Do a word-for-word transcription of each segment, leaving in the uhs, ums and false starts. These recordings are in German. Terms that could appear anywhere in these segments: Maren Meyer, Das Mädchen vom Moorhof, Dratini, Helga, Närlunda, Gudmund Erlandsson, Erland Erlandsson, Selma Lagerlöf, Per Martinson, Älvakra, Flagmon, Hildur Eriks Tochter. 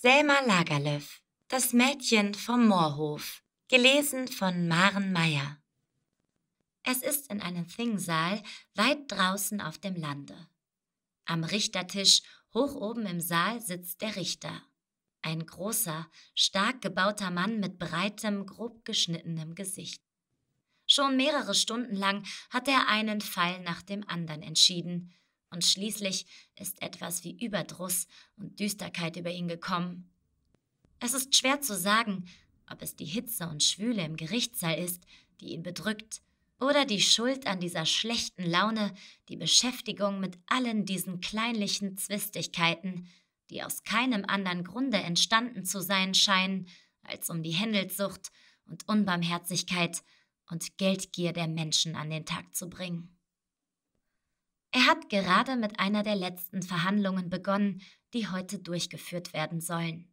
Selma Lagerlöf, Das Mädchen vom Moorhof, gelesen von Maren Meyer. Es ist in einem Thingsaal weit draußen auf dem Lande. Am Richtertisch hoch oben im Saal sitzt der Richter. Ein großer, stark gebauter Mann mit breitem, grob geschnittenem Gesicht. Schon mehrere Stunden lang hat er einen Fall nach dem anderen entschieden, und schließlich ist etwas wie Überdruss und Düsterkeit über ihn gekommen. Es ist schwer zu sagen, ob es die Hitze und Schwüle im Gerichtssaal ist, die ihn bedrückt, oder die Schuld an dieser schlechten Laune, die Beschäftigung mit allen diesen kleinlichen Zwistigkeiten, die aus keinem anderen Grunde entstanden zu sein scheinen, als um die Händelsucht und Unbarmherzigkeit und Geldgier der Menschen an den Tag zu bringen. Er hat gerade mit einer der letzten Verhandlungen begonnen, die heute durchgeführt werden sollen.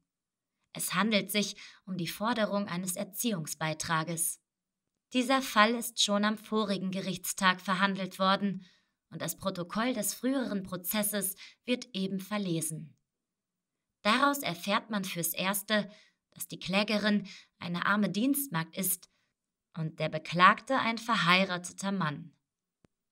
Es handelt sich um die Forderung eines Erziehungsbeitrages. Dieser Fall ist schon am vorigen Gerichtstag verhandelt worden und das Protokoll des früheren Prozesses wird eben verlesen. Daraus erfährt man fürs Erste, dass die Klägerin eine arme Dienstmagd ist und der Beklagte ein verheirateter Mann.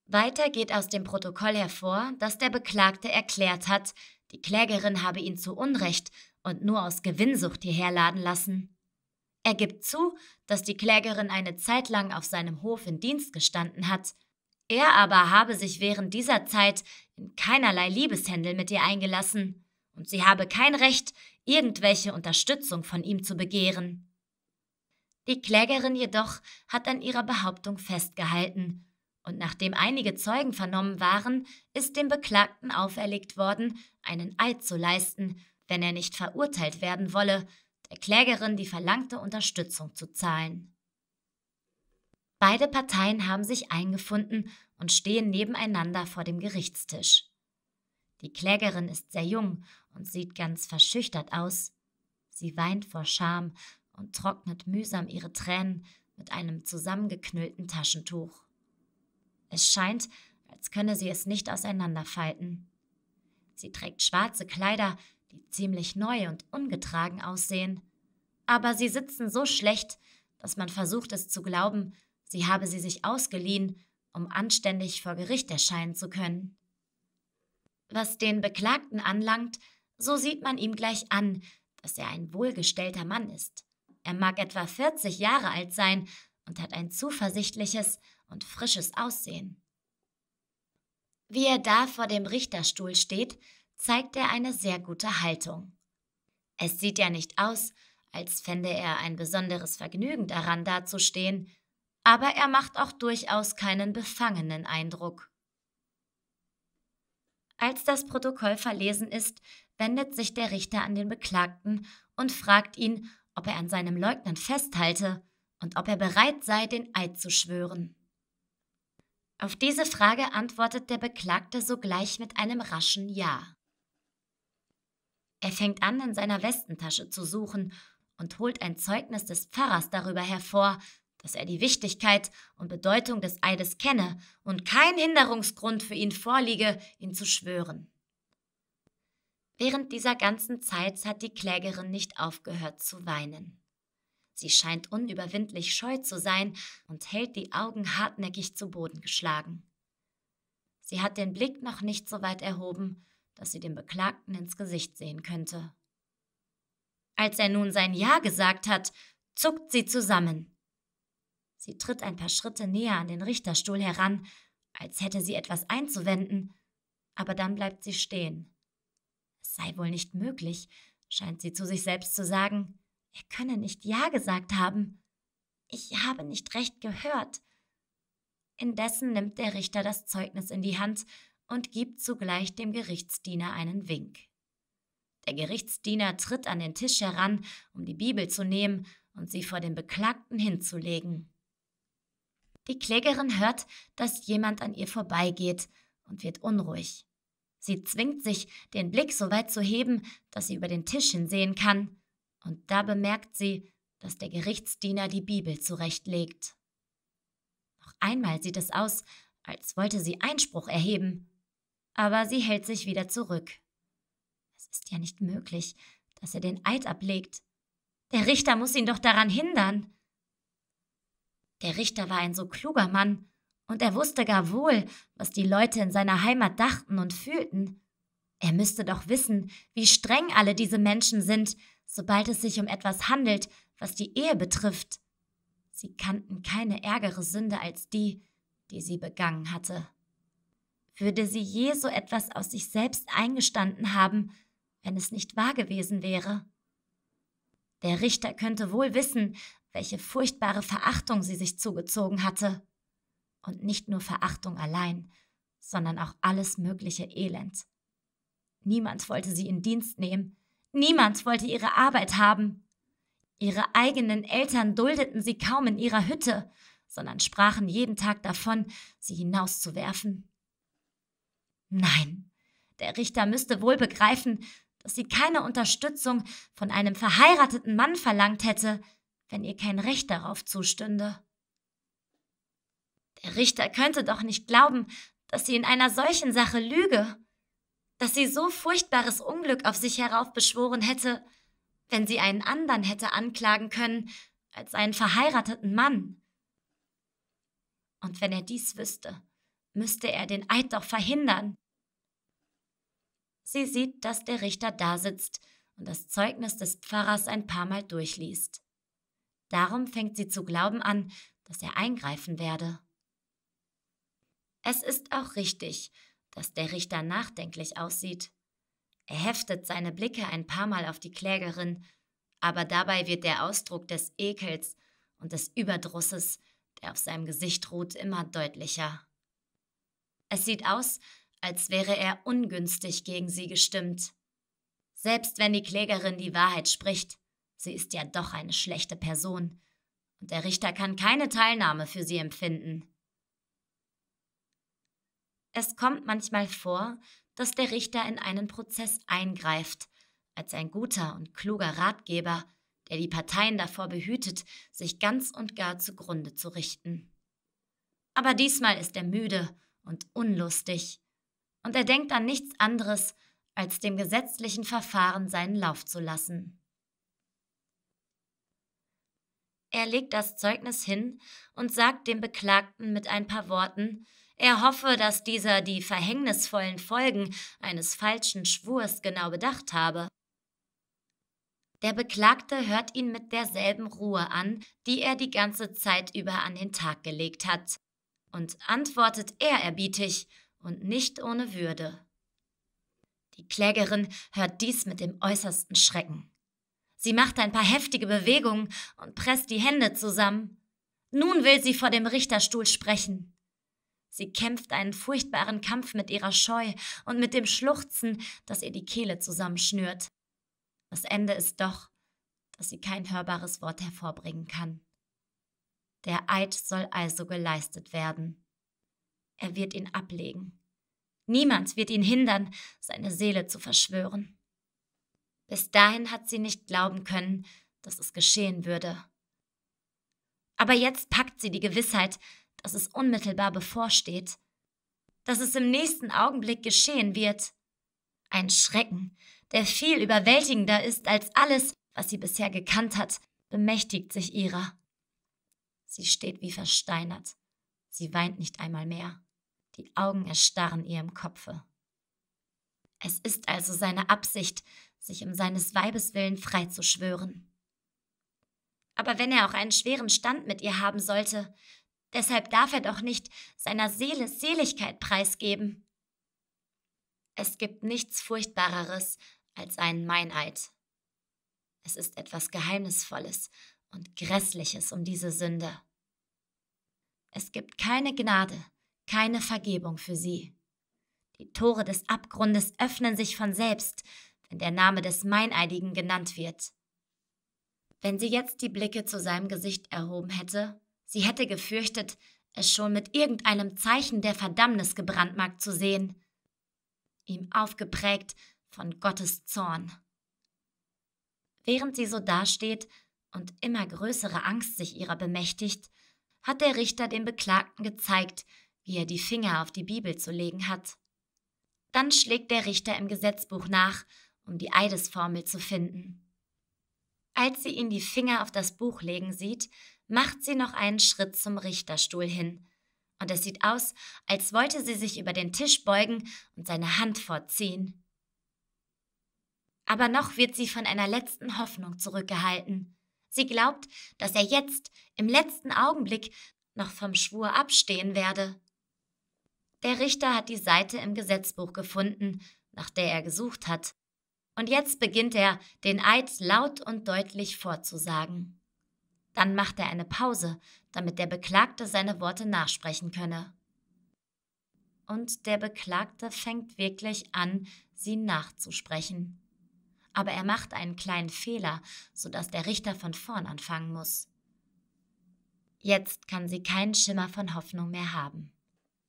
Weiter geht aus dem Protokoll hervor, dass der Beklagte erklärt hat, die Klägerin habe ihn zu Unrecht und nur aus Gewinnsucht hierher laden lassen. Er gibt zu, dass die Klägerin eine Zeit lang auf seinem Hof in Dienst gestanden hat, er aber habe sich während dieser Zeit in keinerlei Liebeshändel mit ihr eingelassen und sie habe kein Recht, irgendwelche Unterstützung von ihm zu begehren. Die Klägerin jedoch hat an ihrer Behauptung festgehalten und nachdem einige Zeugen vernommen waren, ist dem Beklagten auferlegt worden, einen Eid zu leisten, wenn er nicht verurteilt werden wolle, der Klägerin die verlangte Unterstützung zu zahlen. Beide Parteien haben sich eingefunden und stehen nebeneinander vor dem Gerichtstisch. Die Klägerin ist sehr jung und sieht ganz verschüchtert aus. Sie weint vor Scham und trocknet mühsam ihre Tränen mit einem zusammengeknüllten Taschentuch. Es scheint, als könne sie es nicht auseinanderfalten. Sie trägt schwarze Kleider, die ziemlich neu und ungetragen aussehen, aber sie sitzen so schlecht, dass man versucht es zu glauben, sie habe sie sich ausgeliehen, um anständig vor Gericht erscheinen zu können. Was den Beklagten anlangt, so sieht man ihm gleich an, dass er ein wohlgestellter Mann ist. Er mag etwa vierzig Jahre alt sein und hat ein zuversichtliches und frisches Aussehen. Wie er da vor dem Richterstuhl steht, zeigt er eine sehr gute Haltung. Es sieht ja nicht aus, als fände er ein besonderes Vergnügen daran, dazustehen, aber er macht auch durchaus keinen befangenen Eindruck. Als das Protokoll verlesen ist, wendet sich der Richter an den Beklagten und fragt ihn, ob er an seinem Leugnen festhalte und ob er bereit sei, den Eid zu schwören. Auf diese Frage antwortet der Beklagte sogleich mit einem raschen Ja. Er fängt an, in seiner Westentasche zu suchen und holt ein Zeugnis des Pfarrers darüber hervor, dass er die Wichtigkeit und Bedeutung des Eides kenne und kein Hinderungsgrund für ihn vorliege, ihn zu schwören. Während dieser ganzen Zeit hat die Klägerin nicht aufgehört zu weinen. Sie scheint unüberwindlich scheu zu sein und hält die Augen hartnäckig zu Boden geschlagen. Sie hat den Blick noch nicht so weit erhoben, dass sie dem Beklagten ins Gesicht sehen könnte. Als er nun sein Ja gesagt hat, zuckt sie zusammen. Sie tritt ein paar Schritte näher an den Richterstuhl heran, als hätte sie etwas einzuwenden, aber dann bleibt sie stehen. Es sei wohl nicht möglich, scheint sie zu sich selbst zu sagen. Er könne nicht Ja gesagt haben. Ich habe nicht recht gehört. Indessen nimmt der Richter das Zeugnis in die Hand und gibt zugleich dem Gerichtsdiener einen Wink. Der Gerichtsdiener tritt an den Tisch heran, um die Bibel zu nehmen und sie vor dem Beklagten hinzulegen. Die Klägerin hört, dass jemand an ihr vorbeigeht und wird unruhig. Sie zwingt sich, den Blick so weit zu heben, dass sie über den Tisch hinsehen kann. Und da bemerkt sie, dass der Gerichtsdiener die Bibel zurechtlegt. Noch einmal sieht es aus, als wollte sie Einspruch erheben, aber sie hält sich wieder zurück. Es ist ja nicht möglich, dass er den Eid ablegt. Der Richter muss ihn doch daran hindern. Der Richter war ein so kluger Mann, und er wusste gar wohl, was die Leute in seiner Heimat dachten und fühlten. Er müsste doch wissen, wie streng alle diese Menschen sind, sobald es sich um etwas handelt, was die Ehe betrifft. Sie kannten keine ärgere Sünde als die, die sie begangen hatte. Würde sie je so etwas aus sich selbst eingestanden haben, wenn es nicht wahr gewesen wäre? Der Richter könnte wohl wissen, welche furchtbare Verachtung sie sich zugezogen hatte. Und nicht nur Verachtung allein, sondern auch alles mögliche Elend. Niemand wollte sie in Dienst nehmen. Niemand wollte ihre Arbeit haben. Ihre eigenen Eltern duldeten sie kaum in ihrer Hütte, sondern sprachen jeden Tag davon, sie hinauszuwerfen. Nein, der Richter müsste wohl begreifen, dass sie keine Unterstützung von einem verheirateten Mann verlangt hätte, wenn ihr kein Recht darauf zustünde. Der Richter könnte doch nicht glauben, dass sie in einer solchen Sache lüge, dass sie so furchtbares Unglück auf sich heraufbeschworen hätte, wenn sie einen anderen hätte anklagen können als einen verheirateten Mann. Und wenn er dies wüsste, müsste er den Eid doch verhindern. Sie sieht, dass der Richter da sitzt und das Zeugnis des Pfarrers ein paar Mal durchliest. Darum fängt sie zu glauben an, dass er eingreifen werde. Es ist auch richtig, dass der Richter nachdenklich aussieht. Er heftet seine Blicke ein paar Mal auf die Klägerin, aber dabei wird der Ausdruck des Ekels und des Überdrusses, der auf seinem Gesicht ruht, immer deutlicher. Es sieht aus, als wäre er ungünstig gegen sie gestimmt. Selbst wenn die Klägerin die Wahrheit spricht, sie ist ja doch eine schlechte Person, und der Richter kann keine Teilnahme für sie empfinden. Es kommt manchmal vor, dass der Richter in einen Prozess eingreift, als ein guter und kluger Ratgeber, der die Parteien davor behütet, sich ganz und gar zugrunde zu richten. Aber diesmal ist er müde und unlustig, und er denkt an nichts anderes, als dem gesetzlichen Verfahren seinen Lauf zu lassen. Er legt das Zeugnis hin und sagt dem Beklagten mit ein paar Worten, er hoffe, dass dieser die verhängnisvollen Folgen eines falschen Schwurs genau bedacht habe. Der Beklagte hört ihn mit derselben Ruhe an, die er die ganze Zeit über an den Tag gelegt hat, und antwortet ehrerbietig und nicht ohne Würde. Die Klägerin hört dies mit dem äußersten Schrecken. Sie macht ein paar heftige Bewegungen und presst die Hände zusammen. Nun will sie vor dem Richterstuhl sprechen. Sie kämpft einen furchtbaren Kampf mit ihrer Scheu und mit dem Schluchzen, das ihr die Kehle zusammenschnürt. Das Ende ist doch, dass sie kein hörbares Wort hervorbringen kann. Der Eid soll also geleistet werden. Er wird ihn ablegen. Niemand wird ihn hindern, seine Seele zu verschwören. Bis dahin hat sie nicht glauben können, dass es geschehen würde. Aber jetzt packt sie die Gewissheit, dass es unmittelbar bevorsteht, dass es im nächsten Augenblick geschehen wird. Ein Schrecken, der viel überwältigender ist als alles, was sie bisher gekannt hat, bemächtigt sich ihrer. Sie steht wie versteinert. Sie weint nicht einmal mehr. Die Augen erstarren ihr im Kopfe. Es ist also seine Absicht, sich um seines Weibes willen freizuschwören. Aber wenn er auch einen schweren Stand mit ihr haben sollte, deshalb darf er doch nicht seiner Seele Seligkeit preisgeben. Es gibt nichts Furchtbareres als einen Meineid. Es ist etwas Geheimnisvolles und Grässliches um diese Sünde. Es gibt keine Gnade, keine Vergebung für sie. Die Tore des Abgrundes öffnen sich von selbst, wenn der Name des Meineidigen genannt wird. Wenn sie jetzt die Blicke zu seinem Gesicht erhoben hätte, sie hätte gefürchtet, es schon mit irgendeinem Zeichen der Verdammnis gebrandmarkt zu sehen, ihm aufgeprägt von Gottes Zorn. Während sie so dasteht und immer größere Angst sich ihrer bemächtigt, hat der Richter dem Beklagten gezeigt, wie er die Finger auf die Bibel zu legen hat. Dann schlägt der Richter im Gesetzbuch nach um die Eidesformel zu finden. Als sie ihn die Finger auf das Buch legen sieht, macht sie noch einen Schritt zum Richterstuhl hin. Und es sieht aus, als wollte sie sich über den Tisch beugen und seine Hand fortziehen. Aber noch wird sie von einer letzten Hoffnung zurückgehalten. Sie glaubt, dass er jetzt, im letzten Augenblick, noch vom Schwur abstehen werde. Der Richter hat die Seite im Gesetzbuch gefunden, nach der er gesucht hat. Und jetzt beginnt er, den Eid laut und deutlich vorzusagen. Dann macht er eine Pause, damit der Beklagte seine Worte nachsprechen könne. Und der Beklagte fängt wirklich an, sie nachzusprechen. Aber er macht einen kleinen Fehler, sodass der Richter von vorn anfangen muss. Jetzt kann sie keinen Schimmer von Hoffnung mehr haben.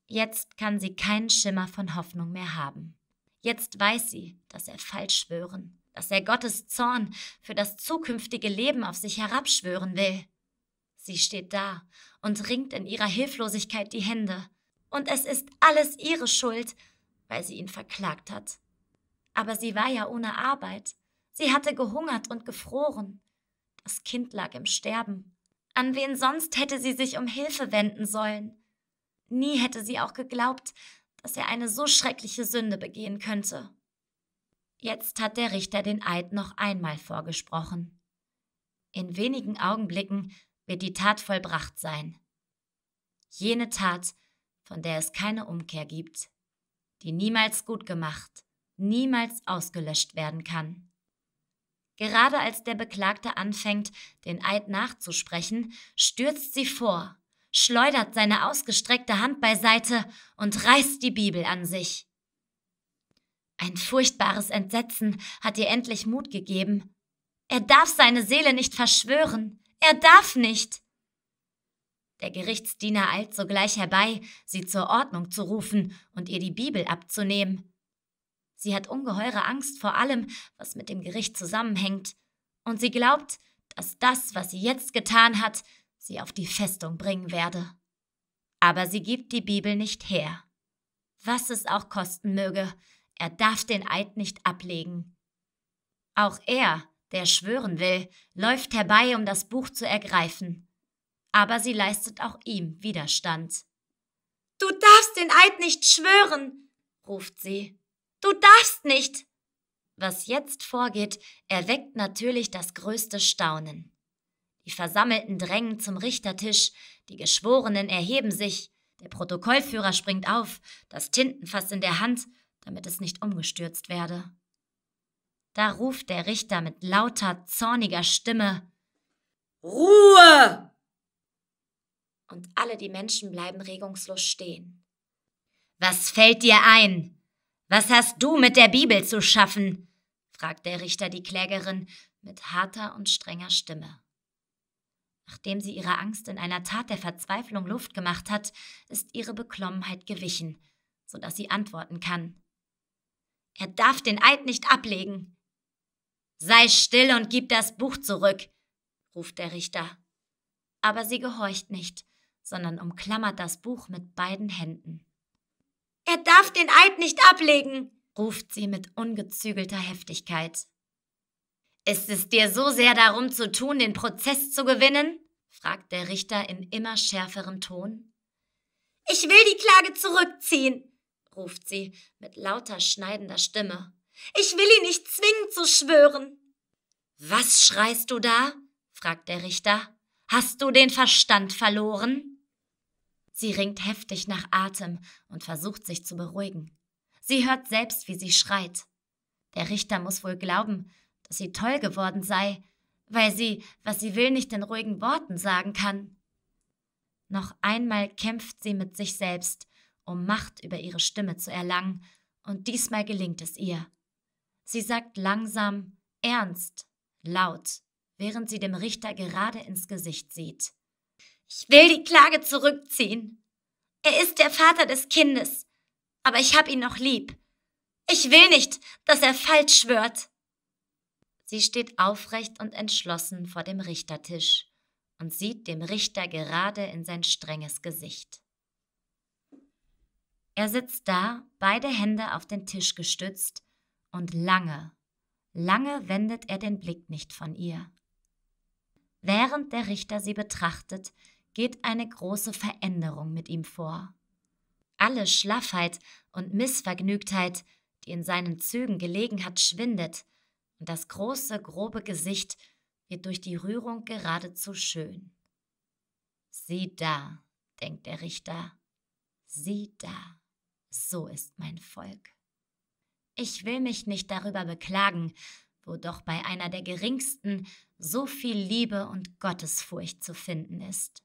Jetzt kann sie keinen Schimmer von Hoffnung mehr haben. Jetzt weiß sie, dass er falsch schwören, dass er Gottes Zorn für das zukünftige Leben auf sich herabschwören will. Sie steht da und ringt in ihrer Hilflosigkeit die Hände. Und es ist alles ihre Schuld, weil sie ihn verklagt hat. Aber sie war ja ohne Arbeit. Sie hatte gehungert und gefroren. Das Kind lag im Sterben. An wen sonst hätte sie sich um Hilfe wenden sollen? Nie hätte sie auch geglaubt, dass er eine so schreckliche Sünde begehen könnte. Jetzt hat der Richter den Eid noch einmal vorgesprochen. In wenigen Augenblicken wird die Tat vollbracht sein. Jene Tat, von der es keine Umkehr gibt, die niemals gut gemacht, niemals ausgelöscht werden kann. Gerade als der Beklagte anfängt, den Eid nachzusprechen, stürzt sie vor, schleudert seine ausgestreckte Hand beiseite und reißt die Bibel an sich. Ein furchtbares Entsetzen hat ihr endlich Mut gegeben. Er darf seine Seele nicht verschwören. Er darf nicht. Der Gerichtsdiener eilt sogleich herbei, sie zur Ordnung zu rufen und ihr die Bibel abzunehmen. Sie hat ungeheure Angst vor allem, was mit dem Gericht zusammenhängt. Und sie glaubt, dass das, was sie jetzt getan hat, sie auf die Festung bringen werde. Aber sie gibt die Bibel nicht her. Was es auch kosten möge, er darf den Eid nicht ablegen. Auch er, der schwören will, läuft herbei, um das Buch zu ergreifen. Aber sie leistet auch ihm Widerstand. »Du darfst den Eid nicht schwören«, ruft sie. »Du darfst nicht!« Was jetzt vorgeht, erweckt natürlich das größte Staunen. Die Versammelten drängen zum Richtertisch, die Geschworenen erheben sich, der Protokollführer springt auf, das Tintenfass in der Hand, damit es nicht umgestürzt werde. Da ruft der Richter mit lauter, zorniger Stimme: »Ruhe!« Und alle die Menschen bleiben regungslos stehen. »Was fällt dir ein? Was hast du mit der Bibel zu schaffen?« fragt der Richter die Klägerin mit harter und strenger Stimme. Nachdem sie ihrer Angst in einer Tat der Verzweiflung Luft gemacht hat, ist ihre Beklommenheit gewichen, sodass sie antworten kann. »Er darf den Eid nicht ablegen.« »Sei still und gib das Buch zurück«, ruft der Richter. Aber sie gehorcht nicht, sondern umklammert das Buch mit beiden Händen. »Er darf den Eid nicht ablegen«, ruft sie mit ungezügelter Heftigkeit. »Ist es dir so sehr darum zu tun, den Prozess zu gewinnen?« fragt der Richter in immer schärferem Ton. »Ich will die Klage zurückziehen«, ruft sie mit lauter, schneidender Stimme. »Ich will ihn nicht zwingen zu schwören.« »Was schreist du da?« fragt der Richter. »Hast du den Verstand verloren?« Sie ringt heftig nach Atem und versucht, sich zu beruhigen. Sie hört selbst, wie sie schreit. Der Richter muss wohl glauben, dass sie toll geworden sei, weil sie, was sie will, nicht in ruhigen Worten sagen kann. Noch einmal kämpft sie mit sich selbst, um Macht über ihre Stimme zu erlangen, und diesmal gelingt es ihr. Sie sagt langsam, ernst, laut, während sie dem Richter gerade ins Gesicht sieht: »Ich will die Klage zurückziehen. Er ist der Vater des Kindes, aber ich hab ihn noch lieb. Ich will nicht, dass er falsch schwört.« Sie steht aufrecht und entschlossen vor dem Richtertisch und sieht dem Richter gerade in sein strenges Gesicht. Er sitzt da, beide Hände auf den Tisch gestützt, und lange, Lange wendet er den Blick nicht von ihr. Während der Richter sie betrachtet, geht eine große Veränderung mit ihm vor. Alle Schlaffheit und Missvergnügtheit, die in seinen Zügen gelegen hat, schwindet, und das große, grobe Gesicht wird durch die Rührung geradezu schön. Sieh da, denkt der Richter, sieh da, so ist mein Volk. Ich will mich nicht darüber beklagen, wo doch bei einer der geringsten so viel Liebe und Gottesfurcht zu finden ist.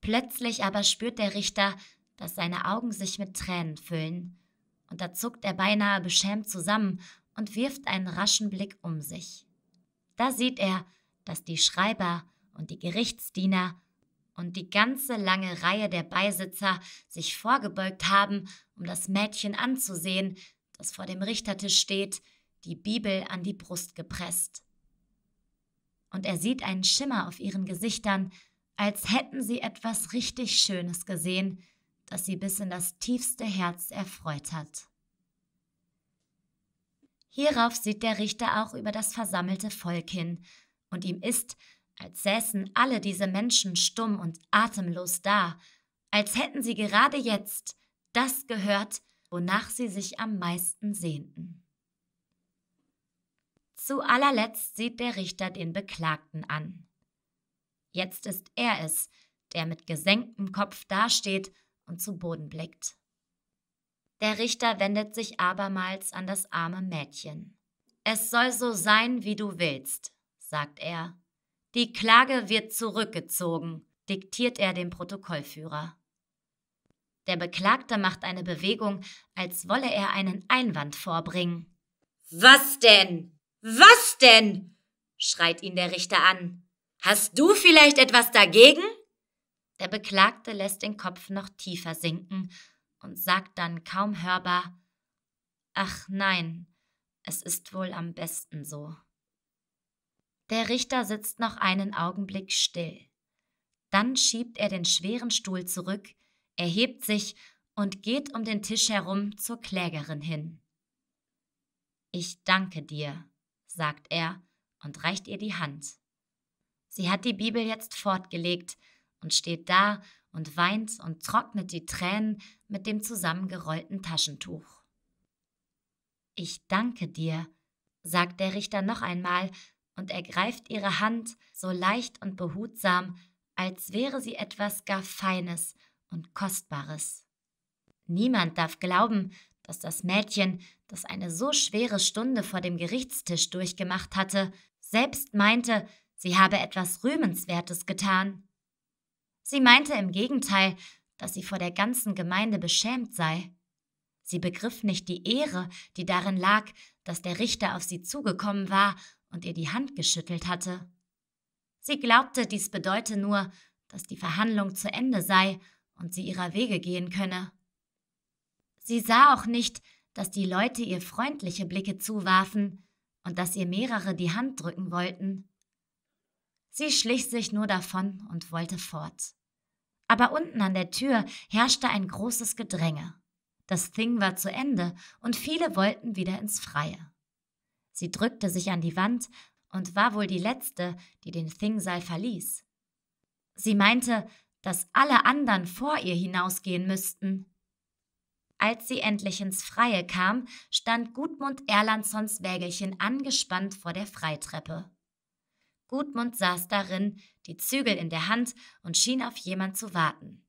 Plötzlich aber spürt der Richter, dass seine Augen sich mit Tränen füllen, und da zuckt er beinahe beschämt zusammen und wirft einen raschen Blick um sich. Da sieht er, dass die Schreiber und die Gerichtsdiener und die ganze lange Reihe der Beisitzer sich vorgebeugt haben, um das Mädchen anzusehen, das vor dem Richtertisch steht, die Bibel an die Brust gepresst. Und er sieht einen Schimmer auf ihren Gesichtern, als hätten sie etwas richtig Schönes gesehen, das sie bis in das tiefste Herz erfreut hat. Hierauf sieht der Richter auch über das versammelte Volk hin, und ihm ist, als säßen alle diese Menschen stumm und atemlos da, als hätten sie gerade jetzt das gehört, wonach sie sich am meisten sehnten. Zu allerletzt sieht der Richter den Beklagten an. Jetzt ist er es, der mit gesenktem Kopf dasteht und zu Boden blickt. Der Richter wendet sich abermals an das arme Mädchen. »Es soll so sein, wie du willst«, sagt er. »Die Klage wird zurückgezogen«, diktiert er dem Protokollführer. Der Beklagte macht eine Bewegung, als wolle er einen Einwand vorbringen. »Was denn? Was denn?« schreit ihn der Richter an. »Hast du vielleicht etwas dagegen?« Der Beklagte lässt den Kopf noch tiefer sinken und sagt dann kaum hörbar: »Ach nein, es ist wohl am besten so.« Der Richter sitzt noch einen Augenblick still. Dann schiebt er den schweren Stuhl zurück, erhebt sich und geht um den Tisch herum zur Klägerin hin. »Ich danke dir«, sagt er und reicht ihr die Hand. Sie hat die Bibel jetzt fortgelegt und steht da und weint und trocknet die Tränen mit dem zusammengerollten Taschentuch. »Ich danke dir«, sagt der Richter noch einmal und ergreift ihre Hand so leicht und behutsam, als wäre sie etwas gar Feines und Kostbares. Niemand darf glauben, dass das Mädchen, das eine so schwere Stunde vor dem Gerichtstisch durchgemacht hatte, selbst meinte, sie habe etwas Rühmenswertes getan. Sie meinte im Gegenteil, dass sie vor der ganzen Gemeinde beschämt sei. Sie begriff nicht die Ehre, die darin lag, dass der Richter auf sie zugekommen war und ihr die Hand geschüttelt hatte. Sie glaubte, dies bedeute nur, dass die Verhandlung zu Ende sei und sie ihrer Wege gehen könne. Sie sah auch nicht, dass die Leute ihr freundliche Blicke zuwarfen und dass ihr mehrere die Hand drücken wollten. Sie schlich sich nur davon und wollte fort. Aber unten an der Tür herrschte ein großes Gedränge. Das Thing war zu Ende und viele wollten wieder ins Freie. Sie drückte sich an die Wand und war wohl die Letzte, die den Thingsaal verließ. Sie meinte, dass alle anderen vor ihr hinausgehen müssten. Als sie endlich ins Freie kam, stand Gudmund Erlandssons Wägelchen angespannt vor der Freitreppe. Gudmund saß darin, die Zügel in der Hand, und schien auf jemand zu warten.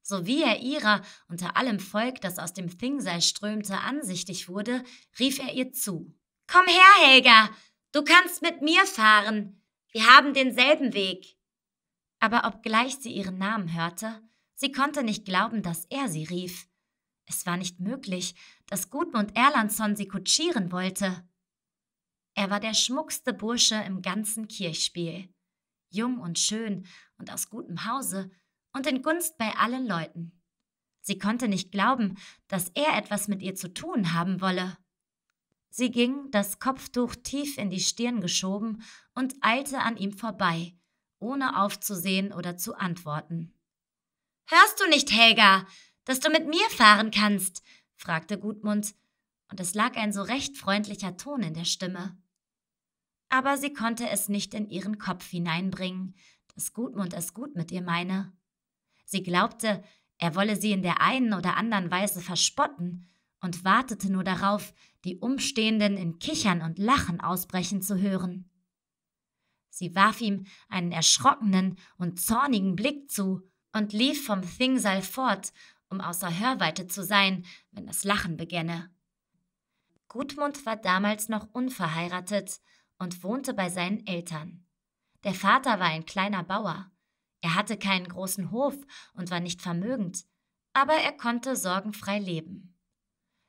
Sowie er ihrer, unter allem Volk, das aus dem Thingsaal strömte, ansichtig wurde, rief er ihr zu. »Komm her, Helga! Du kannst mit mir fahren! Wir haben denselben Weg!« Aber obgleich sie ihren Namen hörte, sie konnte nicht glauben, dass er sie rief. Es war nicht möglich, dass Gudmund Erlandsson sie kutschieren wollte. Er war der schmuckste Bursche im ganzen Kirchspiel, jung und schön und aus gutem Hause und in Gunst bei allen Leuten. Sie konnte nicht glauben, dass er etwas mit ihr zu tun haben wolle. Sie ging, das Kopftuch tief in die Stirn geschoben, und eilte an ihm vorbei, ohne aufzusehen oder zu antworten. »Hörst du nicht, Helga, dass du mit mir fahren kannst?« fragte Gudmund, und es lag ein so recht freundlicher Ton in der Stimme. Aber sie konnte es nicht in ihren Kopf hineinbringen, dass Gudmund es gut mit ihr meine. Sie glaubte, er wolle sie in der einen oder anderen Weise verspotten und wartete nur darauf, die Umstehenden in Kichern und Lachen ausbrechen zu hören. Sie warf ihm einen erschrockenen und zornigen Blick zu und lief vom Thingsaal fort, um außer Hörweite zu sein, wenn das Lachen begänne. Gudmund war damals noch unverheiratet und wohnte bei seinen Eltern. Der Vater war ein kleiner Bauer. Er hatte keinen großen Hof und war nicht vermögend, aber er konnte sorgenfrei leben.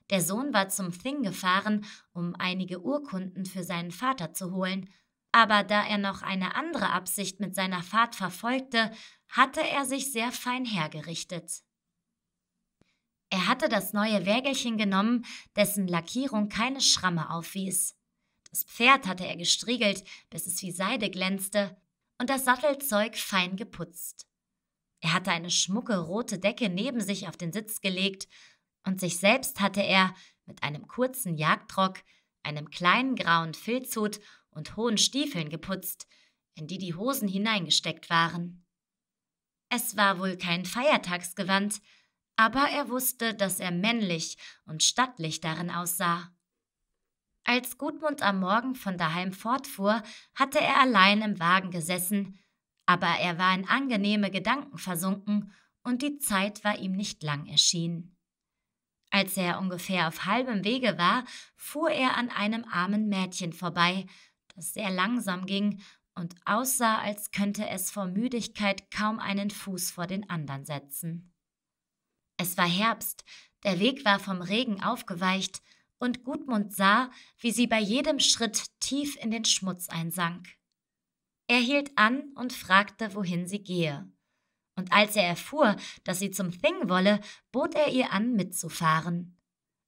Der Sohn war zum Thing gefahren, um einige Urkunden für seinen Vater zu holen, aber da er noch eine andere Absicht mit seiner Fahrt verfolgte, hatte er sich sehr fein hergerichtet. Er hatte das neue Wägelchen genommen, dessen Lackierung keine Schramme aufwies. Das Pferd hatte er gestriegelt, bis es wie Seide glänzte, und das Sattelzeug fein geputzt. Er hatte eine schmucke rote Decke neben sich auf den Sitz gelegt, und sich selbst hatte er mit einem kurzen Jagdrock, einem kleinen grauen Filzhut und hohen Stiefeln geputzt, in die die Hosen hineingesteckt waren. Es war wohl kein Feiertagsgewand, aber er wusste, dass er männlich und stattlich darin aussah. Als Gudmund am Morgen von daheim fortfuhr, hatte er allein im Wagen gesessen, aber er war in angenehme Gedanken versunken und die Zeit war ihm nicht lang erschienen. Als er ungefähr auf halbem Wege war, fuhr er an einem armen Mädchen vorbei, das sehr langsam ging und aussah, als könnte es vor Müdigkeit kaum einen Fuß vor den anderen setzen. Es war Herbst, der Weg war vom Regen aufgeweicht, und Gudmund sah, wie sie bei jedem Schritt tief in den Schmutz einsank. Er hielt an und fragte, wohin sie gehe. Und als er erfuhr, dass sie zum Thing wolle, bot er ihr an, mitzufahren.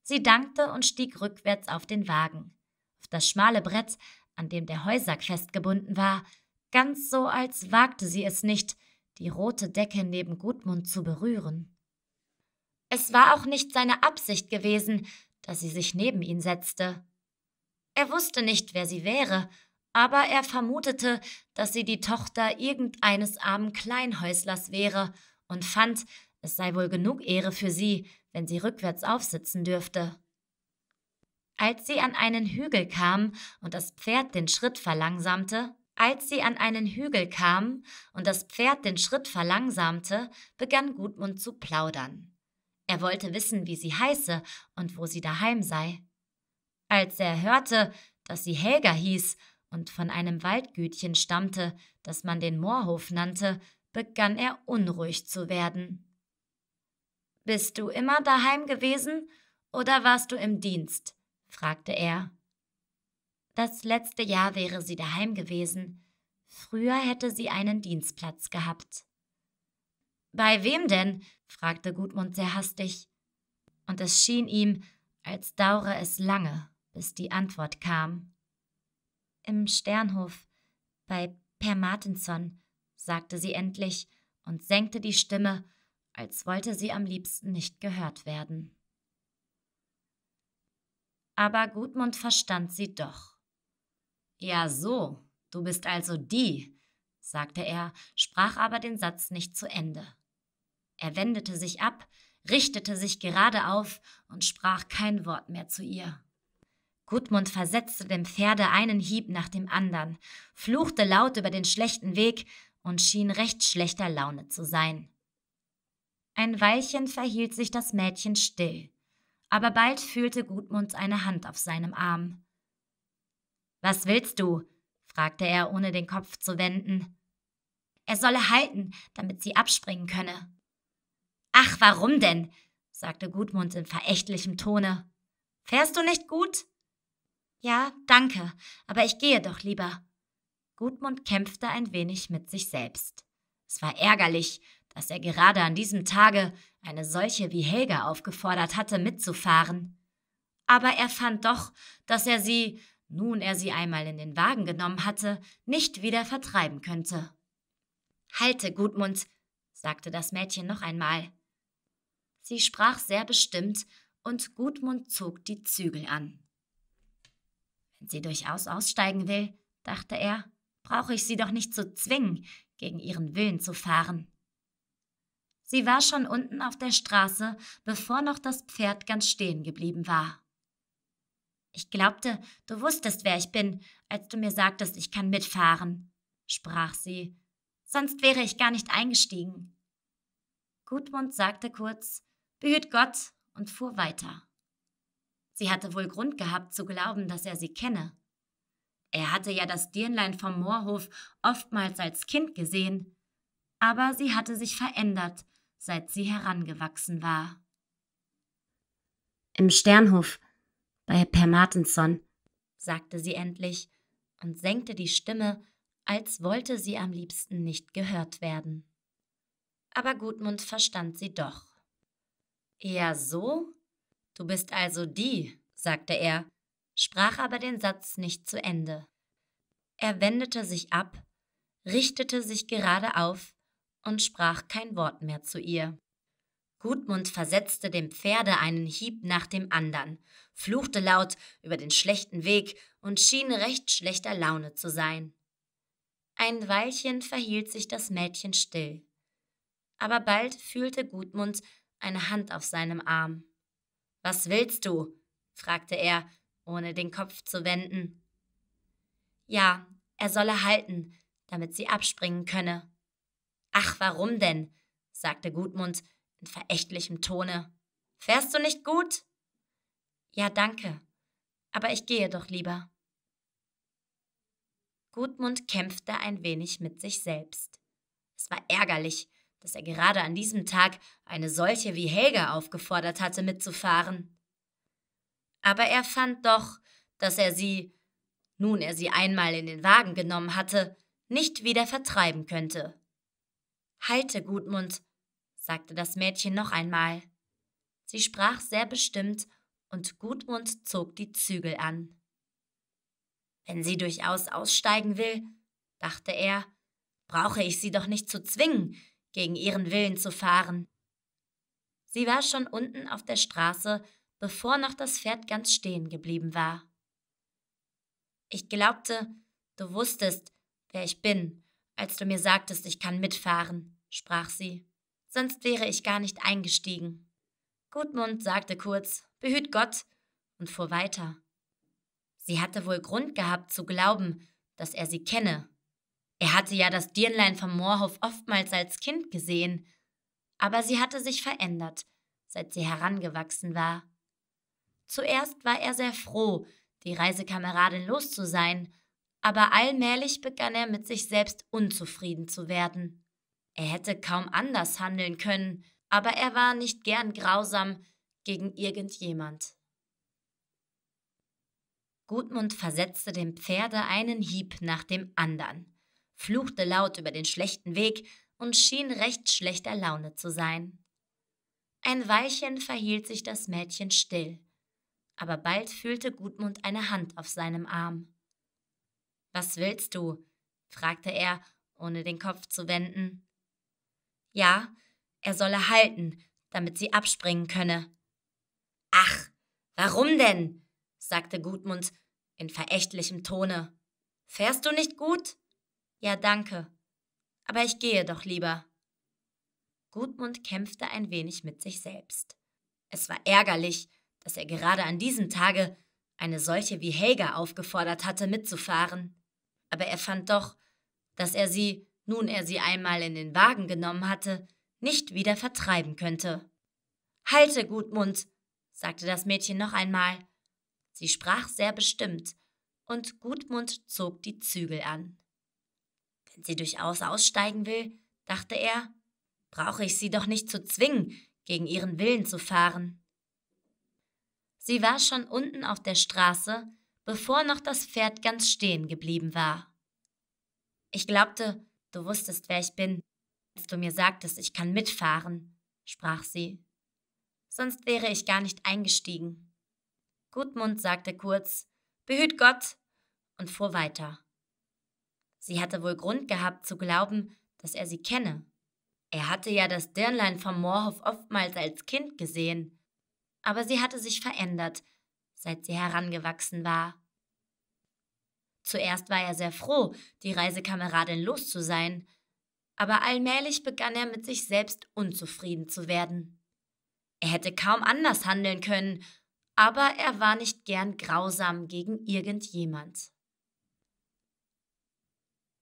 Sie dankte und stieg rückwärts auf den Wagen, auf das schmale Brett, an dem der Heusack festgebunden war, ganz so, als wagte sie es nicht, die rote Decke neben Gudmund zu berühren. Es war auch nicht seine Absicht gewesen, dass sie sich neben ihn setzte. Er wusste nicht, wer sie wäre, aber er vermutete, dass sie die Tochter irgendeines armen Kleinhäuslers wäre und fand, es sei wohl genug Ehre für sie, wenn sie rückwärts aufsitzen dürfte. Als sie an einen Hügel kam und das Pferd den Schritt verlangsamte, Als sie an einen Hügel kam und das Pferd den Schritt verlangsamte, begann Gudmund zu plaudern. Er wollte wissen, wie sie heiße und wo sie daheim sei. Als er hörte, dass sie Helga hieß und von einem Waldgütchen stammte, das man den Moorhof nannte, begann er unruhig zu werden. »Bist du immer daheim gewesen oder warst du im Dienst?« fragte er. Das letzte Jahr wäre sie daheim gewesen. Früher hätte sie einen Dienstplatz gehabt. »Bei wem denn?« fragte Gudmund sehr hastig. Und es schien ihm, als daure es lange, bis die Antwort kam. »Im Sternhof, bei Per Martinson«, sagte sie endlich und senkte die Stimme, als wollte sie am liebsten nicht gehört werden. Aber Gudmund verstand sie doch. »Ja so, du bist also die«, sagte er, sprach aber den Satz nicht zu Ende. Er wendete sich ab, richtete sich gerade auf und sprach kein Wort mehr zu ihr. Gudmund versetzte dem Pferde einen Hieb nach dem anderen, fluchte laut über den schlechten Weg und schien recht schlechter Laune zu sein. Ein Weilchen verhielt sich das Mädchen still, aber bald fühlte Gudmund eine Hand auf seinem Arm. »Was willst du?« fragte er, ohne den Kopf zu wenden. Er solle halten, damit sie abspringen könne. »Ach, warum denn?« sagte Gudmund in verächtlichem Tone. »Fährst du nicht gut?« »Ja, danke, aber ich gehe doch lieber.« Gudmund kämpfte ein wenig mit sich selbst. Es war ärgerlich, dass er gerade an diesem Tage eine solche wie Helga aufgefordert hatte, mitzufahren. Aber er fand doch, dass er sie, nun er sie einmal in den Wagen genommen hatte, nicht wieder vertreiben könnte. »Halte, Gudmund«, sagte das Mädchen noch einmal. Sie sprach sehr bestimmt und Gudmund zog die Zügel an. Wenn sie durchaus aussteigen will, dachte er, brauche ich sie doch nicht zu zwingen, gegen ihren Willen zu fahren. Sie war schon unten auf der Straße, bevor noch das Pferd ganz stehen geblieben war. »Ich glaubte, du wusstest, wer ich bin, als du mir sagtest, ich kann mitfahren«, sprach sie, »sonst wäre ich gar nicht eingestiegen.« Gudmund sagte kurz, »Behüt Gott«, und fuhr weiter. Sie hatte wohl Grund gehabt, zu glauben, dass er sie kenne. Er hatte ja das Dirnlein vom Moorhof oftmals als Kind gesehen, aber sie hatte sich verändert, seit sie herangewachsen war. »Im Sternhof«, bei Per Martinson«, sagte sie endlich und senkte die Stimme, als wollte sie am liebsten nicht gehört werden. Aber Gudmund verstand sie doch. »Ja, so? Du bist also die«, sagte er, sprach aber den Satz nicht zu Ende. Er wendete sich ab, richtete sich gerade auf und sprach kein Wort mehr zu ihr. Gudmund versetzte dem Pferde einen Hieb nach dem anderen, fluchte laut über den schlechten Weg und schien recht schlechter Laune zu sein. Ein Weilchen verhielt sich das Mädchen still, aber bald fühlte Gudmund eine Hand auf seinem Arm. »Was willst du?« fragte er, ohne den Kopf zu wenden. Ja, er solle halten, damit sie abspringen könne. »Ach, warum denn?« sagte Gudmund in verächtlichem Tone. »Fährst du nicht gut?« »Ja, danke, aber ich gehe doch lieber.« Gudmund kämpfte ein wenig mit sich selbst. Es war ärgerlich, dass er gerade an diesem Tag eine solche wie Helga aufgefordert hatte, mitzufahren. Aber er fand doch, dass er sie, nun er sie einmal in den Wagen genommen hatte, nicht wieder vertreiben könnte. »Halte, Gudmund«, sagte das Mädchen noch einmal. Sie sprach sehr bestimmt und Gudmund zog die Zügel an. »Wenn sie durchaus aussteigen will«, dachte er, »brauche ich sie doch nicht zu zwingen, gegen ihren Willen zu fahren.« Sie war schon unten auf der Straße, bevor noch das Pferd ganz stehen geblieben war. »Ich glaubte, du wusstest, wer ich bin, als du mir sagtest, ich kann mitfahren«, sprach sie. »Sonst wäre ich gar nicht eingestiegen.« Gudmund sagte kurz, »Behüt Gott«, und fuhr weiter. Sie hatte wohl Grund gehabt zu glauben, dass er sie kenne. Er hatte ja das Dirnlein vom Moorhof oftmals als Kind gesehen, aber sie hatte sich verändert, seit sie herangewachsen war. Zuerst war er sehr froh, die Reisekameradin los zu sein, aber allmählich begann er mit sich selbst unzufrieden zu werden. Er hätte kaum anders handeln können, aber er war nicht gern grausam gegen irgendjemand. Gudmund versetzte dem Pferde einen Hieb nach dem anderen, fluchte laut über den schlechten Weg und schien recht schlechter Laune zu sein. Ein Weilchen verhielt sich das Mädchen still, aber bald fühlte Gudmund eine Hand auf seinem Arm. »Was willst du?« fragte er, ohne den Kopf zu wenden. »Ja, er solle halten, damit sie abspringen könne.« »Ach, warum denn?« sagte Gudmund in verächtlichem Tone. »Fährst du nicht gut?« »Ja, danke, aber ich gehe doch lieber.« Gudmund kämpfte ein wenig mit sich selbst. Es war ärgerlich, dass er gerade an diesem Tage eine solche wie Helga aufgefordert hatte, mitzufahren. Aber er fand doch, dass er sie, nun er sie einmal in den Wagen genommen hatte, nicht wieder vertreiben könnte. »Halte, Gudmund«, sagte das Mädchen noch einmal. Sie sprach sehr bestimmt und Gudmund zog die Zügel an. »Wenn sie durchaus aussteigen will«, dachte er, »brauche ich sie doch nicht zu zwingen, gegen ihren Willen zu fahren.« Sie war schon unten auf der Straße, bevor noch das Pferd ganz stehen geblieben war. »Ich glaubte, du wusstest, wer ich bin, als du mir sagtest, ich kann mitfahren«, sprach sie. »Sonst wäre ich gar nicht eingestiegen.« Gudmund sagte kurz, »Behüt Gott«, und fuhr weiter. Sie hatte wohl Grund gehabt zu glauben, dass er sie kenne. Er hatte ja das Dirnlein vom Moorhof oftmals als Kind gesehen, aber sie hatte sich verändert, seit sie herangewachsen war. Zuerst war er sehr froh, die Reisekameradin los zu sein, aber allmählich begann er mit sich selbst unzufrieden zu werden. Er hätte kaum anders handeln können, aber er war nicht gern grausam gegen irgendjemand.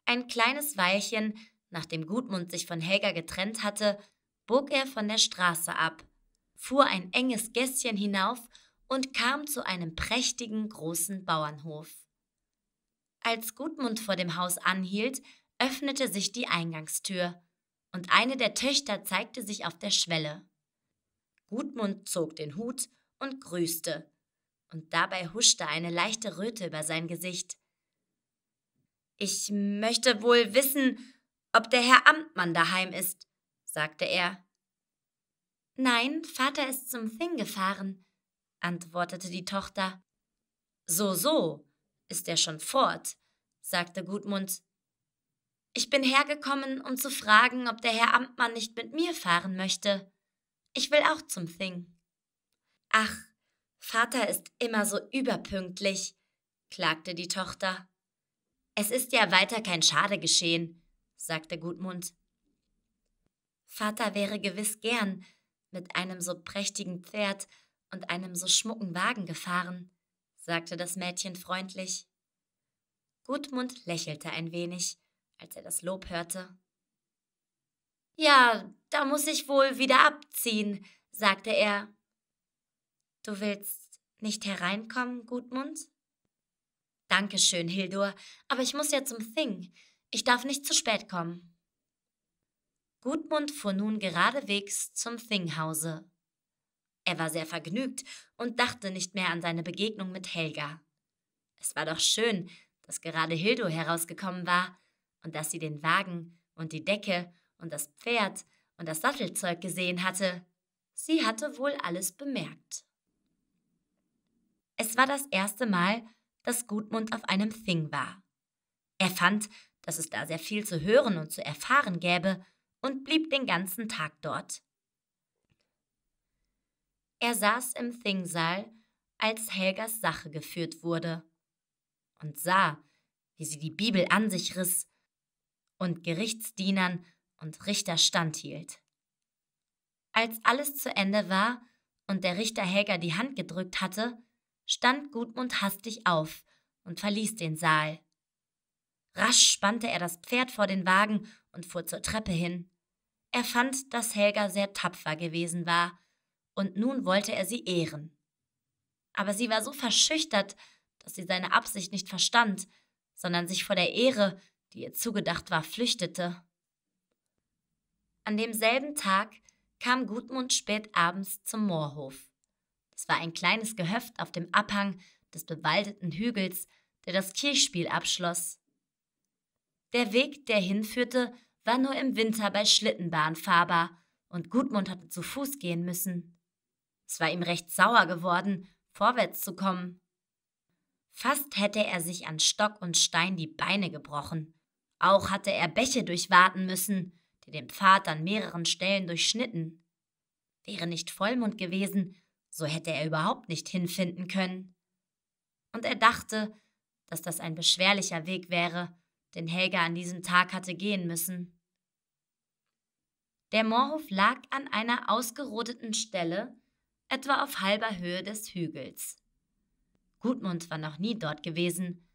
Ein kleines Weilchen, nachdem Gudmund sich von Helga getrennt hatte, bog er von der Straße ab, fuhr ein enges Gässchen hinauf und kam zu einem prächtigen großen Bauernhof. Als Gudmund vor dem Haus anhielt, öffnete sich die Eingangstür und eine der Töchter zeigte sich auf der Schwelle. Gudmund zog den Hut und grüßte, und dabei huschte eine leichte Röte über sein Gesicht. »Ich möchte wohl wissen, ob der Herr Amtmann daheim ist«, sagte er. »Nein, Vater ist zum Thing gefahren«, antwortete die Tochter. »So, so, ist er schon fort«, sagte Gudmund. »Ich bin hergekommen, um zu fragen, ob der Herr Amtmann nicht mit mir fahren möchte. Ich will auch zum Thing.« »Ach, Vater ist immer so überpünktlich«, klagte die Tochter. »Es ist ja weiter kein Schade geschehen«, sagte Gudmund. Vater wäre gewiss gern mit einem so prächtigen Pferd und einem so schmucken Wagen gefahren, sagte das Mädchen freundlich. Gudmund lächelte ein wenig, als er das Lob hörte. »Ja, da muss ich wohl wieder abziehen«, sagte er. »Du willst nicht hereinkommen, Gudmund?« »Dankeschön, Hildur, aber ich muss ja zum Thing. Ich darf nicht zu spät kommen.« Gudmund fuhr nun geradewegs zum Thinghause. Er war sehr vergnügt und dachte nicht mehr an seine Begegnung mit Helga. Es war doch schön, dass gerade Hildur herausgekommen war und dass sie den Wagen und die Decke und das Pferd und das Sattelzeug gesehen hatte. Sie hatte wohl alles bemerkt. Es war das erste Mal, dass Gudmund auf einem Thing war. Er fand, dass es da sehr viel zu hören und zu erfahren gäbe, und blieb den ganzen Tag dort. Er saß im Thingsaal, als Helgas Sache geführt wurde, und sah, wie sie die Bibel an sich riss und Gerichtsdienern und Richter standhielt. Als alles zu Ende war und der Richter Helga die Hand gedrückt hatte, stand Gudmund hastig auf und verließ den Saal. Rasch spannte er das Pferd vor den Wagen und fuhr zur Treppe hin. Er fand, dass Helga sehr tapfer gewesen war, und nun wollte er sie ehren. Aber sie war so verschüchtert, dass sie seine Absicht nicht verstand, sondern sich vor der Ehre, die ihr zugedacht war, flüchtete. An demselben Tag kam Gudmund spät abends zum Moorhof. Es war ein kleines Gehöft auf dem Abhang des bewaldeten Hügels, der das Kirchspiel abschloss. Der Weg, der hinführte, war nur im Winter bei Schlittenbahn fahrbar und Gudmund hatte zu Fuß gehen müssen. Es war ihm recht sauer geworden, vorwärts zu kommen. Fast hätte er sich an Stock und Stein die Beine gebrochen. Auch hatte er Bäche durchwaten müssen, die den Pfad an mehreren Stellen durchschnitten. Wäre nicht Vollmond gewesen, so hätte er überhaupt nicht hinfinden können. Und er dachte, dass das ein beschwerlicher Weg wäre, den Helga an diesem Tag hatte gehen müssen. Der Moorhof lag an einer ausgerodeten Stelle, etwa auf halber Höhe des Hügels. Gudmund war noch nie dort gewesen,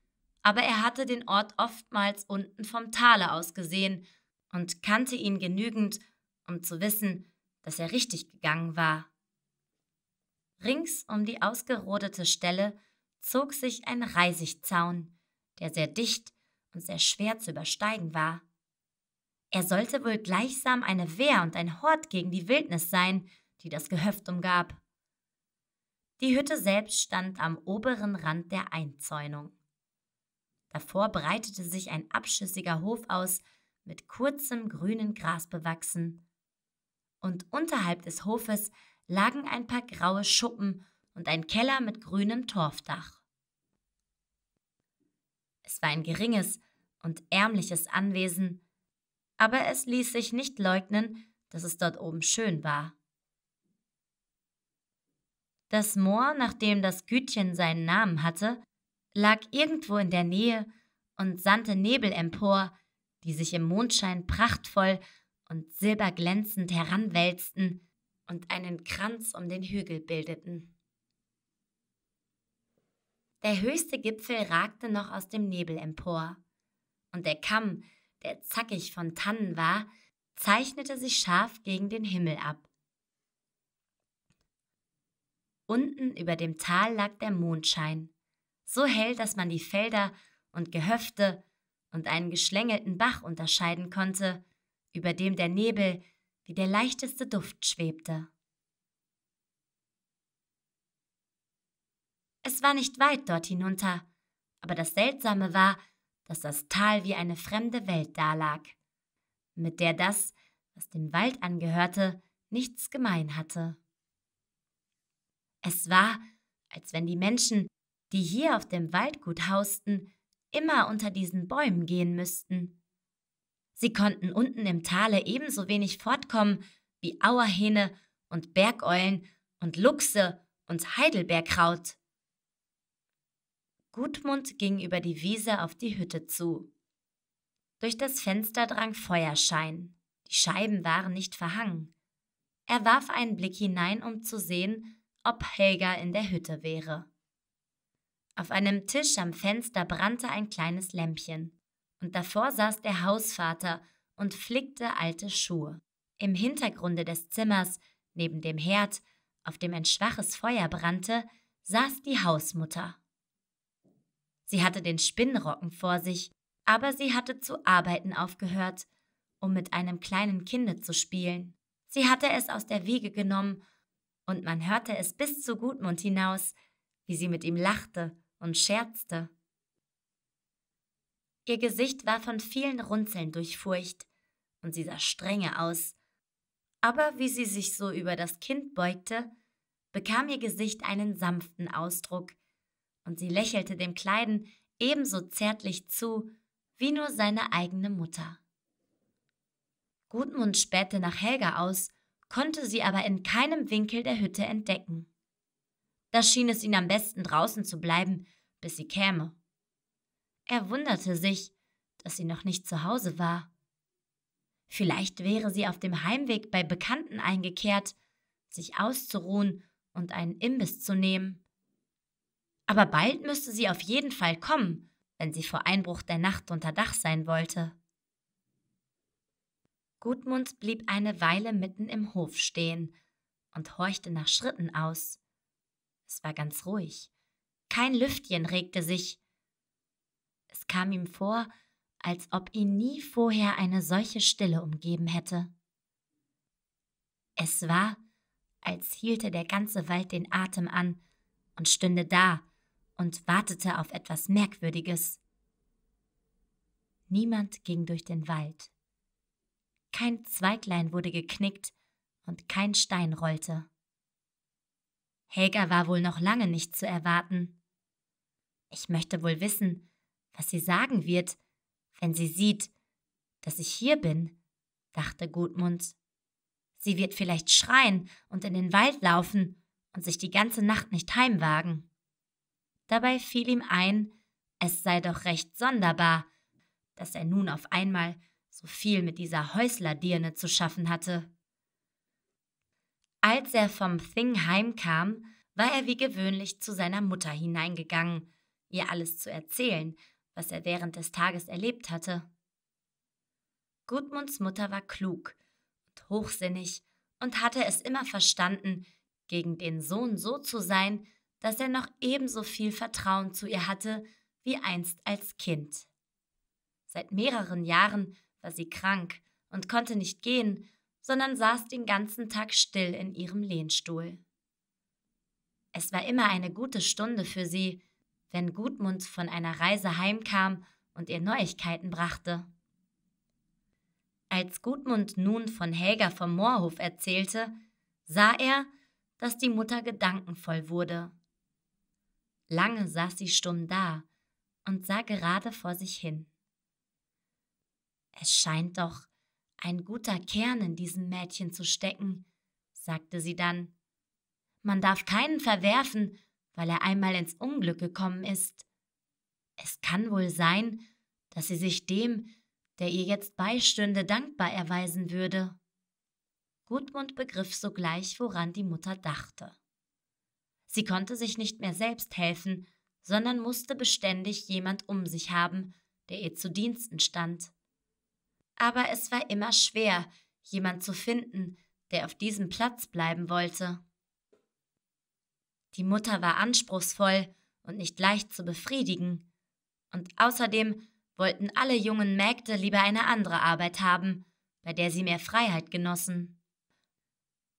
aber er hatte den Ort oftmals unten vom Tale aus gesehen und kannte ihn genügend, um zu wissen, dass er richtig gegangen war. Rings um die ausgerodete Stelle zog sich ein Reisigzaun, der sehr dicht und sehr schwer zu übersteigen war. Er sollte wohl gleichsam eine Wehr und ein Hort gegen die Wildnis sein, die das Gehöft umgab. Die Hütte selbst stand am oberen Rand der Einzäunung. Davor breitete sich ein abschüssiger Hof aus, mit kurzem grünen Gras bewachsen. Und unterhalb des Hofes lagen ein paar graue Schuppen und ein Keller mit grünem Torfdach. Es war ein geringes und ärmliches Anwesen, aber es ließ sich nicht leugnen, dass es dort oben schön war. Das Moor, nach dem das Gütchen seinen Namen hatte, lag irgendwo in der Nähe und sandte Nebel empor, die sich im Mondschein prachtvoll und silberglänzend heranwälzten und einen Kranz um den Hügel bildeten. Der höchste Gipfel ragte noch aus dem Nebel empor, und der Kamm, der zackig von Tannen war, zeichnete sich scharf gegen den Himmel ab. Unten über dem Tal lag der Mondschein, so hell, dass man die Felder und Gehöfte und einen geschlängelten Bach unterscheiden konnte, über dem der Nebel wie der leichteste Duft schwebte. Es war nicht weit dort hinunter, aber das Seltsame war, dass das Tal wie eine fremde Welt dalag, mit der das, was dem Wald angehörte, nichts gemein hatte. Es war, als wenn die Menschen, die hier auf dem Waldgut hausten, immer unter diesen Bäumen gehen müssten. Sie konnten unten im Tale ebenso wenig fortkommen wie Auerhähne und Bergeulen und Luchse und Heidelbeerkraut. Gudmund ging über die Wiese auf die Hütte zu. Durch das Fenster drang Feuerschein, die Scheiben waren nicht verhangen. Er warf einen Blick hinein, um zu sehen, ob Helga in der Hütte wäre. Auf einem Tisch am Fenster brannte ein kleines Lämpchen, und davor saß der Hausvater und flickte alte Schuhe. Im Hintergrunde des Zimmers, neben dem Herd, auf dem ein schwaches Feuer brannte, saß die Hausmutter. Sie hatte den Spinnrocken vor sich, aber sie hatte zu arbeiten aufgehört, um mit einem kleinen Kinde zu spielen. Sie hatte es aus der Wiege genommen, und man hörte es bis zu Gudmund hinaus, wie sie mit ihm lachte und scherzte. Ihr Gesicht war von vielen Runzeln durchfurcht, und sie sah strenge aus. Aber wie sie sich so über das Kind beugte, bekam ihr Gesicht einen sanften Ausdruck, und sie lächelte dem Kleinen ebenso zärtlich zu, wie nur seine eigene Mutter. Gudmund spähte nach Helga aus, konnte sie aber in keinem Winkel der Hütte entdecken. Da schien es ihm am besten, draußen zu bleiben, bis sie käme. Er wunderte sich, dass sie noch nicht zu Hause war. Vielleicht wäre sie auf dem Heimweg bei Bekannten eingekehrt, sich auszuruhen und einen Imbiss zu nehmen. Aber bald müsste sie auf jeden Fall kommen, wenn sie vor Einbruch der Nacht unter Dach sein wollte. Gudmund blieb eine Weile mitten im Hof stehen und horchte nach Schritten aus. Es war ganz ruhig. Kein Lüftchen regte sich. Es kam ihm vor, als ob ihn nie vorher eine solche Stille umgeben hätte. Es war, als hielte der ganze Wald den Atem an und stünde da und wartete auf etwas Merkwürdiges. Niemand ging durch den Wald. Kein Zweiglein wurde geknickt und kein Stein rollte. Helga war wohl noch lange nicht zu erwarten. Ich möchte wohl wissen, was sie sagen wird, wenn sie sieht, dass ich hier bin, dachte Gudmund. Sie wird vielleicht schreien und in den Wald laufen und sich die ganze Nacht nicht heimwagen. Dabei fiel ihm ein, es sei doch recht sonderbar, dass er nun auf einmal so viel mit dieser Häuslerdirne zu schaffen hatte. Als er vom Thing heimkam, war er wie gewöhnlich zu seiner Mutter hineingegangen, ihr alles zu erzählen, was er während des Tages erlebt hatte. Gudmunds Mutter war klug und hochsinnig und hatte es immer verstanden, gegen den Sohn so zu sein, dass er noch ebenso viel Vertrauen zu ihr hatte wie einst als Kind. Seit mehreren Jahren war sie krank und konnte nicht gehen, sondern saß den ganzen Tag still in ihrem Lehnstuhl. Es war immer eine gute Stunde für sie, wenn Gudmund von einer Reise heimkam und ihr Neuigkeiten brachte. Als Gudmund nun von Helga vom Moorhof erzählte, sah er, dass die Mutter gedankenvoll wurde. Lange saß sie stumm da und sah gerade vor sich hin. Es scheint doch ein guter Kern in diesem Mädchen zu stecken, sagte sie dann. Man darf keinen verwerfen, weil er einmal ins Unglück gekommen ist. Es kann wohl sein, dass sie sich dem, der ihr jetzt beistünde, dankbar erweisen würde.« Gudmund begriff sogleich, woran die Mutter dachte. Sie konnte sich nicht mehr selbst helfen, sondern musste beständig jemand um sich haben, der ihr zu Diensten stand. Aber es war immer schwer, jemand zu finden, der auf diesem Platz bleiben wollte. Die Mutter war anspruchsvoll und nicht leicht zu befriedigen. Und außerdem wollten alle jungen Mägde lieber eine andere Arbeit haben, bei der sie mehr Freiheit genossen.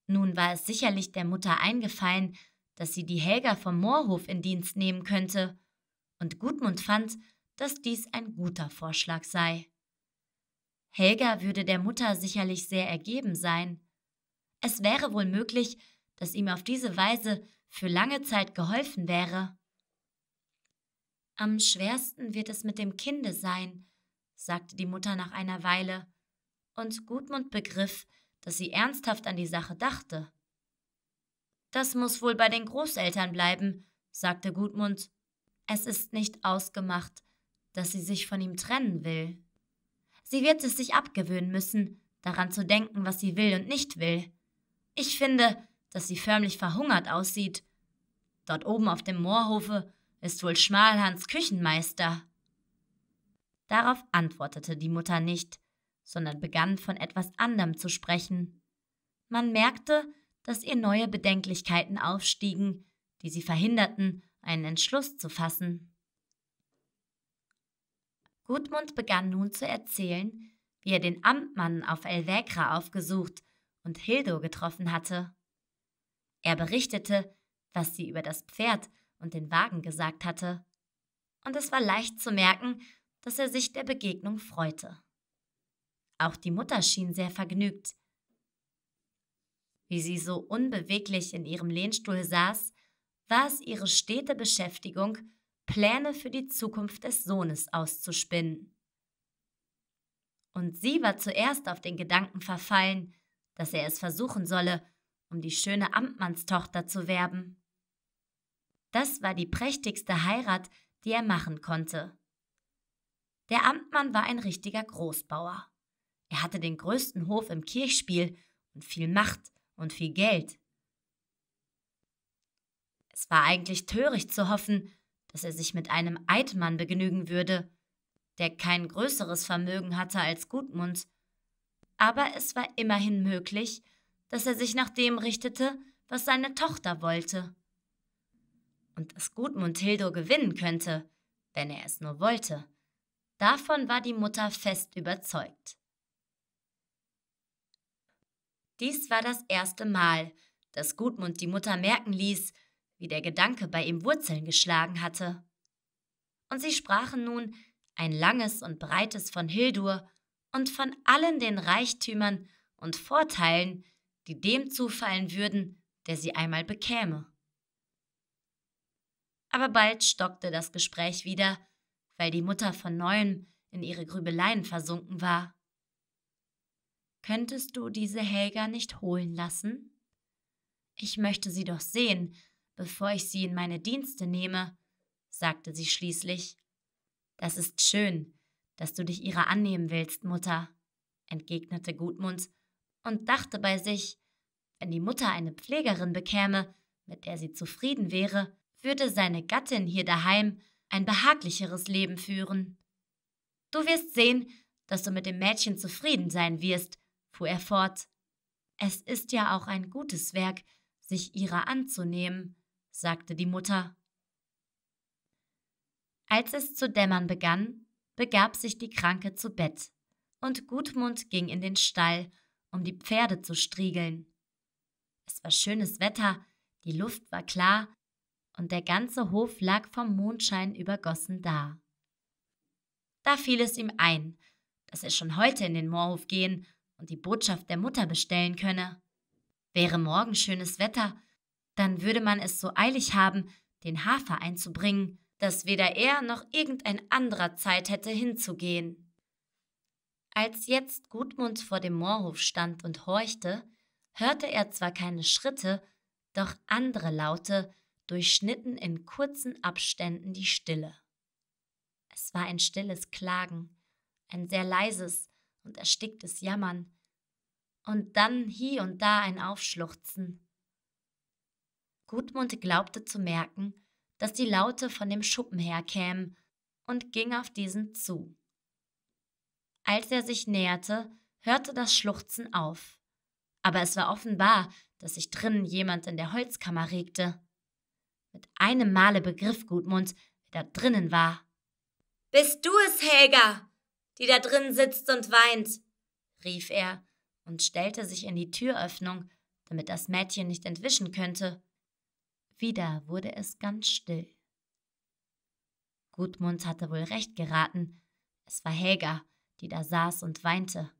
Nun war es sicherlich der Mutter eingefallen, dass sie die Helga vom Moorhof in Dienst nehmen könnte, und Gudmund fand, dass dies ein guter Vorschlag sei. Helga würde der Mutter sicherlich sehr ergeben sein. Es wäre wohl möglich, dass ihm auf diese Weise für lange Zeit geholfen wäre. »Am schwersten wird es mit dem Kinde sein«, sagte die Mutter nach einer Weile, und Gudmund begriff, dass sie ernsthaft an die Sache dachte. »Das muss wohl bei den Großeltern bleiben«, sagte Gudmund. »Es ist nicht ausgemacht, dass sie sich von ihm trennen will. Sie wird es sich abgewöhnen müssen, daran zu denken, was sie will und nicht will. Ich finde, dass sie förmlich verhungert aussieht. Dort oben auf dem Moorhofe ist wohl Schmalhans Küchenmeister.« Darauf antwortete die Mutter nicht, sondern begann von etwas anderem zu sprechen. Man merkte, dass ihr neue Bedenklichkeiten aufstiegen, die sie verhinderten, einen Entschluss zu fassen. Gudmund begann nun zu erzählen, wie er den Amtmann auf Älvakra aufgesucht und Hildur getroffen hatte. Er berichtete, was sie über das Pferd und den Wagen gesagt hatte, und es war leicht zu merken, dass er sich der Begegnung freute. Auch die Mutter schien sehr vergnügt. Wie sie so unbeweglich in ihrem Lehnstuhl saß, war es ihre stete Beschäftigung, Pläne für die Zukunft des Sohnes auszuspinnen. Und sie war zuerst auf den Gedanken verfallen, dass er es versuchen solle, um die schöne Amtmannstochter zu werben. Das war die prächtigste Heirat, die er machen konnte. Der Amtmann war ein richtiger Großbauer. Er hatte den größten Hof im Kirchspiel und viel Macht und viel Geld. Es war eigentlich töricht zu hoffen, dass er sich mit einem Eidmann begnügen würde, der kein größeres Vermögen hatte als Gudmund. Aber es war immerhin möglich, dass er sich nach dem richtete, was seine Tochter wollte. Und dass Gudmund Hildur gewinnen könnte, wenn er es nur wollte, davon war die Mutter fest überzeugt. Dies war das erste Mal, dass Gudmund die Mutter merken ließ, wie der Gedanke bei ihm Wurzeln geschlagen hatte. Und sie sprachen nun ein langes und breites von Hildur und von allen den Reichtümern und Vorteilen, die dem zufallen würden, der sie einmal bekäme. Aber bald stockte das Gespräch wieder, weil die Mutter von neuem in ihre Grübeleien versunken war. »Könntest du diese Helga nicht holen lassen? Ich möchte sie doch sehen, bevor ich sie in meine Dienste nehme«, sagte sie schließlich. »Das ist schön, dass du dich ihrer annehmen willst, Mutter«, entgegnete Gudmund und dachte bei sich, wenn die Mutter eine Pflegerin bekäme, mit der sie zufrieden wäre, würde seine Gattin hier daheim ein behaglicheres Leben führen. »Du wirst sehen, dass du mit dem Mädchen zufrieden sein wirst«, fuhr er fort. »Es ist ja auch ein gutes Werk, sich ihrer anzunehmen«, sagte die Mutter. Als es zu dämmern begann, begab sich die Kranke zu Bett, und Gudmund ging in den Stall, um die Pferde zu striegeln. Es war schönes Wetter, die Luft war klar, und der ganze Hof lag vom Mondschein übergossen da. Da fiel es ihm ein, dass er schon heute in den Moorhof gehen und die Botschaft der Mutter bestellen könne. Wäre morgen schönes Wetter, dann würde man es so eilig haben, den Hafer einzubringen, dass weder er noch irgendein anderer Zeit hätte hinzugehen. Als jetzt Gudmund vor dem Moorhof stand und horchte, hörte er zwar keine Schritte, doch andere Laute durchschnitten in kurzen Abständen die Stille. Es war ein stilles Klagen, ein sehr leises und ersticktes Jammern und dann hie und da ein Aufschluchzen. Gudmund glaubte zu merken, dass die Laute von dem Schuppen herkämen und ging auf diesen zu. Als er sich näherte, hörte das Schluchzen auf, aber es war offenbar, dass sich drinnen jemand in der Holzkammer regte. Mit einem Male begriff Gudmund, wer da drinnen war. »Bist du es, Helga, die da drin sitzt und weint?« rief er und stellte sich in die Türöffnung, damit das Mädchen nicht entwischen könnte. Wieder wurde es ganz still. Gudmund hatte wohl recht geraten, es war Helga, die da saß und weinte.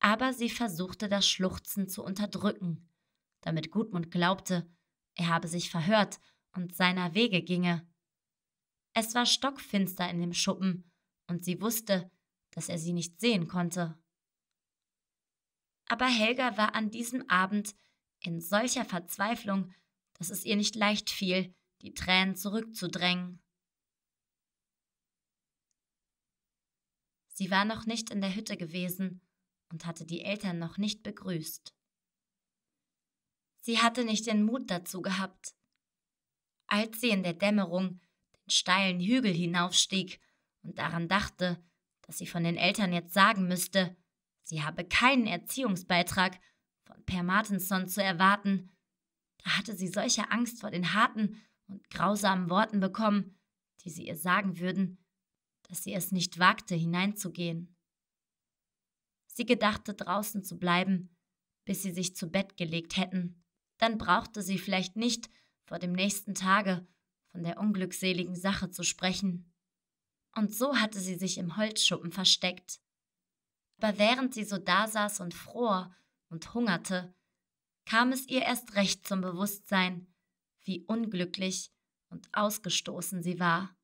Aber sie versuchte, das Schluchzen zu unterdrücken, damit Gudmund glaubte, er habe sich verhört und seiner Wege ginge. Es war stockfinster in dem Schuppen, und sie wusste, dass er sie nicht sehen konnte. Aber Helga war an diesem Abend in solcher Verzweiflung, dass es ihr nicht leicht fiel, die Tränen zurückzudrängen. Sie war noch nicht in der Hütte gewesen und hatte die Eltern noch nicht begrüßt. Sie hatte nicht den Mut dazu gehabt. Als sie in der Dämmerung den steilen Hügel hinaufstieg und daran dachte, dass sie von den Eltern jetzt sagen müsste, sie habe keinen Erziehungsbeitrag von Per Martinson zu erwarten, da hatte sie solche Angst vor den harten und grausamen Worten bekommen, die sie ihr sagen würden, dass sie es nicht wagte, hineinzugehen. Sie gedachte, draußen zu bleiben, bis sie sich zu Bett gelegt hätten. Dann brauchte sie vielleicht nicht, vor dem nächsten Tage von der unglückseligen Sache zu sprechen. Und so hatte sie sich im Holzschuppen versteckt. Aber während sie so dasaß und fror und hungerte, kam es ihr erst recht zum Bewusstsein, wie unglücklich und ausgestoßen sie war.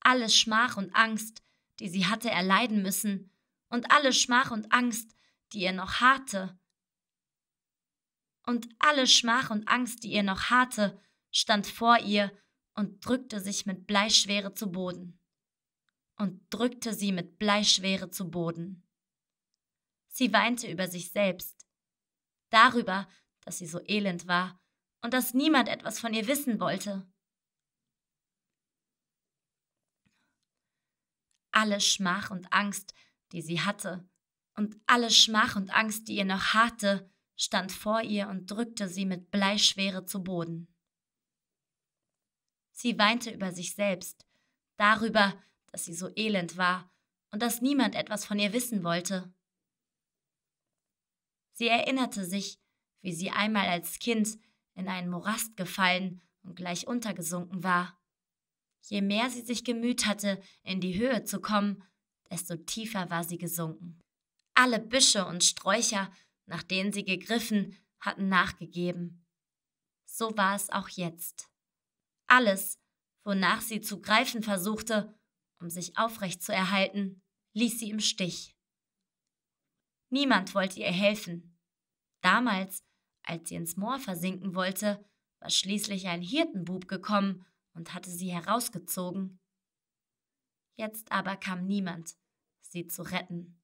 Alle Schmach und Angst, die sie hatte erleiden müssen, und alle Schmach und Angst, die ihr noch harrte, Und alle Schmach und Angst, die ihr noch harrte, stand vor ihr und drückte sich mit Bleischwere zu Boden. Und drückte sie mit Bleischwere zu Boden. Sie weinte über sich selbst, darüber, dass sie so elend war und dass niemand etwas von ihr wissen wollte. Alle Schmach und Angst, die sie hatte, und alle Schmach und Angst, die ihr noch harrte, stand vor ihr und drückte sie mit Bleischwere zu Boden. Sie weinte über sich selbst, darüber, dass sie so elend war und dass niemand etwas von ihr wissen wollte. Sie erinnerte sich, wie sie einmal als Kind in einen Morast gefallen und gleich untergesunken war. Je mehr sie sich gemüht hatte, in die Höhe zu kommen, desto tiefer war sie gesunken. Alle Büsche und Sträucher, nach denen sie gegriffen, hatten nachgegeben. So war es auch jetzt. Alles, wonach sie zu greifen versuchte, um sich aufrecht zu erhalten, ließ sie im Stich. Niemand wollte ihr helfen. Damals, als sie ins Moor versinken wollte, war schließlich ein Hirtenbub gekommen und hatte sie herausgezogen. Jetzt aber kam niemand, sie zu retten.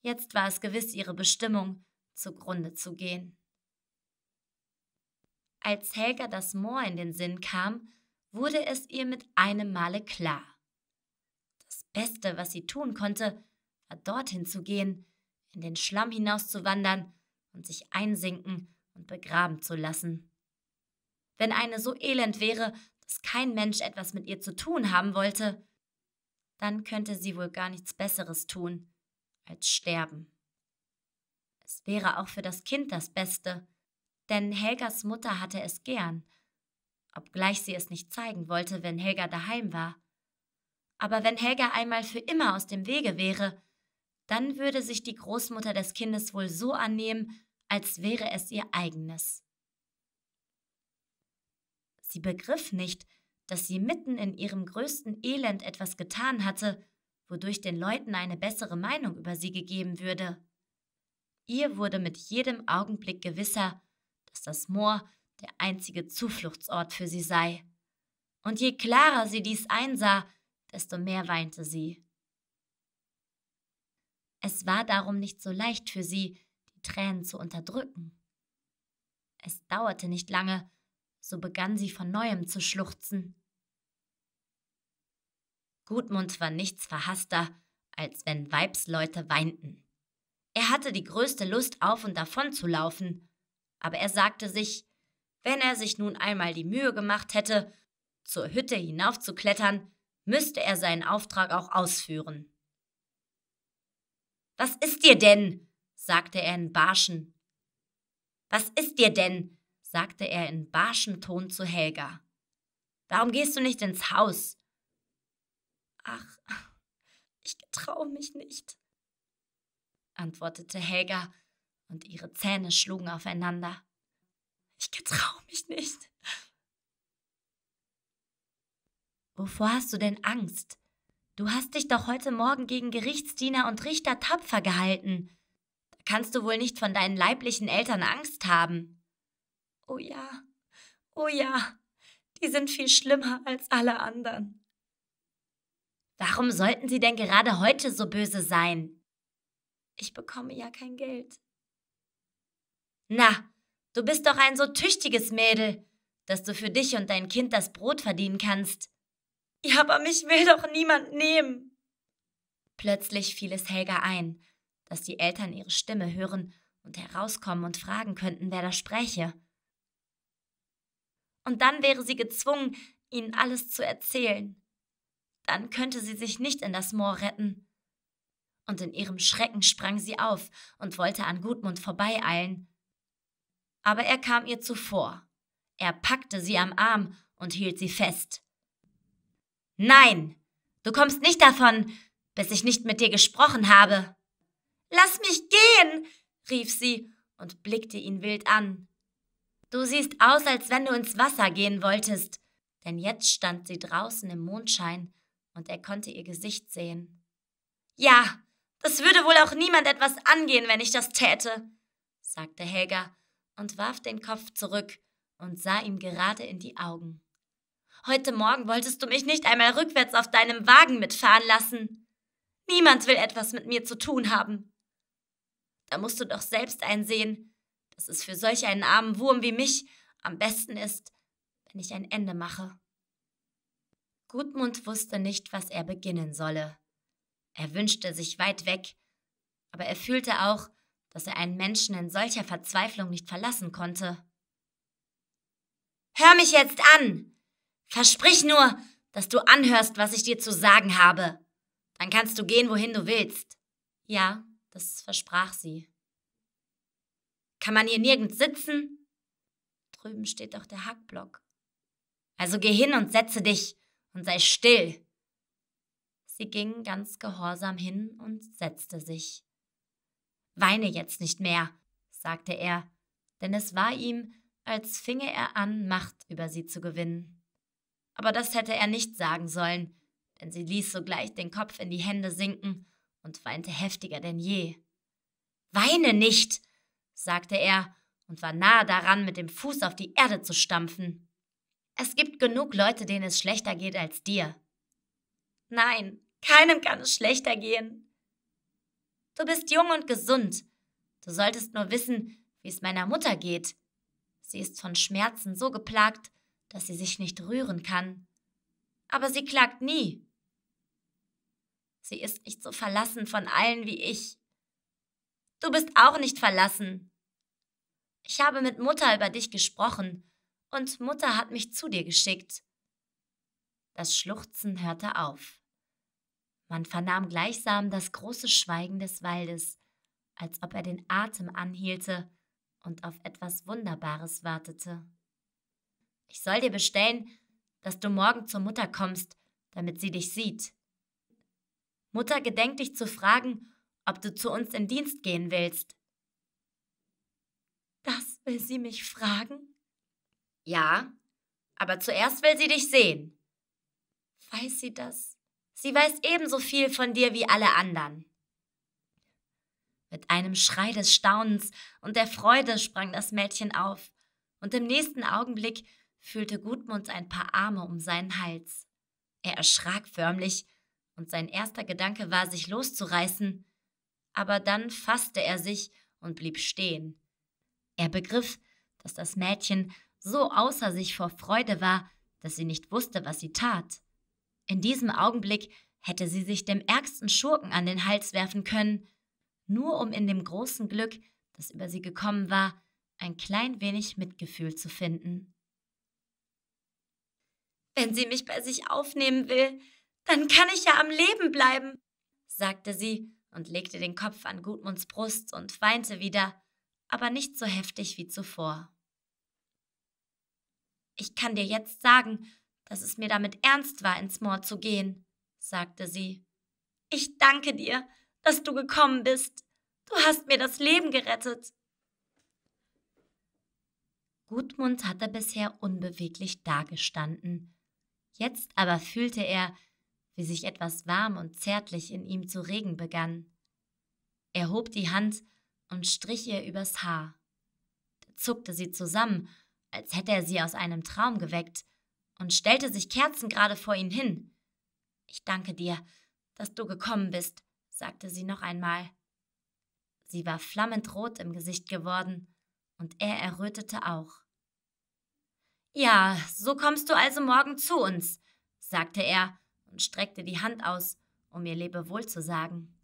Jetzt war es gewiss ihre Bestimmung, zugrunde zu gehen. Als Helga das Moor in den Sinn kam, wurde es ihr mit einem Male klar. Das Beste, was sie tun konnte, war dorthin zu gehen, in den Schlamm hinauszuwandern und sich einsinken und begraben zu lassen. Wenn eine so elend wäre, dass kein Mensch etwas mit ihr zu tun haben wollte, dann könnte sie wohl gar nichts Besseres tun, als sterben. Es wäre auch für das Kind das Beste, denn Helgas Mutter hatte es gern, obgleich sie es nicht zeigen wollte, wenn Helga daheim war. Aber wenn Helga einmal für immer aus dem Wege wäre, dann würde sich die Großmutter des Kindes wohl so annehmen, als wäre es ihr eigenes. Sie begriff nicht, dass sie mitten in ihrem größten Elend etwas getan hatte, wodurch den Leuten eine bessere Meinung über sie gegeben würde. Ihr wurde mit jedem Augenblick gewisser, dass das Moor der einzige Zufluchtsort für sie sei. Und je klarer sie dies einsah, desto mehr weinte sie. Es war darum nicht so leicht für sie, die Tränen zu unterdrücken. Es dauerte nicht lange, so begann sie von Neuem zu schluchzen. Gudmund war nichts verhasster, als wenn Weibsleute weinten. Er hatte die größte Lust, auf und davon zu laufen, aber er sagte sich, wenn er sich nun einmal die Mühe gemacht hätte, zur Hütte hinaufzuklettern, müsste er seinen Auftrag auch ausführen. »Was ist dir denn?« sagte er in barschen. »Was ist dir denn?« sagte er in barschem Ton zu Helga. »Warum gehst du nicht ins Haus?« »Ach, ich traue mich nicht«, antwortete Helga, und ihre Zähne schlugen aufeinander. »Ich getraue mich nicht.« »Wovor hast du denn Angst? Du hast dich doch heute Morgen gegen Gerichtsdiener und Richter tapfer gehalten. Da kannst du wohl nicht von deinen leiblichen Eltern Angst haben.« »Oh ja, oh ja, die sind viel schlimmer als alle anderen.« »Warum sollten sie denn gerade heute so böse sein?« »Ich bekomme ja kein Geld.« »Na, du bist doch ein so tüchtiges Mädel, dass du für dich und dein Kind das Brot verdienen kannst.« »Ja, aber mich will doch niemand nehmen!« Plötzlich fiel es Helga ein, dass die Eltern ihre Stimme hören und herauskommen und fragen könnten, wer da spräche. Und dann wäre sie gezwungen, ihnen alles zu erzählen. Dann könnte sie sich nicht in das Moor retten. Und in ihrem Schrecken sprang sie auf und wollte an Gudmund vorbeieilen. Aber er kam ihr zuvor. Er packte sie am Arm und hielt sie fest. »Nein, du kommst nicht davon, bis ich nicht mit dir gesprochen habe.« »Lass mich gehen«, rief sie und blickte ihn wild an. »Du siehst aus, als wenn du ins Wasser gehen wolltest«, denn jetzt stand sie draußen im Mondschein und er konnte ihr Gesicht sehen. »Ja, das würde wohl auch niemand etwas angehen, wenn ich das täte«, sagte Helga und warf den Kopf zurück und sah ihm gerade in die Augen. »Heute Morgen wolltest du mich nicht einmal rückwärts auf deinem Wagen mitfahren lassen. Niemand will etwas mit mir zu tun haben. Da musst du doch selbst einsehen, dass es für solch einen armen Wurm wie mich am besten ist, wenn ich ein Ende mache.« Gudmund wusste nicht, was er beginnen solle. Er wünschte sich weit weg, aber er fühlte auch, dass er einen Menschen in solcher Verzweiflung nicht verlassen konnte. »Hör mich jetzt an! Versprich nur, dass du anhörst, was ich dir zu sagen habe. Dann kannst du gehen, wohin du willst.« Ja, das versprach sie. »Kann man hier nirgends sitzen?« »Drüben steht doch der Hackblock.« »Also geh hin und setze dich und sei still.« Sie ging ganz gehorsam hin und setzte sich. »Weine jetzt nicht mehr«, sagte er, denn es war ihm, als finge er an, Macht über sie zu gewinnen. Aber das hätte er nicht sagen sollen, denn sie ließ sogleich den Kopf in die Hände sinken und weinte heftiger denn je. »Weine nicht«, sagte er und war nahe daran, mit dem Fuß auf die Erde zu stampfen. »Es gibt genug Leute, denen es schlechter geht als dir.« »Nein, keinem kann es schlechter gehen. Du bist jung und gesund. Du solltest nur wissen, wie es meiner Mutter geht. Sie ist von Schmerzen so geplagt, dass sie sich nicht rühren kann. Aber sie klagt nie. Sie ist nicht so verlassen von allen wie ich. Du bist auch nicht verlassen. Ich habe mit Mutter über dich gesprochen und Mutter hat mich zu dir geschickt.« Das Schluchzen hörte auf. Man vernahm gleichsam das große Schweigen des Waldes, als ob er den Atem anhielte und auf etwas Wunderbares wartete. »Ich soll dir bestellen, dass du morgen zur Mutter kommst, damit sie dich sieht. Mutter gedenkt dich zu fragen, ob du zu uns in Dienst gehen willst.« »Das will sie mich fragen?« »Ja, aber zuerst will sie dich sehen.« »Weiß sie das?« »Sie weiß ebenso viel von dir wie alle anderen.« Mit einem Schrei des Staunens und der Freude sprang das Mädchen auf und im nächsten Augenblick fühlte Gudmund ein paar Arme um seinen Hals. Er erschrak förmlich, und sein erster Gedanke war, sich loszureißen, aber dann fasste er sich und blieb stehen. Er begriff, dass das Mädchen so außer sich vor Freude war, dass sie nicht wusste, was sie tat. In diesem Augenblick hätte sie sich dem ärgsten Schurken an den Hals werfen können, nur um in dem großen Glück, das über sie gekommen war, ein klein wenig Mitgefühl zu finden. »Wenn sie mich bei sich aufnehmen will, dann kann ich ja am Leben bleiben«, sagte sie und legte den Kopf an Gudmunds Brust und weinte wieder, aber nicht so heftig wie zuvor. »Ich kann dir jetzt sagen, dass es mir damit ernst war, ins Moor zu gehen«, sagte sie. »Ich danke dir, dass du gekommen bist. Du hast mir das Leben gerettet.« Gudmund hatte bisher unbeweglich dagestanden. Jetzt aber fühlte er, wie sich etwas warm und zärtlich in ihm zu regen begann. Er hob die Hand und strich ihr übers Haar. Da zuckte sie zusammen, als hätte er sie aus einem Traum geweckt, und stellte sich kerzengerade vor ihn hin. »Ich danke dir, dass du gekommen bist«, sagte sie noch einmal. Sie war flammend rot im Gesicht geworden, und er errötete auch. »Ja, so kommst du also morgen zu uns«, sagte er und streckte die Hand aus, um ihr Lebewohl zu sagen.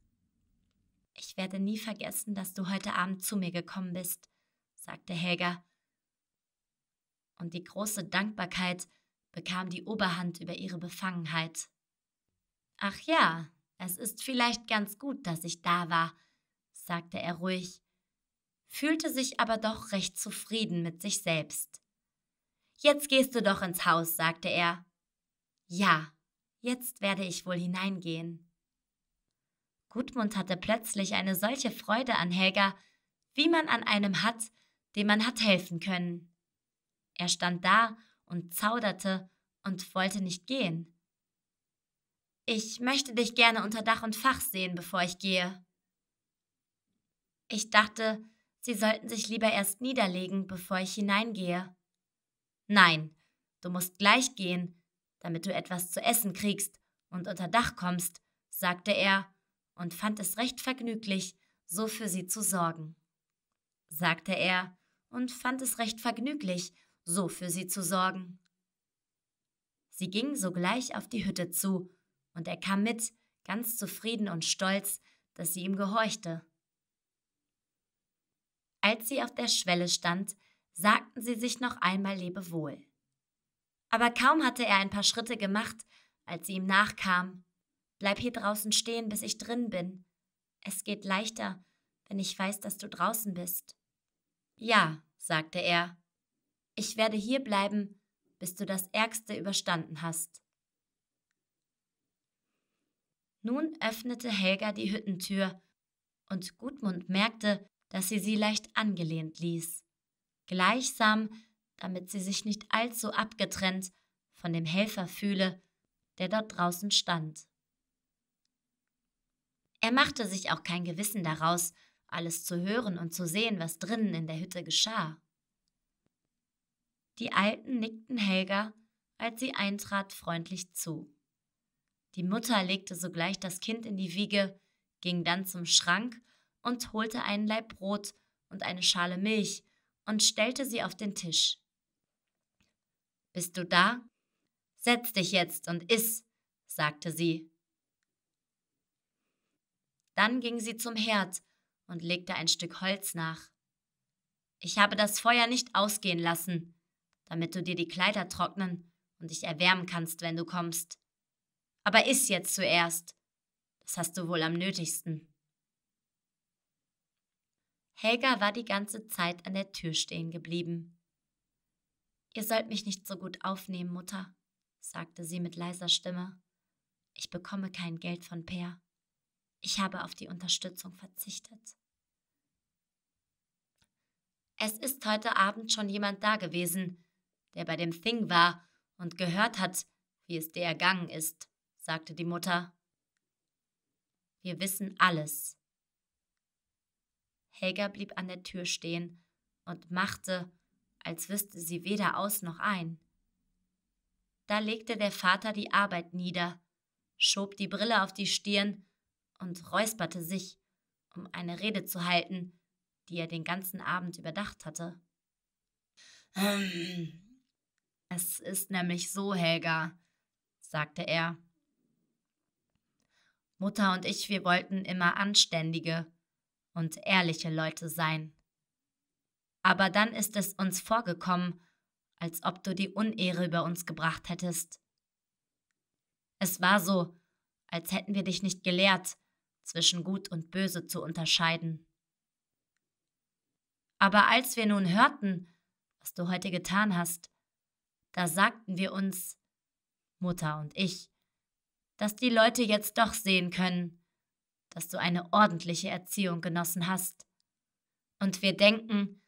»Ich werde nie vergessen, dass du heute Abend zu mir gekommen bist«, sagte Helga. Und die große Dankbarkeit bekam die Oberhand über ihre Befangenheit. »Ach ja, es ist vielleicht ganz gut, dass ich da war«, sagte er ruhig, fühlte sich aber doch recht zufrieden mit sich selbst. »Jetzt gehst du doch ins Haus«, sagte er. »Ja, jetzt werde ich wohl hineingehen.« Gudmund hatte plötzlich eine solche Freude an Helga, wie man an einem hat, dem man hat helfen können. Er stand da und zauderte und wollte nicht gehen. »Ich möchte dich gerne unter Dach und Fach sehen, bevor ich gehe.« »Ich dachte, Sie sollten sich lieber erst niederlegen, bevor ich hineingehe.« »Nein, du musst gleich gehen, damit du etwas zu essen kriegst und unter Dach kommst«, sagte er und fand es recht vergnüglich, so für sie zu sorgen. Sagte er und fand es recht vergnüglich, so für sie zu sorgen. Sie ging sogleich auf die Hütte zu, und er kam mit, ganz zufrieden und stolz, dass sie ihm gehorchte. Als sie auf der Schwelle stand, sagten sie sich noch einmal Lebewohl. Aber kaum hatte er ein paar Schritte gemacht, als sie ihm nachkam. »Bleib hier draußen stehen, bis ich drin bin. Es geht leichter, wenn ich weiß, dass du draußen bist.« »Ja«, sagte er, »ich werde hier bleiben, bis du das Ärgste überstanden hast.« Nun öffnete Helga die Hüttentür, und Gudmund merkte, dass sie sie leicht angelehnt ließ. Gleichsam, damit sie sich nicht allzu abgetrennt von dem Helfer fühle, der dort draußen stand. Er machte sich auch kein Gewissen daraus, alles zu hören und zu sehen, was drinnen in der Hütte geschah. Die Alten nickten Helga, als sie eintrat, freundlich zu. Die Mutter legte sogleich das Kind in die Wiege, ging dann zum Schrank und holte einen Laib Brot und eine Schale Milch und stellte sie auf den Tisch. »Bist du da? Setz dich jetzt und iss«, sagte sie. Dann ging sie zum Herd und legte ein Stück Holz nach. »Ich habe das Feuer nicht ausgehen lassen, damit du dir die Kleider trocknen und dich erwärmen kannst, wenn du kommst. Aber iss jetzt zuerst, das hast du wohl am nötigsten.« Helga war die ganze Zeit an der Tür stehen geblieben. »Ihr sollt mich nicht so gut aufnehmen, Mutter«, sagte sie mit leiser Stimme. »Ich bekomme kein Geld von Per. Ich habe auf die Unterstützung verzichtet.« Es ist heute Abend schon jemand da gewesen, der bei dem Thing war und gehört hat, wie es dir ergangen ist, sagte die Mutter. »Wir wissen alles.« Helga blieb an der Tür stehen und machte, als wüsste sie weder aus noch ein. Da legte der Vater die Arbeit nieder, schob die Brille auf die Stirn und räusperte sich, um eine Rede zu halten, die er den ganzen Abend überdacht hatte. Ähm, es ist nämlich so, Helga, sagte er. Mutter und ich, wir wollten immer anständige und ehrliche Leute sein. Aber dann ist es uns vorgekommen, als ob du die Unehre über uns gebracht hättest. Es war so, als hätten wir dich nicht gelehrt, zwischen Gut und Böse zu unterscheiden. Aber als wir nun hörten, was du heute getan hast, da sagten wir uns, Mutter und ich, dass die Leute jetzt doch sehen können, dass du eine ordentliche Erziehung genossen hast. Und wir denken,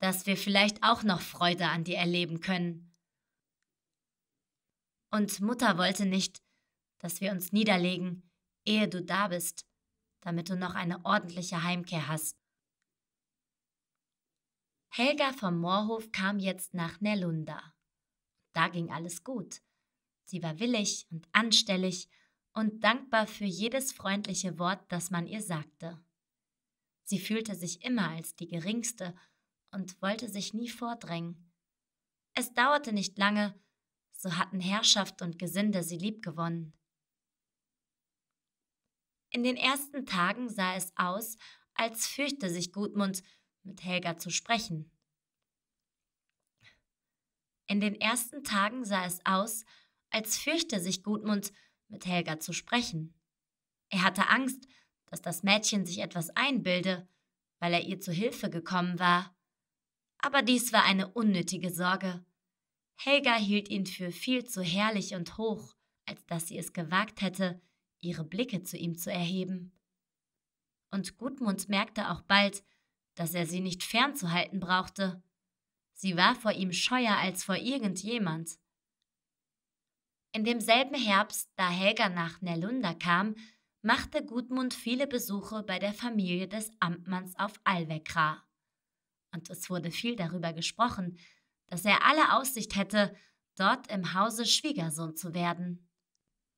dass wir vielleicht auch noch Freude an dir erleben können. Und Mutter wollte nicht, dass wir uns niederlegen, ehe du da bist, damit du noch eine ordentliche Heimkehr hast. Helga vom Moorhof kam jetzt nach Närlunda. Da ging alles gut. Sie war willig und anstellig und dankbar für jedes freundliche Wort, das man ihr sagte. Sie fühlte sich immer als die Geringste und wollte sich nie vordrängen. Es dauerte nicht lange, so hatten Herrschaft und Gesinde sie liebgewonnen. In den ersten Tagen sah es aus, als fürchte sich Gudmund, mit Helga zu sprechen. In den ersten Tagen sah es aus, als fürchte sich Gudmund, mit Helga zu sprechen. Er hatte Angst, dass das Mädchen sich etwas einbilde, weil er ihr zu Hilfe gekommen war. Aber dies war eine unnötige Sorge. Helga hielt ihn für viel zu herrlich und hoch, als dass sie es gewagt hätte, ihre Blicke zu ihm zu erheben. Und Gudmund merkte auch bald, dass er sie nicht fernzuhalten brauchte. Sie war vor ihm scheuer als vor irgendjemand. In demselben Herbst, da Helga nach Närlunda kam, machte Gudmund viele Besuche bei der Familie des Amtmanns auf Älvakra. Und es wurde viel darüber gesprochen, dass er alle Aussicht hätte, dort im Hause Schwiegersohn zu werden.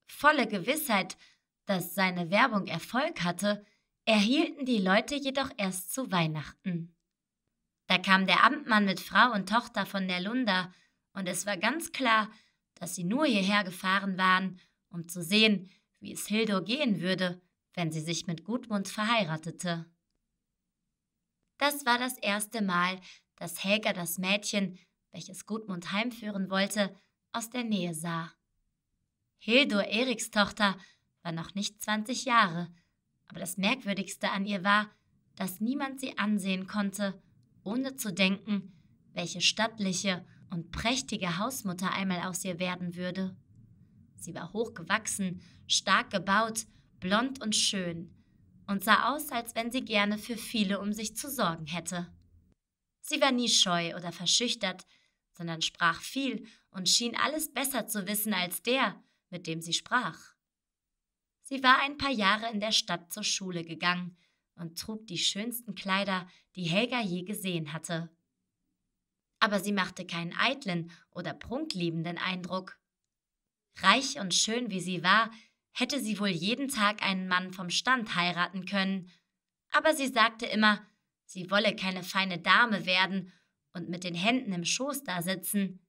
Volle Gewissheit, dass seine Werbung Erfolg hatte, erhielten die Leute jedoch erst zu Weihnachten. Da kam der Amtmann mit Frau und Tochter von Närlunda, und es war ganz klar, dass sie nur hierher gefahren waren, um zu sehen, wie es Hildur gehen würde, wenn sie sich mit Gudmund verheiratete. Das war das erste Mal, dass Helga das Mädchen, welches Gudmund heimführen wollte, aus der Nähe sah. Hildur Eriks Tochter war noch nicht zwanzig Jahre, aber das Merkwürdigste an ihr war, dass niemand sie ansehen konnte, ohne zu denken, welche stattliche und prächtige Hausmutter einmal aus ihr werden würde. Sie war hochgewachsen, stark gebaut, blond und schön und sah aus, als wenn sie gerne für viele um sich zu sorgen hätte. Sie war nie scheu oder verschüchtert, sondern sprach viel und schien alles besser zu wissen als der, mit dem sie sprach. Sie war ein paar Jahre in der Stadt zur Schule gegangen und trug die schönsten Kleider, die Helga je gesehen hatte. Aber sie machte keinen eitlen oder prunkliebenden Eindruck. Reich und schön wie sie war, hätte sie wohl jeden Tag einen Mann vom Stand heiraten können, aber sie sagte immer, sie wolle keine feine Dame werden und mit den Händen im Schoß da sitzen.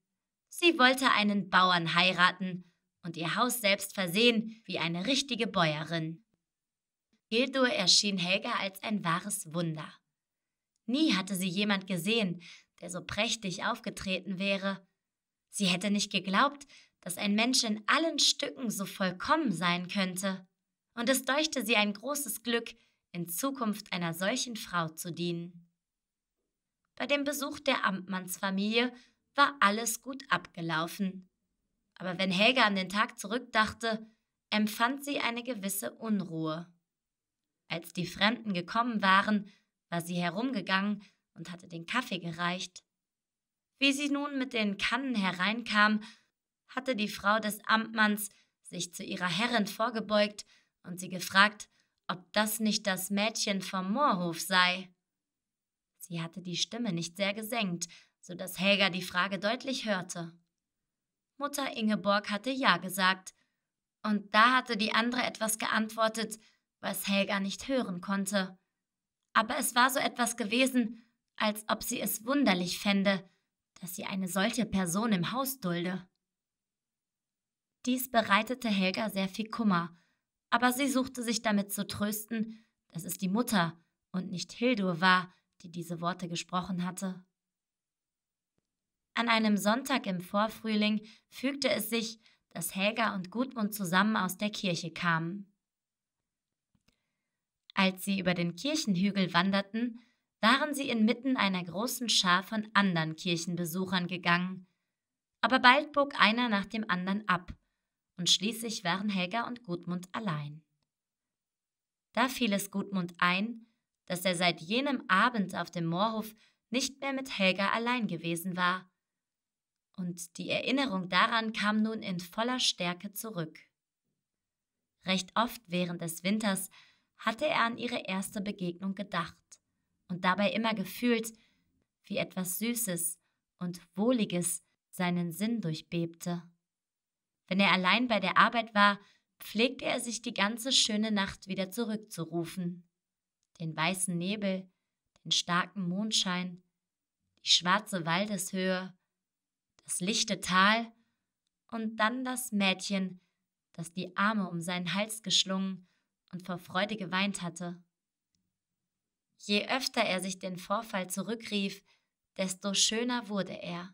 Sie wollte einen Bauern heiraten und ihr Haus selbst versehen wie eine richtige Bäuerin. Hildur erschien Helga als ein wahres Wunder. Nie hatte sie jemand gesehen, der so prächtig aufgetreten wäre. Sie hätte nicht geglaubt, dass ein Mensch in allen Stücken so vollkommen sein könnte. Und es deuchte sie ein großes Glück, in Zukunft einer solchen Frau zu dienen. Bei dem Besuch der Amtmannsfamilie war alles gut abgelaufen. Aber wenn Helga an den Tag zurückdachte, empfand sie eine gewisse Unruhe. Als die Fremden gekommen waren, war sie herumgegangen und hatte den Kaffee gereicht. Wie sie nun mit den Kannen hereinkam, hatte die Frau des Amtmanns sich zu ihrer Herrin vorgebeugt und sie gefragt, ob das nicht das Mädchen vom Moorhof sei. Sie hatte die Stimme nicht sehr gesenkt, sodass Helga die Frage deutlich hörte. Mutter Ingeborg hatte ja gesagt, und da hatte die andere etwas geantwortet, was Helga nicht hören konnte. Aber es war so etwas gewesen, als ob sie es wunderlich fände, dass sie eine solche Person im Haus dulde. Dies bereitete Helga sehr viel Kummer, aber sie suchte sich damit zu trösten, dass es die Mutter und nicht Hildur war, die diese Worte gesprochen hatte. An einem Sonntag im Vorfrühling fügte es sich, dass Helga und Gudmund zusammen aus der Kirche kamen. Als sie über den Kirchenhügel wanderten, waren sie inmitten einer großen Schar von anderen Kirchenbesuchern gegangen. Aber bald bog einer nach dem anderen ab, und schließlich waren Helga und Gudmund allein. Da fiel es Gudmund ein, dass er seit jenem Abend auf dem Moorhof nicht mehr mit Helga allein gewesen war. Und die Erinnerung daran kam nun in voller Stärke zurück. Recht oft während des Winters hatte er an ihre erste Begegnung gedacht und dabei immer gefühlt, wie etwas Süßes und Wohliges seinen Sinn durchbebte. Wenn er allein bei der Arbeit war, pflegte er sich die ganze schöne Nacht wieder zurückzurufen. Den weißen Nebel, den starken Mondschein, die schwarze Waldeshöhe, das lichte Tal und dann das Mädchen, das die Arme um seinen Hals geschlungen und vor Freude geweint hatte. Je öfter er sich den Vorfall zurückrief, desto schöner wurde er.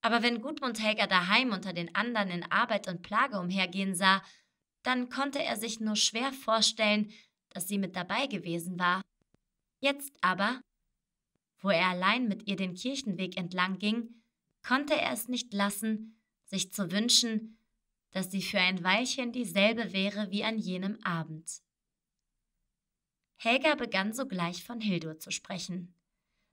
Aber wenn Gudmund Helga daheim unter den anderen in Arbeit und Plage umhergehen sah, dann konnte er sich nur schwer vorstellen, dass sie mit dabei gewesen war. Jetzt aber, wo er allein mit ihr den Kirchenweg entlang ging, konnte er es nicht lassen, sich zu wünschen, dass sie für ein Weilchen dieselbe wäre wie an jenem Abend. Helga begann sogleich von Hildur zu sprechen.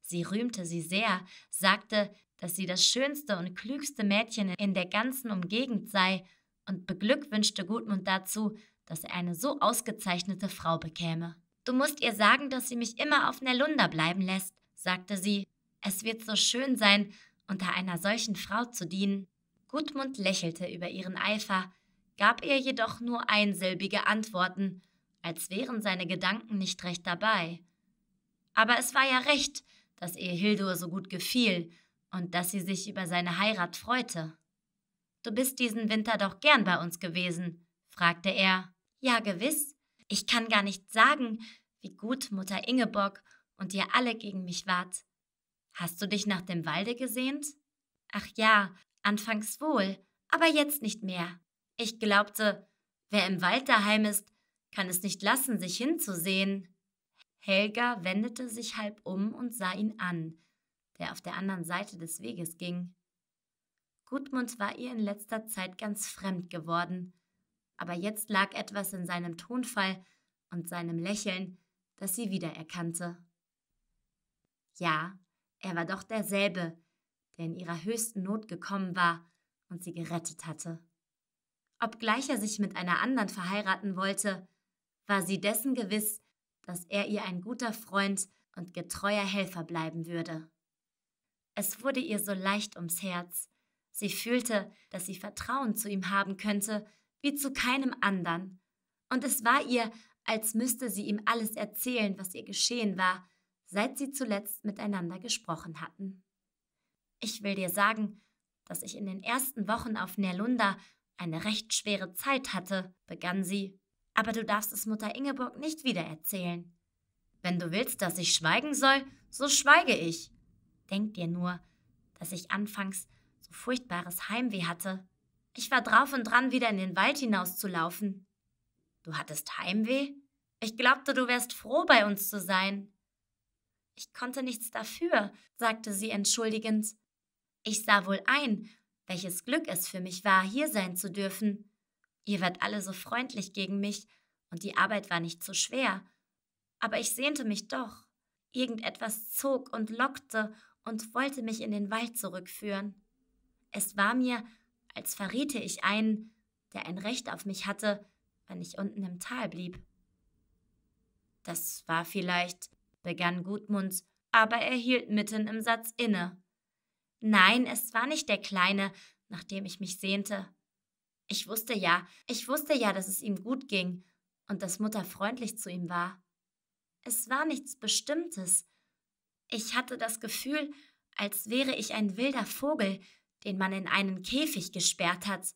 Sie rühmte sie sehr, sagte, dass sie das schönste und klügste Mädchen in der ganzen Umgegend sei und beglückwünschte Gudmund dazu, dass er eine so ausgezeichnete Frau bekäme. »Du musst ihr sagen, dass sie mich immer auf Närlunda bleiben lässt«, sagte sie. »Es wird so schön sein, unter einer solchen Frau zu dienen.« Gudmund lächelte über ihren Eifer, gab ihr jedoch nur einsilbige Antworten, als wären seine Gedanken nicht recht dabei. Aber es war ja recht, dass ihr Hildur so gut gefiel und dass sie sich über seine Heirat freute. »Du bist diesen Winter doch gern bei uns gewesen«, fragte er. »Ja, gewiss. Ich kann gar nicht sagen, wie gut Mutter Ingeborg und ihr alle gegen mich wart. Hast du dich nach dem Walde gesehnt?« »Ach ja, anfangs wohl, aber jetzt nicht mehr. Ich glaubte, wer im Wald daheim ist, kann es nicht lassen, sich hinzusehen.« Helga wendete sich halb um und sah ihn an, der auf der anderen Seite des Weges ging. Gudmund war ihr in letzter Zeit ganz fremd geworden, aber jetzt lag etwas in seinem Tonfall und seinem Lächeln, das sie wiedererkannte. Ja, er war doch derselbe, der in ihrer höchsten Not gekommen war und sie gerettet hatte. Obgleich er sich mit einer anderen verheiraten wollte, war sie dessen gewiss, dass er ihr ein guter Freund und getreuer Helfer bleiben würde. Es wurde ihr so leicht ums Herz. Sie fühlte, dass sie Vertrauen zu ihm haben könnte, wie zu keinem anderen. Und es war ihr, als müsste sie ihm alles erzählen, was ihr geschehen war, seit sie zuletzt miteinander gesprochen hatten. »Ich will dir sagen, dass ich in den ersten Wochen auf Närlunda eine recht schwere Zeit hatte«, begann sie. »Aber du darfst es Mutter Ingeborg nicht wieder erzählen. Wenn du willst, dass ich schweigen soll, so schweige ich. Denk dir nur, dass ich anfangs so furchtbares Heimweh hatte. Ich war drauf und dran, wieder in den Wald hinauszulaufen.« »Du hattest Heimweh? Ich glaubte, du wärst froh, bei uns zu sein.« »Ich konnte nichts dafür«, sagte sie entschuldigend. »Ich sah wohl ein, welches Glück es für mich war, hier sein zu dürfen. Ihr wart alle so freundlich gegen mich und die Arbeit war nicht so schwer. Aber ich sehnte mich doch. Irgendetwas zog und lockte und wollte mich in den Wald zurückführen. Es war mir, als verriete ich einen, der ein Recht auf mich hatte, wenn ich unten im Tal blieb.« »Das war vielleicht«, begann Gudmund, aber er hielt mitten im Satz inne. Nein, es war nicht der Kleine, nach dem ich mich sehnte. Ich wusste ja, ich wusste ja, dass es ihm gut ging und dass Mutter freundlich zu ihm war. Es war nichts Bestimmtes. Ich hatte das Gefühl, als wäre ich ein wilder Vogel, den man in einen Käfig gesperrt hat.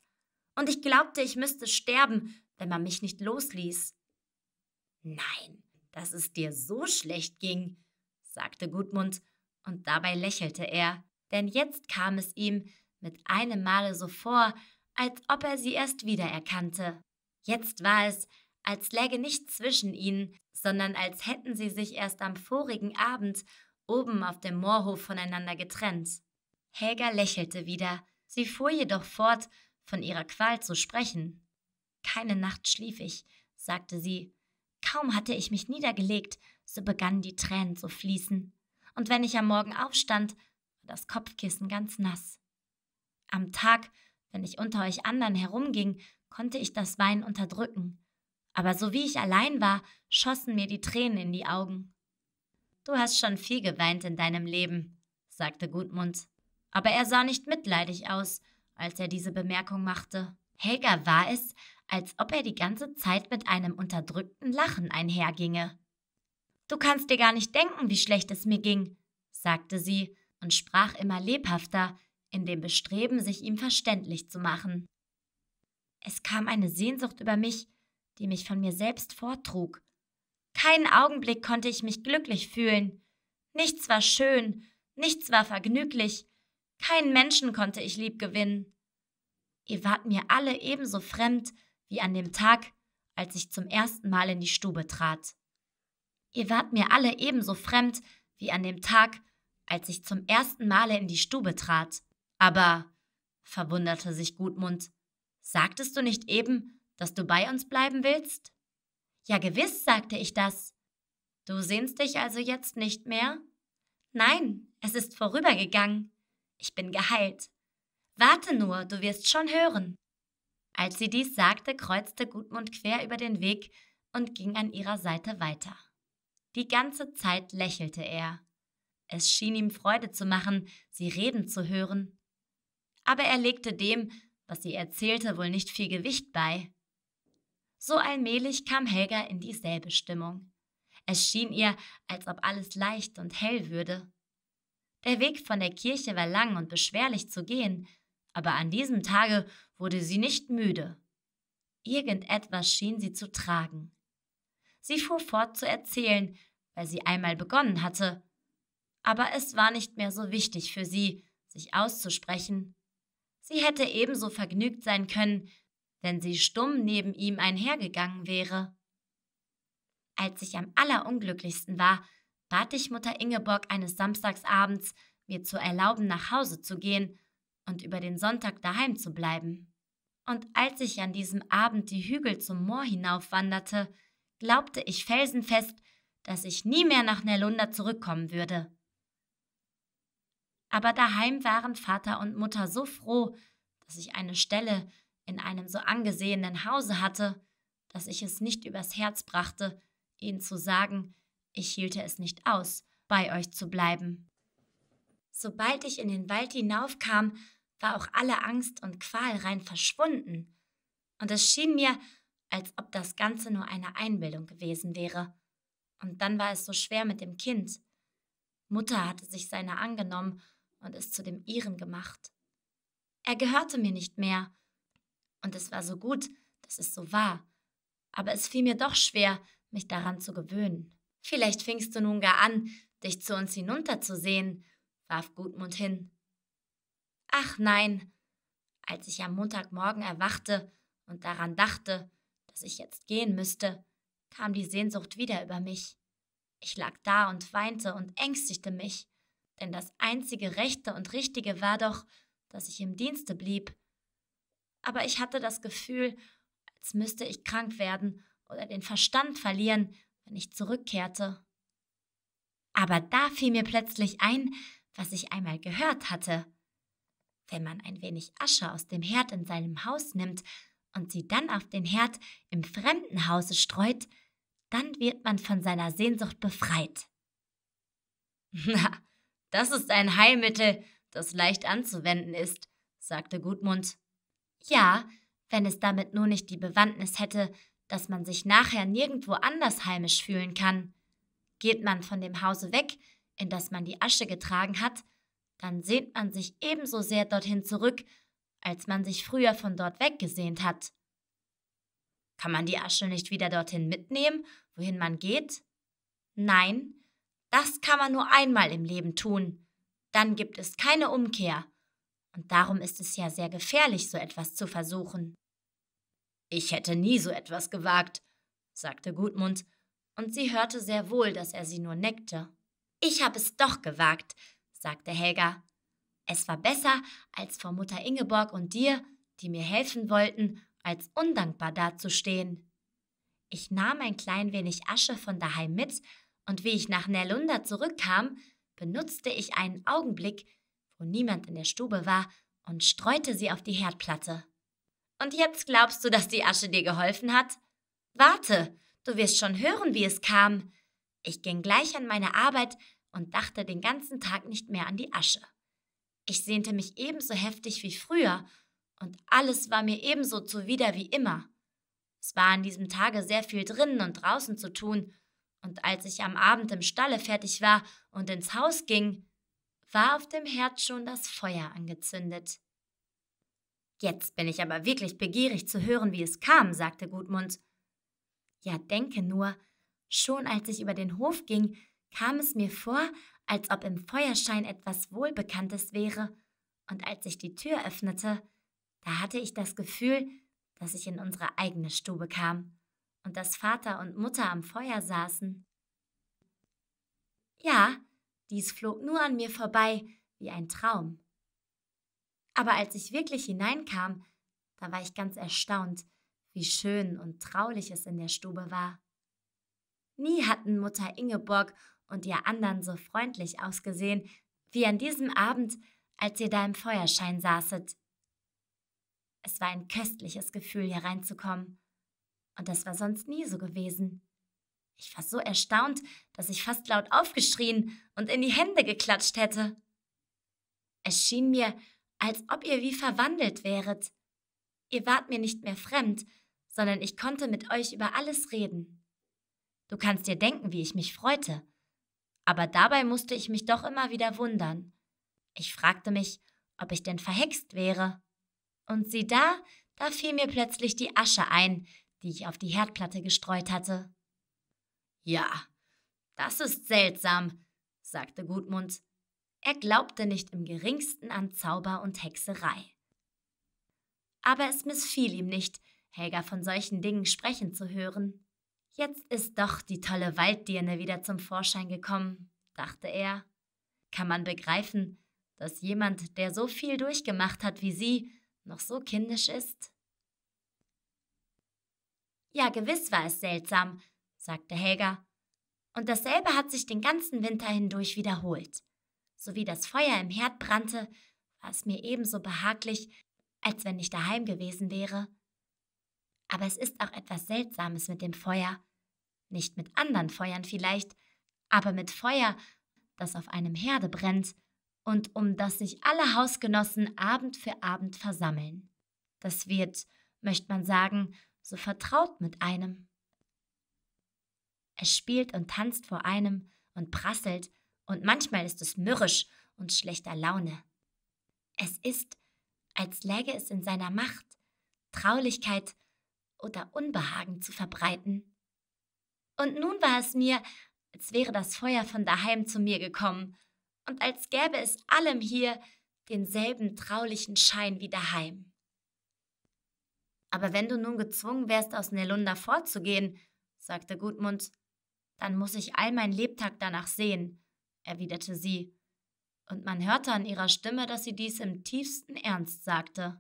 Und ich glaubte, ich müsste sterben, wenn man mich nicht losließ. Nein, dass es dir so schlecht ging, sagte Gudmund, und dabei lächelte er, denn jetzt kam es ihm mit einem Male so vor, als ob er sie erst wiedererkannte. Jetzt war es, als läge nichts zwischen ihnen, sondern als hätten sie sich erst am vorigen Abend oben auf dem Moorhof voneinander getrennt. Helga lächelte wieder, sie fuhr jedoch fort, von ihrer Qual zu sprechen. »Keine Nacht schlief ich«, sagte sie. »Kaum hatte ich mich niedergelegt, so begannen die Tränen zu fließen. Und wenn ich am Morgen aufstand, war das Kopfkissen ganz nass. Am Tag, wenn ich unter euch anderen herumging, konnte ich das Weinen unterdrücken. Aber so wie ich allein war, schossen mir die Tränen in die Augen.« »Du hast schon viel geweint in deinem Leben«, sagte Gudmund. Aber er sah nicht mitleidig aus, als er diese Bemerkung machte. Helga war es, als ob er die ganze Zeit mit einem unterdrückten Lachen einherginge. »Du kannst dir gar nicht denken, wie schlecht es mir ging«, sagte sie und sprach immer lebhafter, in dem Bestreben, sich ihm verständlich zu machen. Es kam eine Sehnsucht über mich, die mich von mir selbst forttrug. Keinen Augenblick konnte ich mich glücklich fühlen. Nichts war schön, nichts war vergnüglich, keinen Menschen konnte ich lieb gewinnen. Ihr wart mir alle ebenso fremd wie an dem Tag, als ich zum ersten Mal in die Stube trat. Ihr wart mir alle ebenso fremd wie an dem Tag, als ich zum ersten Male in die Stube trat. Aber, verwunderte sich Gudmund, sagtest du nicht eben, dass du bei uns bleiben willst? Ja, gewiss, sagte ich das. Du sehnst dich also jetzt nicht mehr? Nein, es ist vorübergegangen. Ich bin geheilt. Warte nur, du wirst schon hören. Als sie dies sagte, kreuzte Gudmund quer über den Weg und ging an ihrer Seite weiter. Die ganze Zeit lächelte er. Es schien ihm Freude zu machen, sie reden zu hören. Aber er legte dem, was sie erzählte, wohl nicht viel Gewicht bei. So allmählich kam Helga in dieselbe Stimmung. Es schien ihr, als ob alles leicht und hell würde. Der Weg von der Kirche war lang und beschwerlich zu gehen, aber an diesem Tage wurde sie nicht müde. Irgendetwas schien sie zu tragen. Sie fuhr fort zu erzählen, weil sie einmal begonnen hatte. Aber es war nicht mehr so wichtig für sie, sich auszusprechen. Sie hätte ebenso vergnügt sein können, wenn sie stumm neben ihm einhergegangen wäre. Als ich am allerunglücklichsten war, bat ich Mutter Ingeborg eines Samstagsabends, mir zu erlauben, nach Hause zu gehen und über den Sonntag daheim zu bleiben. Und als ich an diesem Abend die Hügel zum Moor hinaufwanderte, glaubte ich felsenfest, dass ich nie mehr nach Närlunda zurückkommen würde. Aber daheim waren Vater und Mutter so froh, dass ich eine Stelle in einem so angesehenen Hause hatte, dass ich es nicht übers Herz brachte, ihnen zu sagen, ich hielte es nicht aus, bei euch zu bleiben. Sobald ich in den Wald hinaufkam, war auch alle Angst und Qual rein verschwunden. Und es schien mir, als ob das Ganze nur eine Einbildung gewesen wäre. Und dann war es so schwer mit dem Kind. Mutter hatte sich seiner angenommen und es zu dem ihren gemacht. Er gehörte mir nicht mehr. Und es war so gut, dass es so war. Aber es fiel mir doch schwer, mich daran zu gewöhnen. Vielleicht fingst du nun gar an, dich zu uns hinunterzusehen, warf Gudmund hin. Ach nein, als ich am Montagmorgen erwachte und daran dachte, dass ich jetzt gehen müsste, kam die Sehnsucht wieder über mich. Ich lag da und weinte und ängstigte mich, denn das einzige Rechte und Richtige war doch, dass ich im Dienste blieb. Aber ich hatte das Gefühl, als müsste ich krank werden oder den Verstand verlieren, wenn ich zurückkehrte. Aber da fiel mir plötzlich ein, was ich einmal gehört hatte. Wenn man ein wenig Asche aus dem Herd in seinem Haus nimmt und sie dann auf den Herd im fremden Hause streut, dann wird man von seiner Sehnsucht befreit. Na, das ist ein Heilmittel, das leicht anzuwenden ist, sagte Gudmund. Ja, wenn es damit nur nicht die Bewandtnis hätte, dass man sich nachher nirgendwo anders heimisch fühlen kann. Geht man von dem Hause weg, in das man die Asche getragen hat, dann sehnt man sich ebenso sehr dorthin zurück, als man sich früher von dort weggesehnt hat. Kann man die Asche nicht wieder dorthin mitnehmen, wohin man geht? Nein, das kann man nur einmal im Leben tun. Dann gibt es keine Umkehr. Und darum ist es ja sehr gefährlich, so etwas zu versuchen. Ich hätte nie so etwas gewagt, sagte Gudmund, und sie hörte sehr wohl, dass er sie nur neckte. Ich habe es doch gewagt, sagte Helga. Es war besser, als vor Mutter Ingeborg und dir, die mir helfen wollten, als undankbar dazustehen. Ich nahm ein klein wenig Asche von daheim mit, und wie ich nach Närlunda zurückkam, benutzte ich einen Augenblick, wo niemand in der Stube war, und streute sie auf die Herdplatte. Und jetzt glaubst du, dass die Asche dir geholfen hat? Warte, du wirst schon hören, wie es kam. Ich ging gleich an meine Arbeit und dachte den ganzen Tag nicht mehr an die Asche. Ich sehnte mich ebenso heftig wie früher, und alles war mir ebenso zuwider wie immer. Es war an diesem Tage sehr viel drinnen und draußen zu tun, und als ich am Abend im Stalle fertig war und ins Haus ging, war auf dem Herd schon das Feuer angezündet. Jetzt bin ich aber wirklich begierig zu hören, wie es kam, sagte Gudmund. Ja, denke nur, schon als ich über den Hof ging, kam es mir vor, als ob im Feuerschein etwas Wohlbekanntes wäre, und als ich die Tür öffnete, da hatte ich das Gefühl, dass ich in unsere eigene Stube kam und dass Vater und Mutter am Feuer saßen. Ja, dies flog nur an mir vorbei, wie ein Traum. Aber als ich wirklich hineinkam, da war ich ganz erstaunt, wie schön und traulich es in der Stube war. Nie hatten Mutter Ingeborg und ihr anderen so freundlich ausgesehen, wie an diesem Abend, als ihr da im Feuerschein saßet. Es war ein köstliches Gefühl, hereinzukommen, und das war sonst nie so gewesen. Ich war so erstaunt, dass ich fast laut aufgeschrien und in die Hände geklatscht hätte. Es schien mir, als ob ihr wie verwandelt wäret. Ihr wart mir nicht mehr fremd, sondern ich konnte mit euch über alles reden. Du kannst dir denken, wie ich mich freute. Aber dabei musste ich mich doch immer wieder wundern. Ich fragte mich, ob ich denn verhext wäre. Und sieh da, da fiel mir plötzlich die Asche ein, die ich auf die Herdplatte gestreut hatte. Ja, das ist seltsam, sagte Gudmund. Er glaubte nicht im geringsten an Zauber und Hexerei. Aber es missfiel ihm nicht, Helga von solchen Dingen sprechen zu hören. Jetzt ist doch die tolle Walddirne wieder zum Vorschein gekommen, dachte er. Kann man begreifen, dass jemand, der so viel durchgemacht hat wie sie, noch so kindisch ist? Ja, gewiss war es seltsam, sagte Helga. Und dasselbe hat sich den ganzen Winter hindurch wiederholt. So wie das Feuer im Herd brannte, war es mir ebenso behaglich, als wenn ich daheim gewesen wäre. Aber es ist auch etwas Seltsames mit dem Feuer. Nicht mit anderen Feuern vielleicht, aber mit Feuer, das auf einem Herde brennt und um das sich alle Hausgenossen Abend für Abend versammeln. Das wird, möchte man sagen, so vertraut mit einem. Es spielt und tanzt vor einem und prasselt, und manchmal ist es mürrisch und schlechter Laune. Es ist, als läge es in seiner Macht, Traurigkeit oder Unbehagen zu verbreiten. Und nun war es mir, als wäre das Feuer von daheim zu mir gekommen und als gäbe es allem hier denselben traulichen Schein wie daheim. Aber wenn du nun gezwungen wärst, aus Närlunda fortzugehen, sagte Gudmund, dann muss ich all mein Lebtag danach sehen, erwiderte sie, und man hörte an ihrer Stimme, dass sie dies im tiefsten Ernst sagte.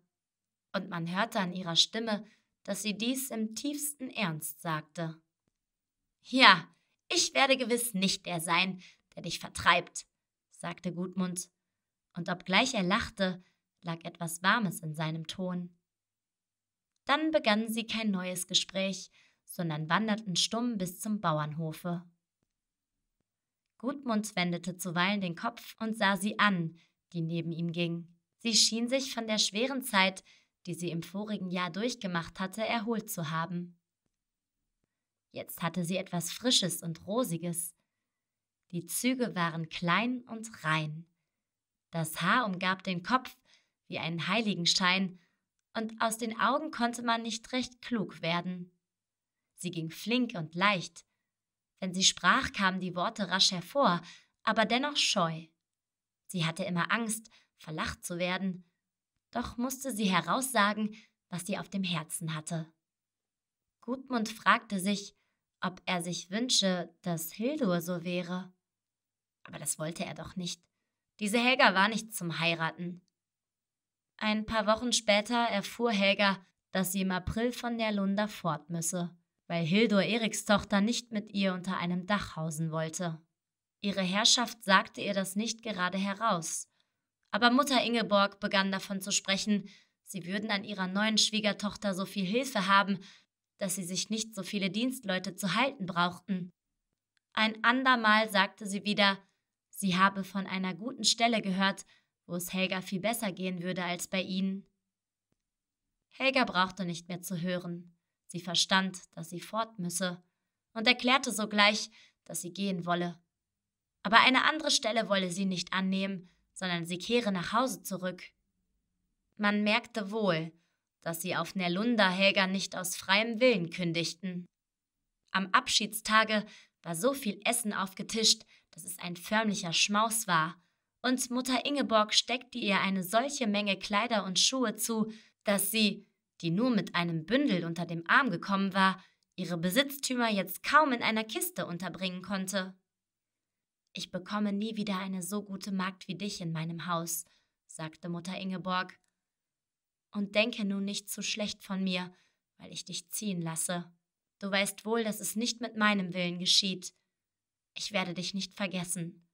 Und man hörte an ihrer Stimme, dass sie dies im tiefsten Ernst sagte. Ja, ich werde gewiss nicht der sein, der dich vertreibt, sagte Gudmund, und obgleich er lachte, lag etwas Warmes in seinem Ton. Dann begannen sie kein neues Gespräch, sondern wanderten stumm bis zum Bauernhofe. Gudmund wendete zuweilen den Kopf und sah sie an, die neben ihm ging. Sie schien sich von der schweren Zeit, die sie im vorigen Jahr durchgemacht hatte, erholt zu haben. Jetzt hatte sie etwas Frisches und Rosiges. Die Züge waren klein und rein. Das Haar umgab den Kopf wie einen Heiligenschein, und aus den Augen konnte man nicht recht klug werden. Sie ging flink und leicht. Wenn sie sprach, kamen die Worte rasch hervor, aber dennoch scheu. Sie hatte immer Angst, verlacht zu werden, doch musste sie heraussagen, was sie auf dem Herzen hatte. Gudmund fragte sich, ob er sich wünsche, dass Hildur so wäre. Aber das wollte er doch nicht. Diese Helga war nicht zum Heiraten. Ein paar Wochen später erfuhr Helga, dass sie im April von Närlunda fort müsse, weil Hildur Eriks Tochter nicht mit ihr unter einem Dach hausen wollte. Ihre Herrschaft sagte ihr das nicht gerade heraus. Aber Mutter Ingeborg begann davon zu sprechen, sie würden an ihrer neuen Schwiegertochter so viel Hilfe haben, dass sie sich nicht so viele Dienstleute zu halten brauchten. Ein andermal sagte sie wieder, sie habe von einer guten Stelle gehört, wo es Helga viel besser gehen würde als bei ihnen. Helga brauchte nicht mehr zu hören. Sie verstand, dass sie fort müsse und erklärte sogleich, dass sie gehen wolle. Aber eine andere Stelle wolle sie nicht annehmen, sondern sie kehre nach Hause zurück. Man merkte wohl, dass sie auf Närlunda Helga nicht aus freiem Willen kündigten. Am Abschiedstage war so viel Essen aufgetischt, dass es ein förmlicher Schmaus war, und Mutter Ingeborg steckte ihr eine solche Menge Kleider und Schuhe zu, dass sie, die nur mit einem Bündel unter dem Arm gekommen war, ihre Besitztümer jetzt kaum in einer Kiste unterbringen konnte. »Ich bekomme nie wieder eine so gute Magd wie dich in meinem Haus«, sagte Mutter Ingeborg. »Und denke nun nicht zu schlecht von mir, weil ich dich ziehen lasse. Du weißt wohl, dass es nicht mit meinem Willen geschieht. Ich werde dich nicht vergessen.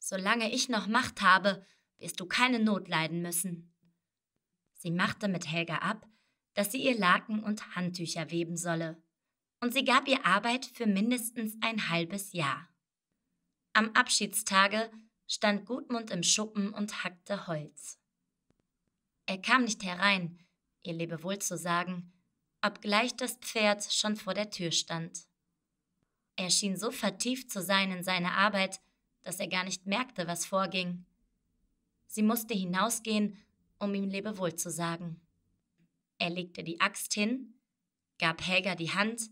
Solange ich noch Macht habe, wirst du keine Not leiden müssen.« Sie machte mit Helga ab, dass sie ihr Laken und Handtücher weben solle, und sie gab ihr Arbeit für mindestens ein halbes Jahr. Am Abschiedstage stand Gudmund im Schuppen und hackte Holz. Er kam nicht herein, ihr Lebewohl zu sagen, obgleich das Pferd schon vor der Tür stand. Er schien so vertieft zu sein in seine Arbeit, dass er gar nicht merkte, was vorging. Sie musste hinausgehen, um ihm Lebewohl zu sagen. Er legte die Axt hin, gab Helga die Hand,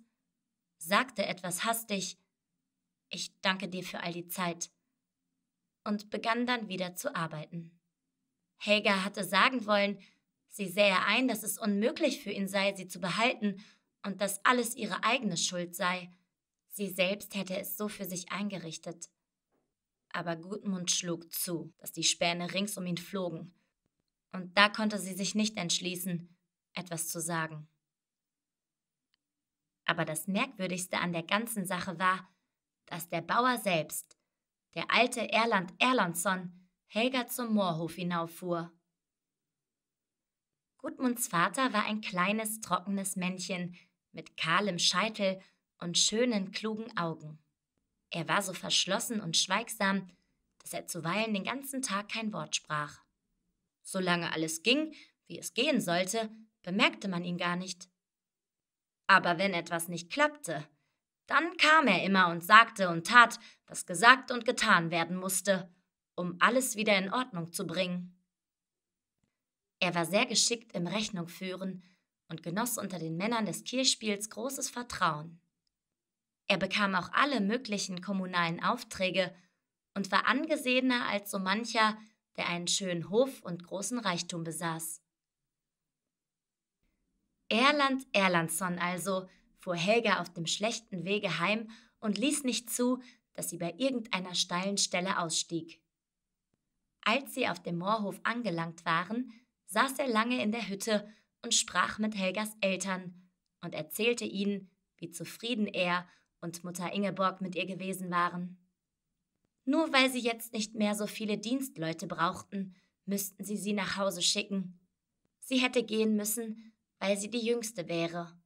sagte etwas hastig, »Ich danke dir für all die Zeit«, und begann dann wieder zu arbeiten. Helga hatte sagen wollen, sie sähe ein, dass es unmöglich für ihn sei, sie zu behalten und dass alles ihre eigene Schuld sei. Sie selbst hätte es so für sich eingerichtet. Aber Gudmund schlug zu, dass die Späne rings um ihn flogen. Und da konnte sie sich nicht entschließen, etwas zu sagen. Aber das Merkwürdigste an der ganzen Sache war, dass der Bauer selbst, der alte Erland Erlandsson, Helga zum Moorhof hinauffuhr. Gudmunds Vater war ein kleines, trockenes Männchen mit kahlem Scheitel und schönen, klugen Augen. Er war so verschlossen und schweigsam, dass er zuweilen den ganzen Tag kein Wort sprach. Solange alles ging, wie es gehen sollte, bemerkte man ihn gar nicht. Aber wenn etwas nicht klappte, dann kam er immer und sagte und tat, was gesagt und getan werden musste, um alles wieder in Ordnung zu bringen. Er war sehr geschickt im Rechnungführen und genoss unter den Männern des Kirchspiels großes Vertrauen. Er bekam auch alle möglichen kommunalen Aufträge und war angesehener als so mancher, der einen schönen Hof und großen Reichtum besaß. Erland Erlandsson also fuhr Helga auf dem schlechten Wege heim und ließ nicht zu, dass sie bei irgendeiner steilen Stelle ausstieg. Als sie auf dem Moorhof angelangt waren, saß er lange in der Hütte und sprach mit Helgas Eltern und erzählte ihnen, wie zufrieden er und Mutter Ingeborg mit ihr gewesen waren. Nur weil sie jetzt nicht mehr so viele Dienstleute brauchten, müssten sie sie nach Hause schicken. Sie hätte gehen müssen, weil sie die Jüngste wäre.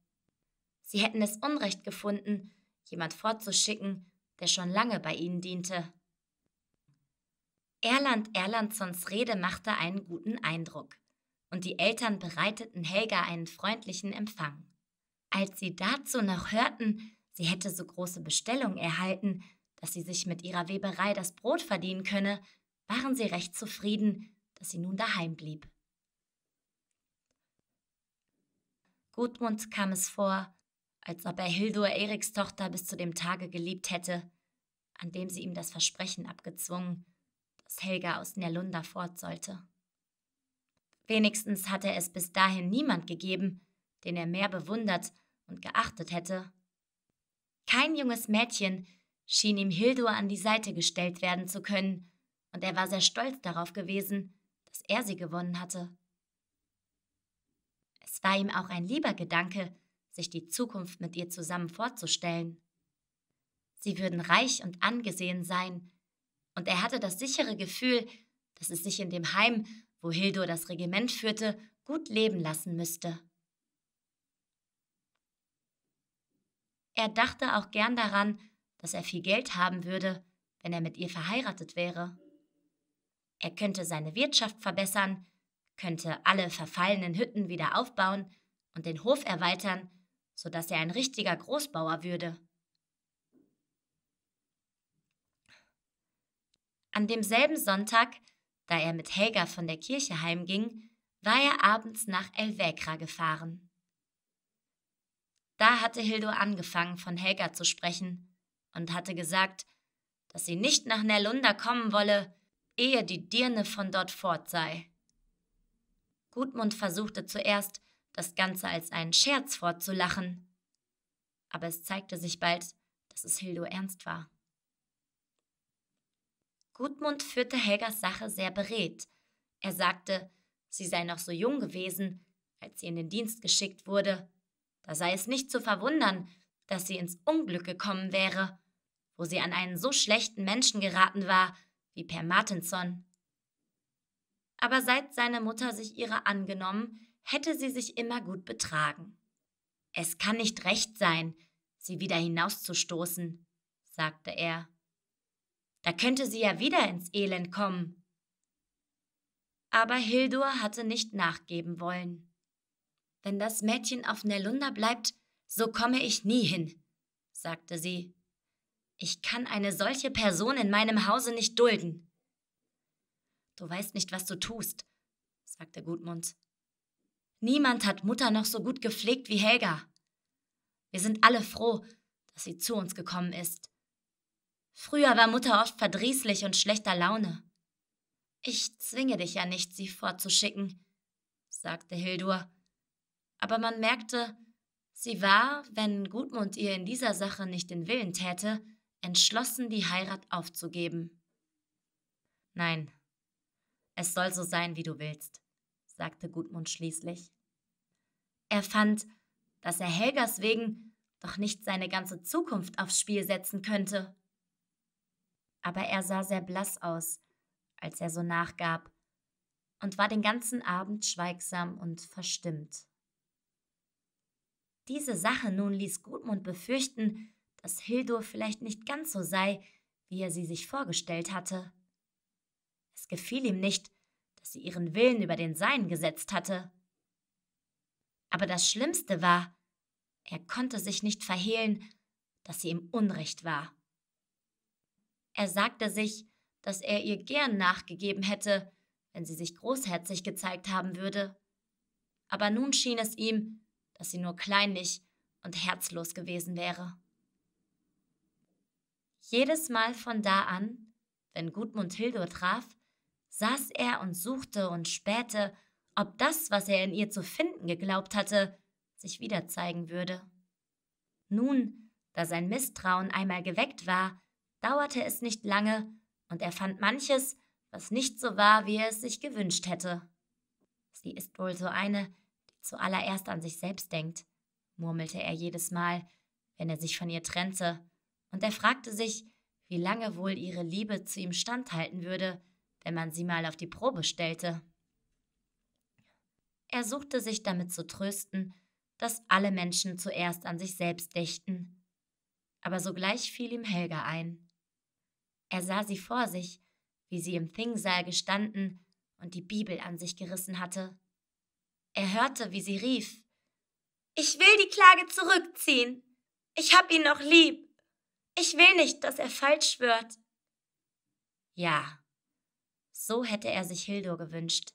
Sie hätten es unrecht gefunden, jemand fortzuschicken, der schon lange bei ihnen diente. Erland Erlandssons Rede machte einen guten Eindruck und die Eltern bereiteten Helga einen freundlichen Empfang. Als sie dazu noch hörten, sie hätte so große Bestellungen erhalten, dass sie sich mit ihrer Weberei das Brot verdienen könne, waren sie recht zufrieden, dass sie nun daheim blieb. Gudmund kam es vor, als ob er Hildur Eriks Tochter bis zu dem Tage geliebt hätte, an dem sie ihm das Versprechen abgezwungen, dass Helga aus Närlunda fort sollte. Wenigstens hatte es bis dahin niemand gegeben, den er mehr bewundert und geachtet hätte. Kein junges Mädchen schien ihm Hildur an die Seite gestellt werden zu können, und er war sehr stolz darauf gewesen, dass er sie gewonnen hatte. Es war ihm auch ein lieber Gedanke, sich die Zukunft mit ihr zusammen vorzustellen. Sie würden reich und angesehen sein, und er hatte das sichere Gefühl, dass es sich in dem Heim, wo Hildur das Regiment führte, gut leben lassen müsste. Er dachte auch gern daran, dass er viel Geld haben würde, wenn er mit ihr verheiratet wäre. Er könnte seine Wirtschaft verbessern, könnte alle verfallenen Hütten wieder aufbauen und den Hof erweitern, sodass er ein richtiger Großbauer würde. An demselben Sonntag, da er mit Helga von der Kirche heimging, war er abends nach Älvakra gefahren. Da hatte Hildur angefangen, von Helga zu sprechen und hatte gesagt, dass sie nicht nach Närlunda kommen wolle, ehe die Dirne von dort fort sei. Gudmund versuchte zuerst, das Ganze als einen Scherz fortzulachen, aber es zeigte sich bald, dass es Hildur ernst war. Gudmund führte Helgas Sache sehr beredt. Er sagte, sie sei noch so jung gewesen, als sie in den Dienst geschickt wurde. Da sei es nicht zu verwundern, dass sie ins Unglück gekommen wäre, wo sie an einen so schlechten Menschen geraten war, wie Per Martinson. Aber seit seine Mutter sich ihrer angenommen, hätte sie sich immer gut betragen. Es kann nicht recht sein, sie wieder hinauszustoßen, sagte er. Da könnte sie ja wieder ins Elend kommen. Aber Hildur hatte nicht nachgeben wollen. Wenn das Mädchen auf Närlunda bleibt, so komme ich nie hin, sagte sie. Ich kann eine solche Person in meinem Hause nicht dulden. Du weißt nicht, was du tust, sagte Gudmund. Niemand hat Mutter noch so gut gepflegt wie Helga. Wir sind alle froh, dass sie zu uns gekommen ist. Früher war Mutter oft verdrießlich und schlechter Laune. Ich zwinge dich ja nicht, sie fortzuschicken, sagte Hildur. Aber man merkte, sie war, wenn Gudmund ihr in dieser Sache nicht den Willen täte, entschlossen, die Heirat aufzugeben. Nein, es soll so sein, wie du willst, sagte Gudmund schließlich. Er fand, dass er Helgas wegen doch nicht seine ganze Zukunft aufs Spiel setzen könnte. Aber er sah sehr blass aus, als er so nachgab, und war den ganzen Abend schweigsam und verstimmt. Diese Sache nun ließ Gudmund befürchten, dass Hildur vielleicht nicht ganz so sei, wie er sie sich vorgestellt hatte. Es gefiel ihm nicht, dass sie ihren Willen über den Seinen gesetzt hatte. Aber das Schlimmste war, er konnte sich nicht verhehlen, dass sie ihm Unrecht war. Er sagte sich, dass er ihr gern nachgegeben hätte, wenn sie sich großherzig gezeigt haben würde. Aber nun schien es ihm, dass sie nur kleinlich und herzlos gewesen wäre. Jedes Mal von da an, wenn Gudmund Hildur traf, saß er und suchte und spähte, ob das, was er in ihr zu finden geglaubt hatte, sich wieder zeigen würde. Nun, da sein Misstrauen einmal geweckt war, dauerte es nicht lange und er fand manches, was nicht so war, wie er es sich gewünscht hätte. Sie ist wohl so eine, zuallererst an sich selbst denkt, murmelte er jedes Mal, wenn er sich von ihr trennte, und er fragte sich, wie lange wohl ihre Liebe zu ihm standhalten würde, wenn man sie mal auf die Probe stellte. Er suchte sich damit zu trösten, dass alle Menschen zuerst an sich selbst dächten. aber sogleich fiel ihm Helga ein. Er sah sie vor sich, wie sie im Thingsaal gestanden und die Bibel an sich gerissen hatte. Er hörte, wie sie rief: »Ich will die Klage zurückziehen! Ich hab ihn noch lieb! Ich will nicht, dass er falsch schwört!« Ja, so hätte er sich Hildur gewünscht.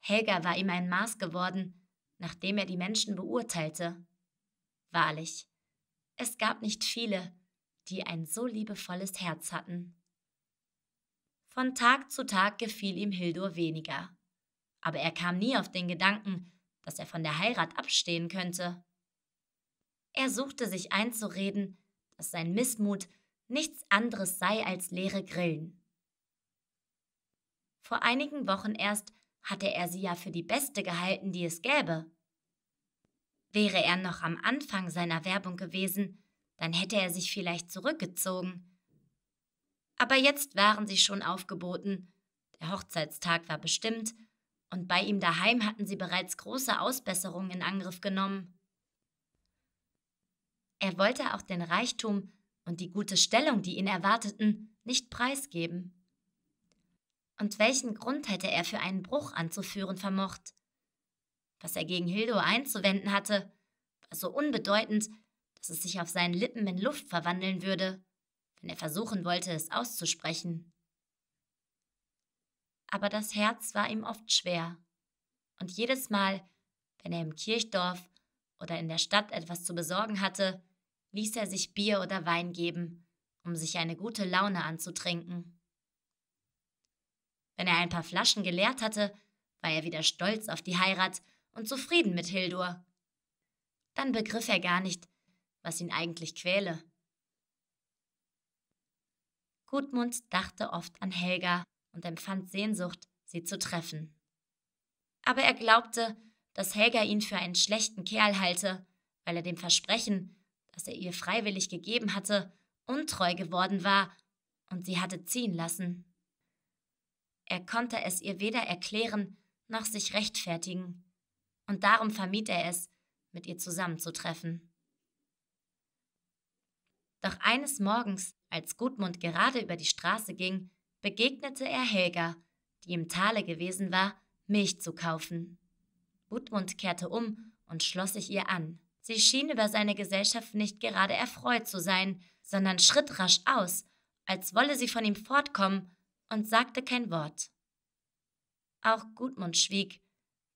Helga war ihm ein Maß geworden, nachdem er die Menschen beurteilte. Wahrlich, es gab nicht viele, die ein so liebevolles Herz hatten. Von Tag zu Tag gefiel ihm Hildur weniger. Aber er kam nie auf den Gedanken, dass er von der Heirat abstehen könnte. Er suchte sich einzureden, dass sein Missmut nichts anderes sei als leere Grillen. Vor einigen Wochen erst hatte er sie ja für die beste gehalten, die es gäbe. Wäre er noch am Anfang seiner Werbung gewesen, dann hätte er sich vielleicht zurückgezogen. Aber jetzt waren sie schon aufgeboten, der Hochzeitstag war bestimmt, und bei ihm daheim hatten sie bereits große Ausbesserungen in Angriff genommen. Er wollte auch den Reichtum und die gute Stellung, die ihn erwarteten, nicht preisgeben. Und welchen Grund hätte er für einen Bruch anzuführen vermocht? Was er gegen Hildur einzuwenden hatte, war so unbedeutend, dass es sich auf seinen Lippen in Luft verwandeln würde, wenn er versuchen wollte, es auszusprechen. Aber das Herz war ihm oft schwer, und jedes Mal, wenn er im Kirchdorf oder in der Stadt etwas zu besorgen hatte, ließ er sich Bier oder Wein geben, um sich eine gute Laune anzutrinken. Wenn er ein paar Flaschen geleert hatte, war er wieder stolz auf die Heirat und zufrieden mit Hildur. Dann begriff er gar nicht, was ihn eigentlich quäle. Gudmund dachte oft an Helga und empfand Sehnsucht, sie zu treffen. Aber er glaubte, dass Helga ihn für einen schlechten Kerl halte, weil er dem Versprechen, das er ihr freiwillig gegeben hatte, untreu geworden war und sie hatte ziehen lassen. Er konnte es ihr weder erklären noch sich rechtfertigen, und darum vermied er es, mit ihr zusammenzutreffen. Doch eines Morgens, als Gudmund gerade über die Straße ging, begegnete er Helga, die im Tale gewesen war, Milch zu kaufen. Gudmund kehrte um und schloss sich ihr an. Sie schien über seine Gesellschaft nicht gerade erfreut zu sein, sondern schritt rasch aus, als wolle sie von ihm fortkommen, und sagte kein Wort. Auch Gudmund schwieg,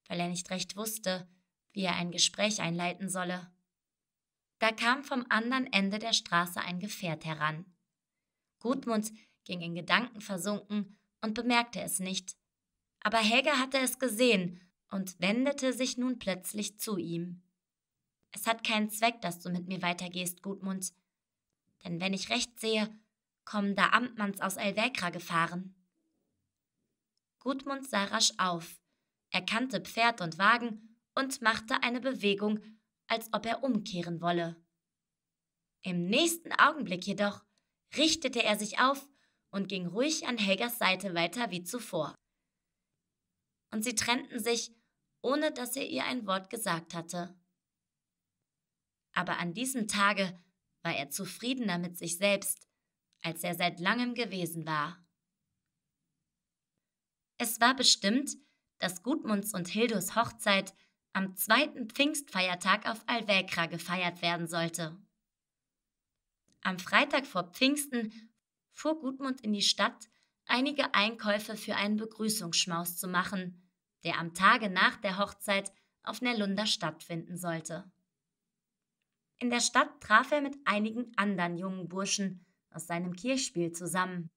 weil er nicht recht wusste, wie er ein Gespräch einleiten solle. Da kam vom anderen Ende der Straße ein Gefährt heran. Gudmund ging in Gedanken versunken und bemerkte es nicht. Aber Helga hatte es gesehen und wendete sich nun plötzlich zu ihm. »Es hat keinen Zweck, dass du mit mir weitergehst, Gudmund. Denn wenn ich recht sehe, kommen da Amtmanns aus Älvakra gefahren.« Gudmund sah rasch auf, erkannte Pferd und Wagen und machte eine Bewegung, als ob er umkehren wolle. Im nächsten Augenblick jedoch richtete er sich auf und ging ruhig an Helgas Seite weiter wie zuvor. Und sie trennten sich, ohne dass er ihr ein Wort gesagt hatte. Aber an diesem Tage war er zufriedener mit sich selbst, als er seit langem gewesen war. Es war bestimmt, dass Gudmunds und Hildurs Hochzeit am zweiten Pfingstfeiertag auf Älvakra gefeiert werden sollte. Am Freitag vor Pfingsten fuhr Gudmund in die Stadt, einige Einkäufe für einen Begrüßungsschmaus zu machen, der am Tage nach der Hochzeit auf Närlunda stattfinden sollte. In der Stadt traf er mit einigen anderen jungen Burschen aus seinem Kirchspiel zusammen.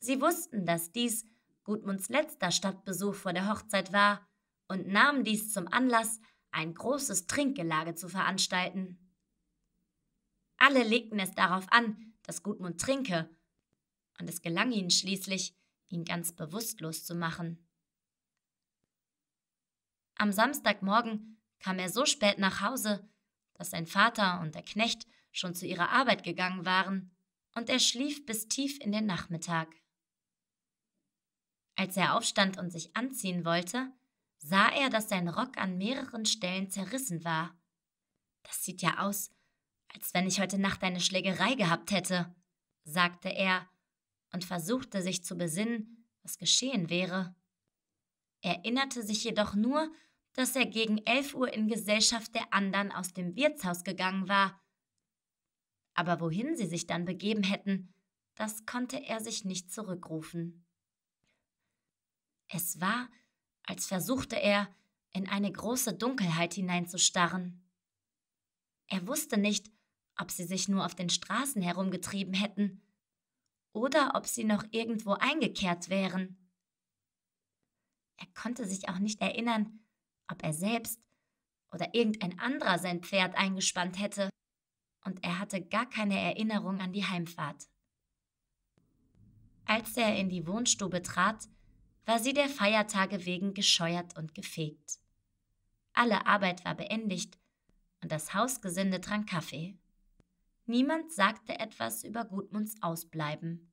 Sie wussten, dass dies Gudmunds letzter Stadtbesuch vor der Hochzeit war und nahmen dies zum Anlass, ein großes Trinkgelage zu veranstalten. Alle legten es darauf an, dass Gudmund trinke, und es gelang ihnen schließlich, ihn ganz bewusstlos zu machen. Am Samstagmorgen kam er so spät nach Hause, dass sein Vater und der Knecht schon zu ihrer Arbeit gegangen waren, und er schlief bis tief in den Nachmittag. Als er aufstand und sich anziehen wollte, sah er, dass sein Rock an mehreren Stellen zerrissen war. Das sieht ja aus, als wenn ich heute Nacht eine Schlägerei gehabt hätte, sagte er und versuchte sich zu besinnen, was geschehen wäre. Erinnerte sich jedoch nur, dass er gegen elf Uhr in Gesellschaft der anderen aus dem Wirtshaus gegangen war. Aber wohin sie sich dann begeben hätten, das konnte er sich nicht zurückrufen. Es war, als versuchte er, in eine große Dunkelheit hineinzustarren. Er wusste nicht, ob sie sich nur auf den Straßen herumgetrieben hätten oder ob sie noch irgendwo eingekehrt wären. Er konnte sich auch nicht erinnern, ob er selbst oder irgendein anderer sein Pferd eingespannt hätte, und er hatte gar keine Erinnerung an die Heimfahrt. Als er in die Wohnstube trat, war sie der Feiertage wegen gescheuert und gefegt. Alle Arbeit war beendigt und das Hausgesinde trank Kaffee. Niemand sagte etwas über Gudmunds Ausbleiben.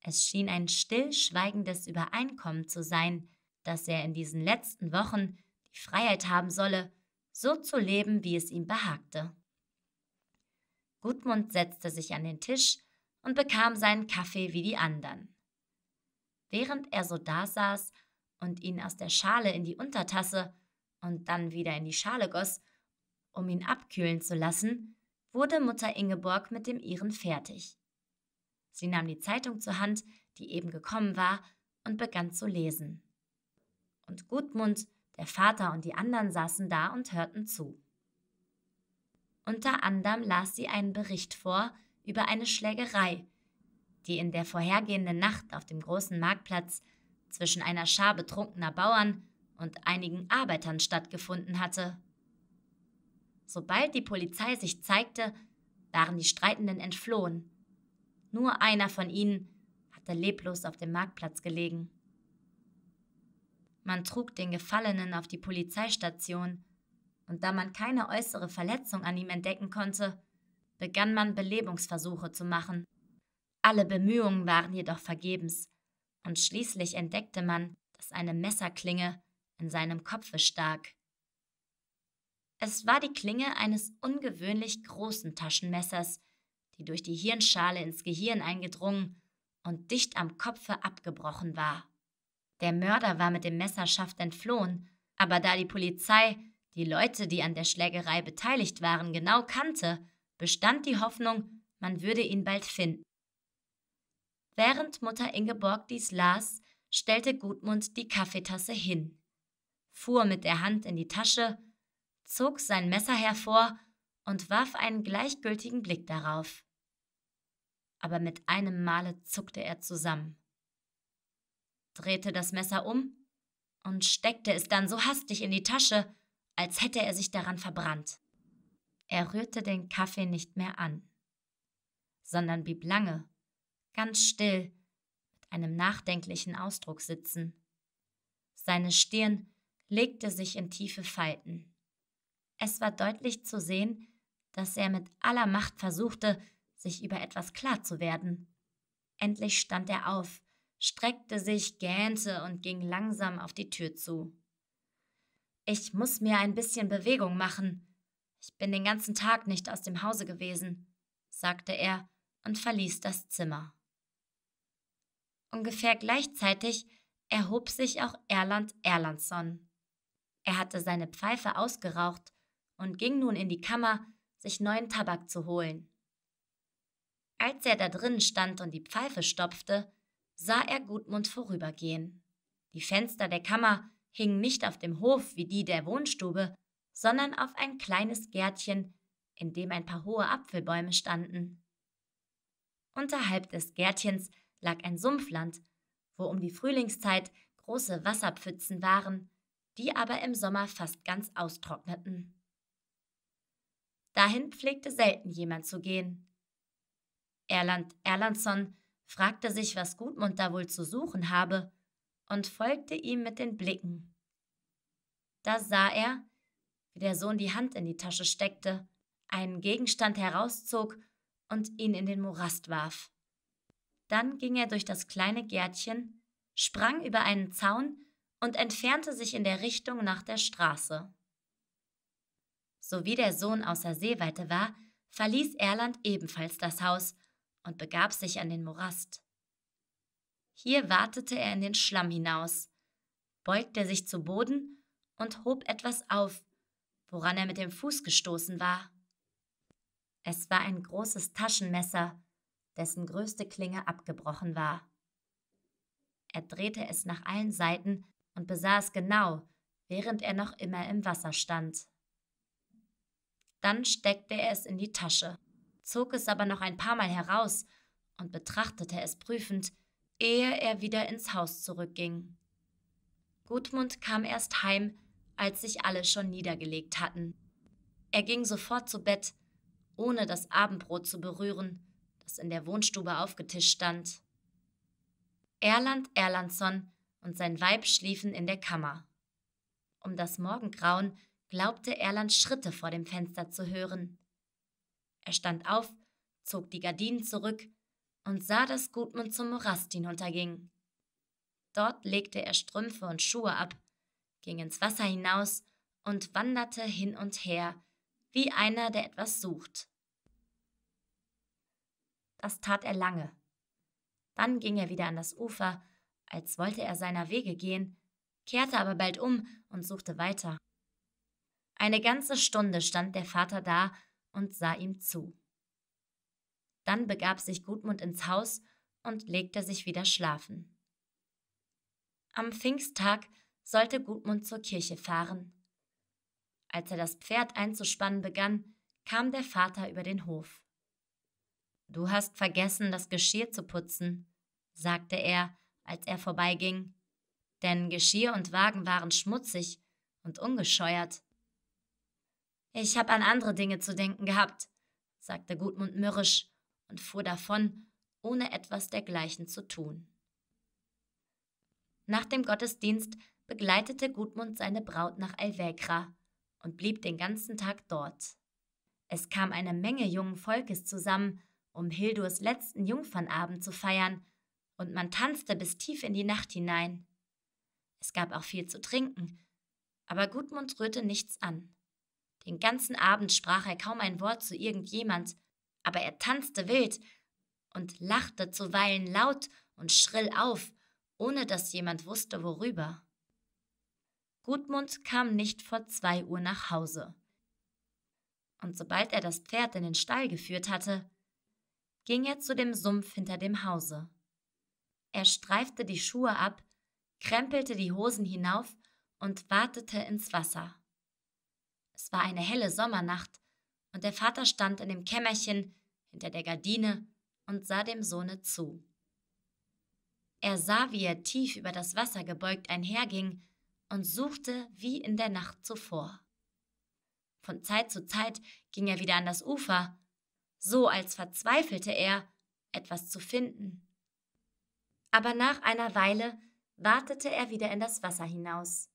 Es schien ein stillschweigendes Übereinkommen zu sein, dass er in diesen letzten Wochen die Freiheit haben solle, so zu leben, wie es ihm behagte. Gudmund setzte sich an den Tisch und bekam seinen Kaffee wie die anderen. Während er so dasaß und ihn aus der Schale in die Untertasse und dann wieder in die Schale goss, um ihn abkühlen zu lassen, wurde Mutter Ingeborg mit dem ihren fertig. Sie nahm die Zeitung zur Hand, die eben gekommen war, und begann zu lesen. Und Gudmund, der Vater und die anderen saßen da und hörten zu. Unter anderem las sie einen Bericht vor über eine Schlägerei, die in der vorhergehenden Nacht auf dem großen Marktplatz zwischen einer Schar betrunkener Bauern und einigen Arbeitern stattgefunden hatte. Sobald die Polizei sich zeigte, waren die Streitenden entflohen. Nur einer von ihnen hatte leblos auf dem Marktplatz gelegen. Man trug den Gefallenen auf die Polizeistation, und da man keine äußere Verletzung an ihm entdecken konnte, begann man Belebungsversuche zu machen. Alle Bemühungen waren jedoch vergebens, und schließlich entdeckte man, dass eine Messerklinge in seinem Kopfe stak. Es war die Klinge eines ungewöhnlich großen Taschenmessers, die durch die Hirnschale ins Gehirn eingedrungen und dicht am Kopfe abgebrochen war. Der Mörder war mit dem Messerschaft entflohen, aber da die Polizei die Leute, die an der Schlägerei beteiligt waren, genau kannte, bestand die Hoffnung, man würde ihn bald finden. Während Mutter Ingeborg dies las, stellte Gudmund die Kaffeetasse hin, fuhr mit der Hand in die Tasche, zog sein Messer hervor und warf einen gleichgültigen Blick darauf. Aber mit einem Male zuckte er zusammen, drehte das Messer um und steckte es dann so hastig in die Tasche, als hätte er sich daran verbrannt. Er rührte den Kaffee nicht mehr an, sondern blieb lange, ganz still, mit einem nachdenklichen Ausdruck sitzen. Seine Stirn legte sich in tiefe Falten. Es war deutlich zu sehen, dass er mit aller Macht versuchte, sich über etwas klar zu werden. Endlich stand er auf, streckte sich, gähnte und ging langsam auf die Tür zu. »Ich muss mir ein bisschen Bewegung machen. Ich bin den ganzen Tag nicht aus dem Hause gewesen«, sagte er und verließ das Zimmer. Ungefähr gleichzeitig erhob sich auch Erland Erlandsson. Er hatte seine Pfeife ausgeraucht und ging nun in die Kammer, sich neuen Tabak zu holen. Als er da drinnen stand und die Pfeife stopfte, sah er Gudmund vorübergehen. Die Fenster der Kammer hingen nicht auf dem Hof wie die der Wohnstube, sondern auf ein kleines Gärtchen, in dem ein paar hohe Apfelbäume standen. Unterhalb des Gärtchens lag ein Sumpfland, wo um die Frühlingszeit große Wasserpfützen waren, die aber im Sommer fast ganz austrockneten. Dahin pflegte selten jemand zu gehen. Erland Erlandsson fragte sich, was Gudmund da wohl zu suchen habe, und folgte ihm mit den Blicken. Da sah er, wie der Sohn die Hand in die Tasche steckte, einen Gegenstand herauszog und ihn in den Morast warf. Dann ging er durch das kleine Gärtchen, sprang über einen Zaun und entfernte sich in der Richtung nach der Straße. Sowie der Sohn außer Sehweite war, verließ Erland ebenfalls das Haus und begab sich an den Morast. Hier watete er in den Schlamm hinaus, beugte sich zu Boden und hob etwas auf, woran er mit dem Fuß gestoßen war. Es war ein großes Taschenmesser, dessen größte Klinge abgebrochen war. Er drehte es nach allen Seiten und besah es genau, während er noch immer im Wasser stand. Dann steckte er es in die Tasche, zog es aber noch ein paar Mal heraus und betrachtete es prüfend, ehe er wieder ins Haus zurückging. Gudmund kam erst heim, als sich alle schon niedergelegt hatten. Er ging sofort zu Bett, ohne das Abendbrot zu berühren, das in der Wohnstube aufgetischt stand. Erland Erlandsson und sein Weib schliefen in der Kammer. Um das Morgengrauen glaubte Erland Schritte vor dem Fenster zu hören. Er stand auf, zog die Gardinen zurück und sah, dass Gudmund zum Morast hinunterging. Dort legte er Strümpfe und Schuhe ab, ging ins Wasser hinaus und wanderte hin und her, wie einer, der etwas sucht. Das tat er lange. Dann ging er wieder an das Ufer, als wollte er seiner Wege gehen, kehrte aber bald um und suchte weiter. Eine ganze Stunde stand der Vater da und sah ihm zu. Dann begab sich Gudmund ins Haus und legte sich wieder schlafen. Am Pfingsttag sollte Gudmund zur Kirche fahren. Als er das Pferd einzuspannen begann, kam der Vater über den Hof. »Du hast vergessen, das Geschirr zu putzen«, sagte er, als er vorbeiging, denn Geschirr und Wagen waren schmutzig und ungescheuert. »Ich habe an andere Dinge zu denken gehabt«, sagte Gudmund mürrisch und fuhr davon, ohne etwas dergleichen zu tun. Nach dem Gottesdienst begleitete Gudmund seine Braut nach Älvakra und blieb den ganzen Tag dort. Es kam eine Menge jungen Volkes zusammen, um Hildurs letzten Jungfernabend zu feiern, und man tanzte bis tief in die Nacht hinein. Es gab auch viel zu trinken, aber Gudmund rührte nichts an. Den ganzen Abend sprach er kaum ein Wort zu irgendjemand, aber er tanzte wild und lachte zuweilen laut und schrill auf, ohne dass jemand wusste, worüber. Gudmund kam nicht vor zwei Uhr nach Hause. Und sobald er das Pferd in den Stall geführt hatte, ging er zu dem Sumpf hinter dem Hause. Er streifte die Schuhe ab, krempelte die Hosen hinauf und watete ins Wasser. Es war eine helle Sommernacht und der Vater stand in dem Kämmerchen hinter der Gardine und sah dem Sohne zu. Er sah, wie er tief über das Wasser gebeugt einherging und suchte wie in der Nacht zuvor. Von Zeit zu Zeit ging er wieder an das Ufer, so als verzweifelte er, etwas zu finden. Aber nach einer Weile watete er wieder in das Wasser hinaus.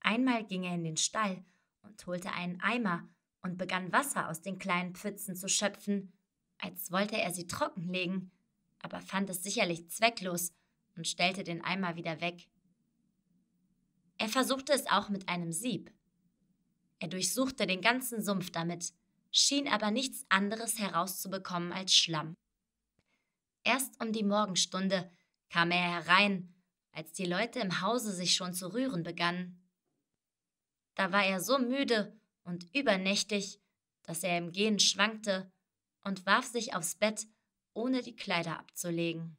Einmal ging er in den Stall und holte einen Eimer und begann Wasser aus den kleinen Pfützen zu schöpfen, als wollte er sie trockenlegen, aber fand es sicherlich zwecklos und stellte den Eimer wieder weg. Er versuchte es auch mit einem Sieb. Er durchsuchte den ganzen Sumpf damit, schien aber nichts anderes herauszubekommen als Schlamm. Erst um die Morgenstunde kam er herein, als die Leute im Hause sich schon zu rühren begannen. Da war er so müde und übernächtig, dass er im Gehen schwankte und warf sich aufs Bett, ohne die Kleider abzulegen.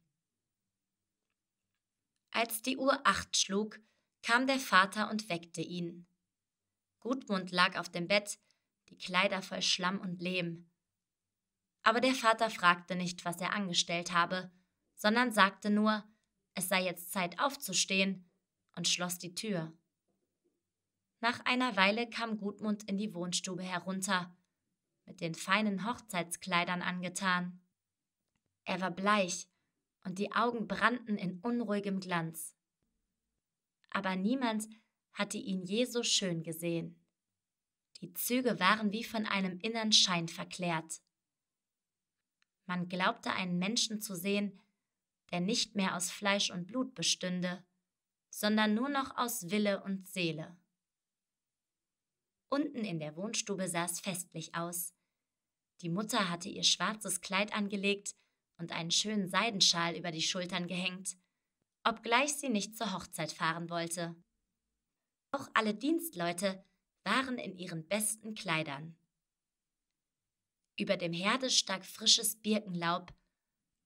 Als die Uhr acht schlug, kam der Vater und weckte ihn. Gudmund lag auf dem Bett, die Kleider voll Schlamm und Lehm. Aber der Vater fragte nicht, was er angestellt habe, sondern sagte nur, es sei jetzt Zeit aufzustehen, und schloss die Tür. Nach einer Weile kam Gudmund in die Wohnstube herunter, mit den feinen Hochzeitskleidern angetan. Er war bleich und die Augen brannten in unruhigem Glanz. Aber niemand hatte ihn je so schön gesehen. Die Züge waren wie von einem inneren Schein verklärt. Man glaubte, einen Menschen zu sehen, der nicht mehr aus Fleisch und Blut bestünde, sondern nur noch aus Wille und Seele. Unten in der Wohnstube sah es festlich aus. Die Mutter hatte ihr schwarzes Kleid angelegt und einen schönen Seidenschal über die Schultern gehängt, obgleich sie nicht zur Hochzeit fahren wollte. Auch alle Dienstleute waren in ihren besten Kleidern. Über dem Herde stak frisches Birkenlaub,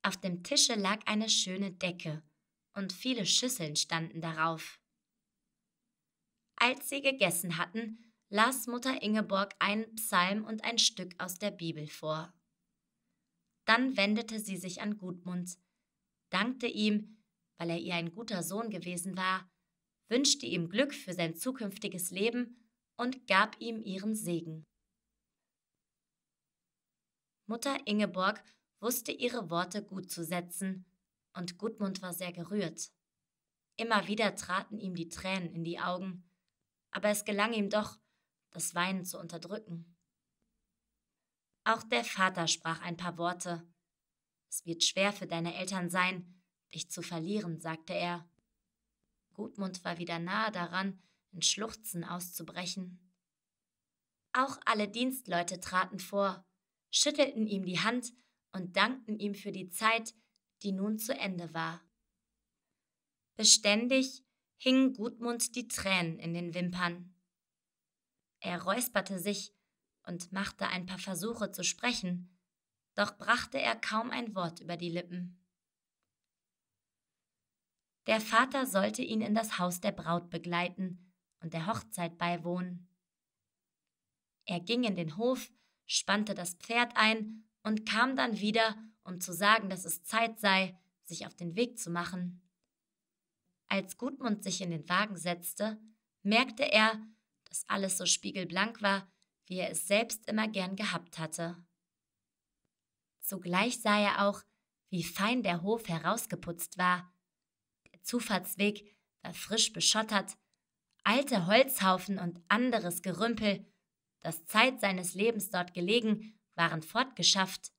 auf dem Tische lag eine schöne Decke und viele Schüsseln standen darauf. Als sie gegessen hatten, las Mutter Ingeborg einen Psalm und ein Stück aus der Bibel vor. Dann wendete sie sich an Gudmund, dankte ihm, weil er ihr ein guter Sohn gewesen war, wünschte ihm Glück für sein zukünftiges Leben und gab ihm ihren Segen. Mutter Ingeborg wusste ihre Worte gut zu setzen, und Gudmund war sehr gerührt. Immer wieder traten ihm die Tränen in die Augen, aber es gelang ihm doch, das Weinen zu unterdrücken. Auch der Vater sprach ein paar Worte. »Es wird schwer für deine Eltern sein, dich zu verlieren«, sagte er. Gudmund war wieder nahe daran, in Schluchzen auszubrechen. Auch alle Dienstleute traten vor, schüttelten ihm die Hand und dankten ihm für die Zeit, die nun zu Ende war. Beständig hingen Gudmund die Tränen in den Wimpern. Er räusperte sich und machte ein paar Versuche zu sprechen, doch brachte er kaum ein Wort über die Lippen. Der Vater sollte ihn in das Haus der Braut begleiten und der Hochzeit beiwohnen. Er ging in den Hof, spannte das Pferd ein und kam dann wieder, um zu sagen, dass es Zeit sei, sich auf den Weg zu machen. Als Gudmund sich in den Wagen setzte, merkte er, dass alles so spiegelblank war, wie er es selbst immer gern gehabt hatte. Zugleich sah er auch, wie fein der Hof herausgeputzt war. Der Zufahrtsweg war frisch beschottert, alte Holzhaufen und anderes Gerümpel, das Zeit seines Lebens dort gelegen, waren fortgeschafft.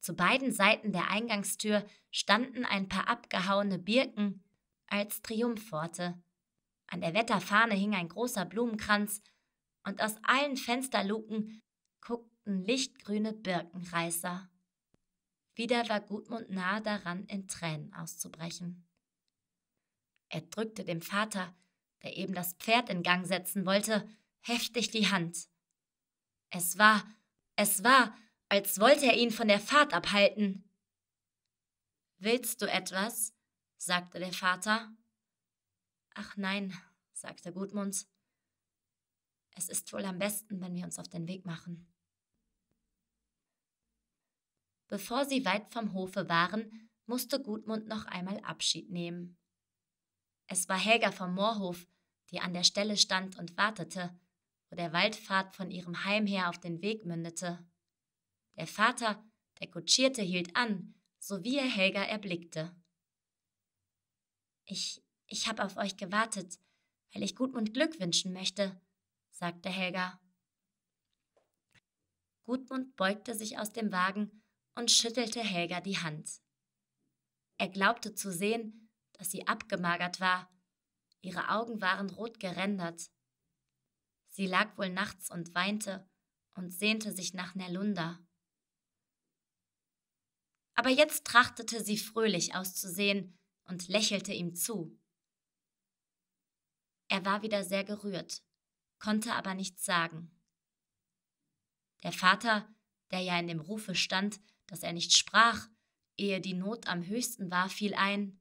Zu beiden Seiten der Eingangstür standen ein paar abgehauene Birken als Triumphpforte. An der Wetterfahne hing ein großer Blumenkranz und aus allen Fensterluken guckten lichtgrüne Birkenreißer. Wieder war Gudmund nahe daran, in Tränen auszubrechen. Er drückte dem Vater, der eben das Pferd in Gang setzen wollte, heftig die Hand. Es war, es war, als wollte er ihn von der Fahrt abhalten. »Willst du etwas?« sagte der Vater. »Ach nein«, sagte Gudmund. »Es ist wohl am besten, wenn wir uns auf den Weg machen.« Bevor sie weit vom Hofe waren, musste Gudmund noch einmal Abschied nehmen. Es war Helga vom Moorhof, die an der Stelle stand und wartete, wo der Waldpfad von ihrem Heim her auf den Weg mündete. Der Vater, der kutschierte, hielt an, sowie er Helga erblickte. »Ich, ich habe auf euch gewartet, weil ich Gudmund Glück wünschen möchte«, sagte Helga. Gudmund beugte sich aus dem Wagen und schüttelte Helga die Hand. Er glaubte zu sehen, dass sie abgemagert war. Ihre Augen waren rot gerändert. Sie lag wohl nachts und weinte und sehnte sich nach Närlunda. Aber jetzt trachtete sie fröhlich auszusehen und lächelte ihm zu. Er war wieder sehr gerührt, konnte aber nichts sagen. Der Vater, der ja in dem Rufe stand, dass er nicht sprach, ehe die Not am höchsten war, fiel ein.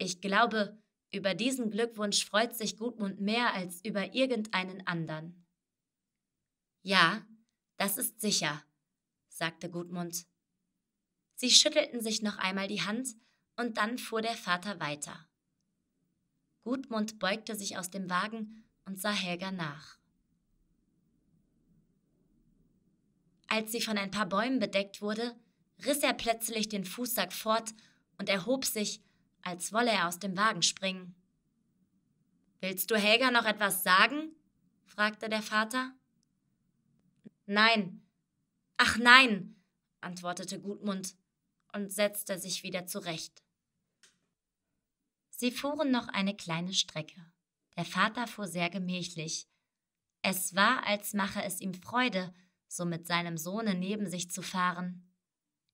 »Ich glaube, über diesen Glückwunsch freut sich Gudmund mehr als über irgendeinen anderen.« »Ja, das ist sicher«, sagte Gudmund. Sie schüttelten sich noch einmal die Hand und dann fuhr der Vater weiter. Gudmund beugte sich aus dem Wagen und sah Helga nach. Als sie von ein paar Bäumen bedeckt wurde, riss er plötzlich den Fußsack fort und erhob sich, als wolle er aus dem Wagen springen. »Willst du Helga noch etwas sagen?« fragte der Vater. »Nein, ach nein«, antwortete Gudmund und setzte sich wieder zurecht. Sie fuhren noch eine kleine Strecke. Der Vater fuhr sehr gemächlich. Es war, als mache es ihm Freude, so mit seinem Sohne neben sich zu fahren.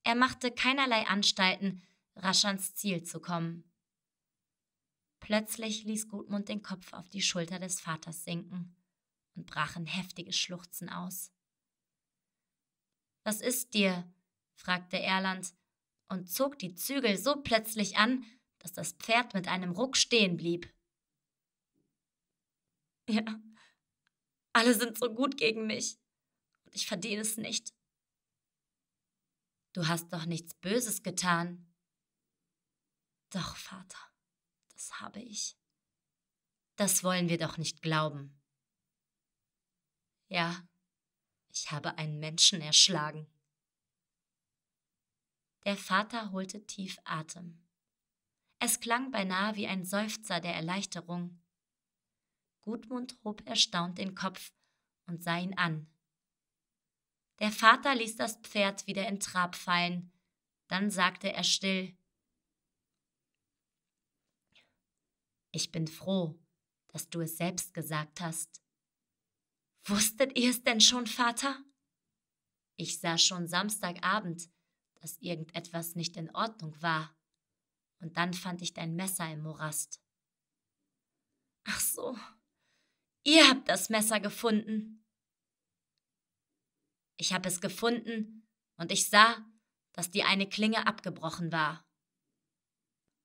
Er machte keinerlei Anstalten, rasch ans Ziel zu kommen. Plötzlich ließ Gudmund den Kopf auf die Schulter des Vaters sinken und brach in heftiges Schluchzen aus. »Was ist dir?« fragte Erland und zog die Zügel so plötzlich an, dass das Pferd mit einem Ruck stehen blieb. »Ja, alle sind so gut gegen mich und ich verdiene es nicht.« »Du hast doch nichts Böses getan.« »Doch, Vater, das habe ich.« »Das wollen wir doch nicht glauben.« »Ja, ich habe einen Menschen erschlagen.« Der Vater holte tief Atem. Es klang beinahe wie ein Seufzer der Erleichterung. Gudmund hob erstaunt den Kopf und sah ihn an. Der Vater ließ das Pferd wieder in Trab fallen. Dann sagte er still: »Ich bin froh, dass du es selbst gesagt hast.« »Wusstet ihr es denn schon, Vater?« »Ich sah schon Samstagabend, dass irgendetwas nicht in Ordnung war. Und dann fand ich dein Messer im Morast.« »Ach so, ihr habt das Messer gefunden.« »Ich habe es gefunden und ich sah, dass die eine Klinge abgebrochen war.«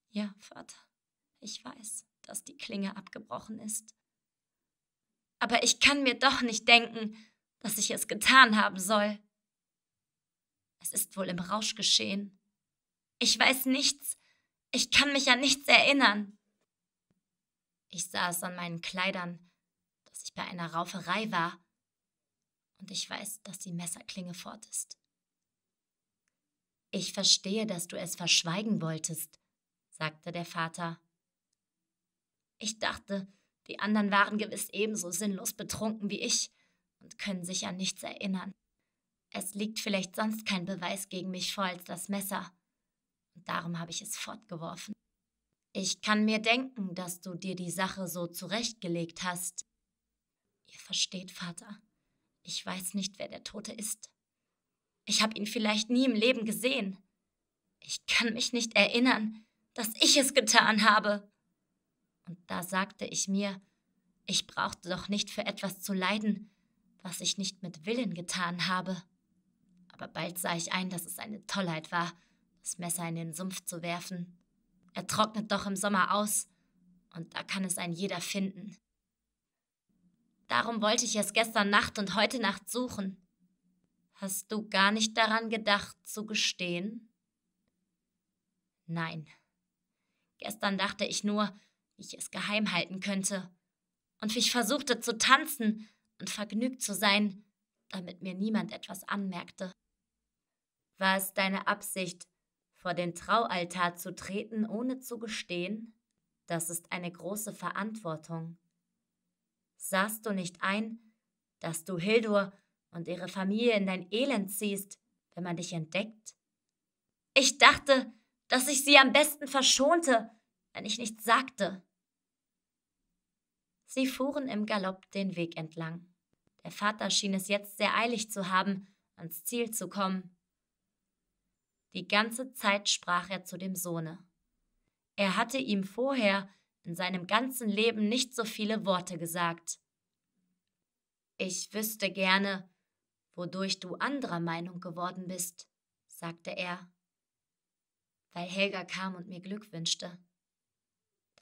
»Ja, Vater, ich weiß, dass die Klinge abgebrochen ist. Aber ich kann mir doch nicht denken, dass ich es getan haben soll. Es ist wohl im Rausch geschehen. Ich weiß nichts, ich kann mich an nichts erinnern. Ich sah es an meinen Kleidern, dass ich bei einer Rauferei war. Und ich weiß, dass die Messerklinge fort ist.« »Ich verstehe, dass du es verschweigen wolltest«, sagte der Vater. »Ich dachte, die anderen waren gewiss ebenso sinnlos betrunken wie ich und können sich an nichts erinnern. Es liegt vielleicht sonst kein Beweis gegen mich vor als das Messer. Und darum habe ich es fortgeworfen. Ich kann mir denken, dass du dir die Sache so zurechtgelegt hast. Ihr versteht, Vater. Ich weiß nicht, wer der Tote ist. Ich habe ihn vielleicht nie im Leben gesehen. Ich kann mich nicht erinnern, dass ich es getan habe. Und da sagte ich mir, ich brauchte doch nicht für etwas zu leiden, was ich nicht mit Willen getan habe. Aber bald sah ich ein, dass es eine Tollheit war, das Messer in den Sumpf zu werfen. Er trocknet doch im Sommer aus, und da kann es ein jeder finden. Darum wollte ich es gestern Nacht und heute Nacht suchen.« »Hast du gar nicht daran gedacht, zu gestehen?« »Nein. Gestern dachte ich nur, wie ich es geheim halten könnte. Und ich versuchte zu tanzen und vergnügt zu sein, damit mir niemand etwas anmerkte.« »War es deine Absicht, vor den Traualtar zu treten, ohne zu gestehen? Das ist eine große Verantwortung. Sahst du nicht ein, dass du Hildur und ihre Familie in dein Elend ziehst, wenn man dich entdeckt? Ich dachte, dass ich sie am besten verschonte, wenn ich nichts sagte.« Sie fuhren im Galopp den Weg entlang. Der Vater schien es jetzt sehr eilig zu haben, ans Ziel zu kommen. Die ganze Zeit sprach er zu dem Sohne. Er hatte ihm vorher in seinem ganzen Leben nicht so viele Worte gesagt. »Ich wüsste gerne, wodurch du anderer Meinung geworden bist«, sagte er, »weil Helga kam und mir Glück wünschte.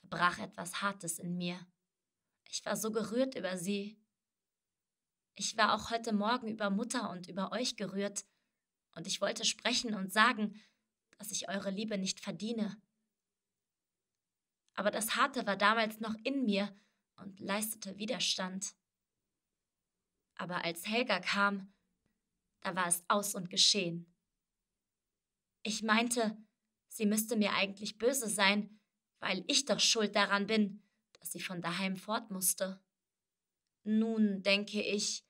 Da brach etwas Hartes in mir. Ich war so gerührt über sie. Ich war auch heute Morgen über Mutter und über euch gerührt, und ich wollte sprechen und sagen, dass ich eure Liebe nicht verdiene. Aber das Harte war damals noch in mir und leistete Widerstand. Aber als Helga kam, da war es aus und geschehen. Ich meinte, sie müsste mir eigentlich böse sein, weil ich doch schuld daran bin, dass sie von daheim fort musste. Nun, denke ich,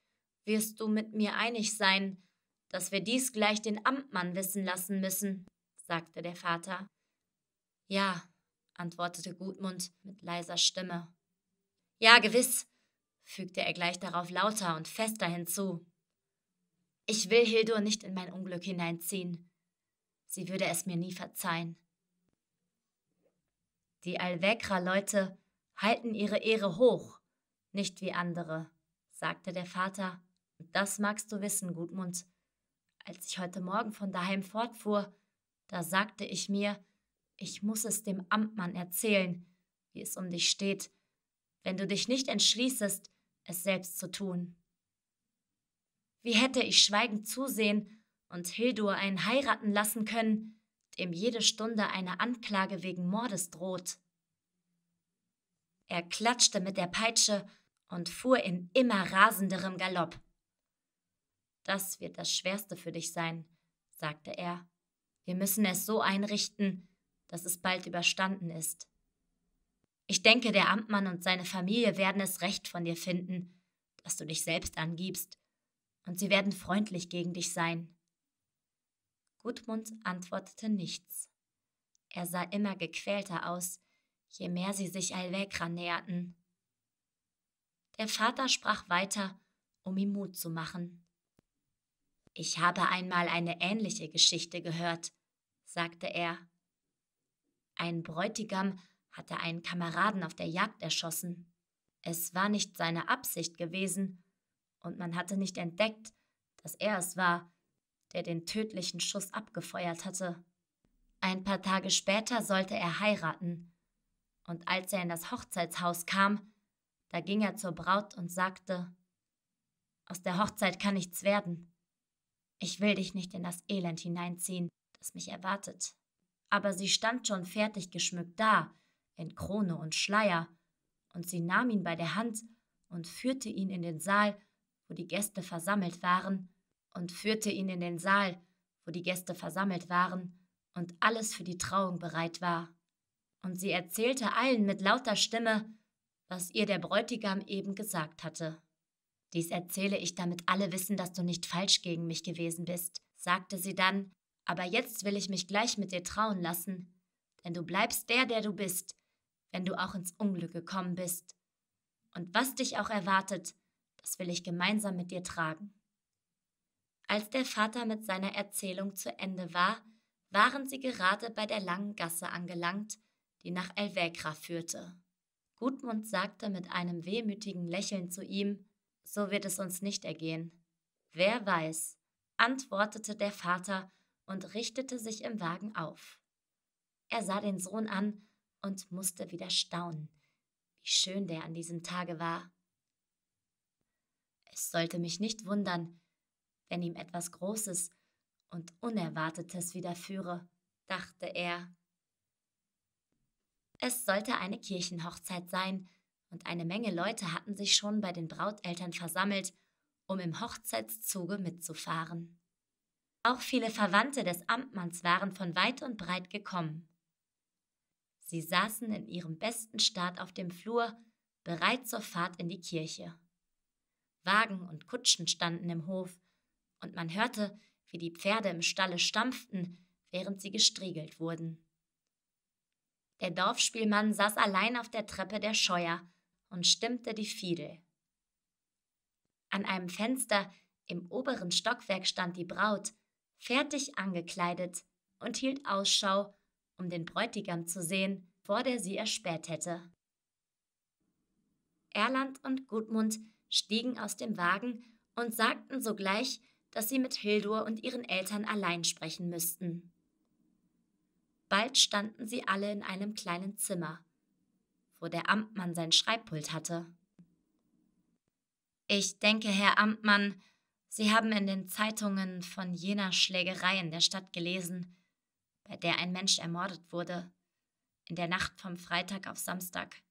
wirst du mit mir einig sein, dass wir dies gleich den Amtmann wissen lassen müssen«, sagte der Vater. »Ja«, antwortete Gudmund mit leiser Stimme. »Ja, gewiss«, fügte er gleich darauf lauter und fester hinzu. Ich will Hildur nicht in mein Unglück hineinziehen. Sie würde es mir nie verzeihen. Die Älvakra-Leute halten ihre Ehre hoch, nicht wie andere, sagte der Vater. Und das magst du wissen, Gudmund. Als ich heute Morgen von daheim fortfuhr, da sagte ich mir, ich muss es dem Amtmann erzählen, wie es um dich steht, wenn du dich nicht entschließest, es selbst zu tun. Wie hätte ich schweigend zusehen und Hildur einen heiraten lassen können, dem jede Stunde eine Anklage wegen Mordes droht? Er klatschte mit der Peitsche und fuhr in immer rasenderem Galopp. Das wird das Schwerste für dich sein, sagte er. Wir müssen es so einrichten, dass es bald überstanden ist. Ich denke, der Amtmann und seine Familie werden es recht von dir finden, dass du dich selbst angibst, und sie werden freundlich gegen dich sein. Gudmund antwortete nichts. Er sah immer gequälter aus, je mehr sie sich Älvakra näherten. Der Vater sprach weiter, um ihm Mut zu machen. »Ich habe einmal eine ähnliche Geschichte gehört«, sagte er. Ein Bräutigam hatte einen Kameraden auf der Jagd erschossen. Es war nicht seine Absicht gewesen, und man hatte nicht entdeckt, dass er es war, der den tödlichen Schuss abgefeuert hatte. Ein paar Tage später sollte er heiraten, und als er in das Hochzeitshaus kam, da ging er zur Braut und sagte, »Aus der Hochzeit kann nichts werden. Ich will dich nicht in das Elend hineinziehen, das mich erwartet.« Aber sie stand schon fertig geschmückt da, in Krone und Schleier, und sie nahm ihn bei der Hand und führte ihn in den Saal, wo die Gäste versammelt waren, und führte ihn in den Saal, wo die Gäste versammelt waren, und alles für die Trauung bereit war. Und sie erzählte allen mit lauter Stimme, was ihr der Bräutigam eben gesagt hatte. »Dies erzähle ich, damit alle wissen, dass du nicht falsch gegen mich gewesen bist«, sagte sie dann, »aber jetzt will ich mich gleich mit dir trauen lassen, denn du bleibst der, der du bist, wenn du auch ins Unglück gekommen bist. Und was dich auch erwartet, das will ich gemeinsam mit dir tragen.« Als der Vater mit seiner Erzählung zu Ende war, waren sie gerade bei der langen Gasse angelangt, die nach Älvakra führte. Gudmund sagte mit einem wehmütigen Lächeln zu ihm, »So wird es uns nicht ergehen.« »Wer weiß«, antwortete der Vater und richtete sich im Wagen auf. Er sah den Sohn an und musste wieder staunen, wie schön der an diesem Tage war. Es sollte mich nicht wundern, wenn ihm etwas Großes und Unerwartetes widerführe, dachte er. Es sollte eine Kirchenhochzeit sein, und eine Menge Leute hatten sich schon bei den Brauteltern versammelt, um im Hochzeitszuge mitzufahren. Auch viele Verwandte des Amtmanns waren von weit und breit gekommen. Sie saßen in ihrem besten Staat auf dem Flur, bereit zur Fahrt in die Kirche. Wagen und Kutschen standen im Hof, und man hörte, wie die Pferde im Stalle stampften, während sie gestriegelt wurden. Der Dorfspielmann saß allein auf der Treppe der Scheuer und stimmte die Fiedel. An einem Fenster im oberen Stockwerk stand die Braut, fertig angekleidet, und hielt Ausschau, um den Bräutigam zu sehen, vor der sie erspäht hätte. Erland und Gudmund stiegen aus dem Wagen und sagten sogleich, dass sie mit Hildur und ihren Eltern allein sprechen müssten. Bald standen sie alle in einem kleinen Zimmer, wo der Amtmann sein Schreibpult hatte. »Ich denke, Herr Amtmann, Sie haben in den Zeitungen von jener Schlägerei in der Stadt gelesen, bei der ein Mensch ermordet wurde, in der Nacht vom Freitag auf Samstag«,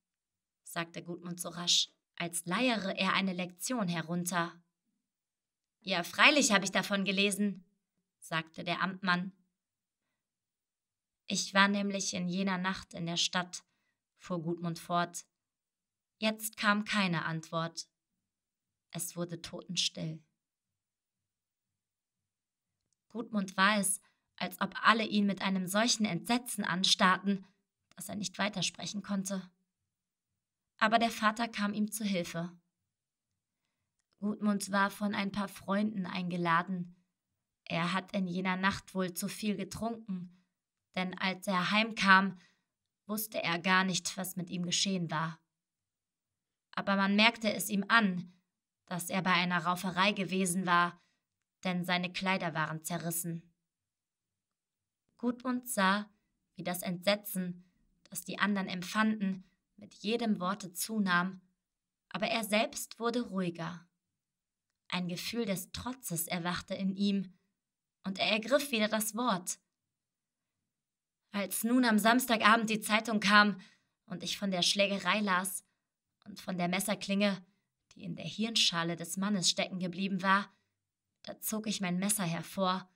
sagte Gudmund so rasch, als leiere er eine Lektion herunter. »Ja, freilich habe ich davon gelesen«, sagte der Amtmann. »Ich war nämlich in jener Nacht in der Stadt«, fuhr Gudmund fort. Jetzt kam keine Antwort. Es wurde totenstill. Gudmund war es, als ob alle ihn mit einem solchen Entsetzen anstarrten, dass er nicht weitersprechen konnte. Aber der Vater kam ihm zu Hilfe. Gudmund war von ein paar Freunden eingeladen. Er hat in jener Nacht wohl zu viel getrunken, denn als er heimkam, wusste er gar nicht, was mit ihm geschehen war. Aber man merkte es ihm an, dass er bei einer Rauferei gewesen war, denn seine Kleider waren zerrissen. Gudmund sah, wie das Entsetzen, das die anderen empfanden, mit jedem Worte zunahm, aber er selbst wurde ruhiger. Ein Gefühl des Trotzes erwachte in ihm, und er ergriff wieder das Wort. Als nun am Samstagabend die Zeitung kam und ich von der Schlägerei las und von der Messerklinge, die in der Hirnschale des Mannes stecken geblieben war, da zog ich mein Messer hervor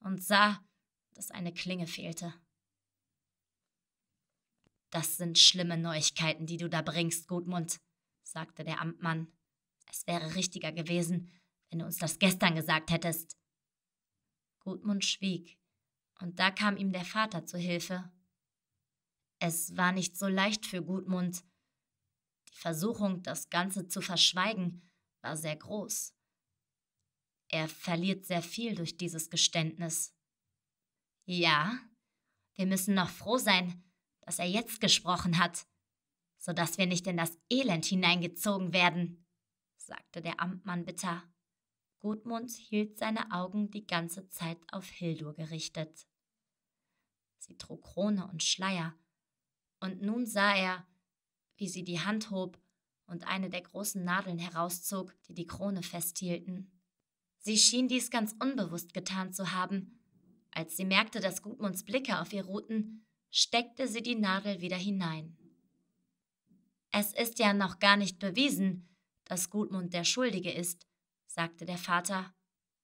und sah, dass eine Klinge fehlte. »Das sind schlimme Neuigkeiten, die du da bringst, Gudmund«, sagte der Amtmann. »Es wäre richtiger gewesen, wenn du uns das gestern gesagt hättest.« Gudmund schwieg, und da kam ihm der Vater zu Hilfe. Es war nicht so leicht für Gudmund. Die Versuchung, das Ganze zu verschweigen, war sehr groß. Er verliert sehr viel durch dieses Geständnis. Ja, wir müssen noch froh sein, dass er jetzt gesprochen hat, sodass wir nicht in das Elend hineingezogen werden, sagte der Amtmann bitter. Gudmund hielt seine Augen die ganze Zeit auf Hildur gerichtet. Sie trug Krone und Schleier, und nun sah er, wie sie die Hand hob und eine der großen Nadeln herauszog, die die Krone festhielten. Sie schien dies ganz unbewusst getan zu haben. Als sie merkte, dass Gudmunds Blicke auf ihr ruhten, steckte sie die Nadel wieder hinein. »Es ist ja noch gar nicht bewiesen, dass Gudmund der Schuldige ist«, sagte der Vater,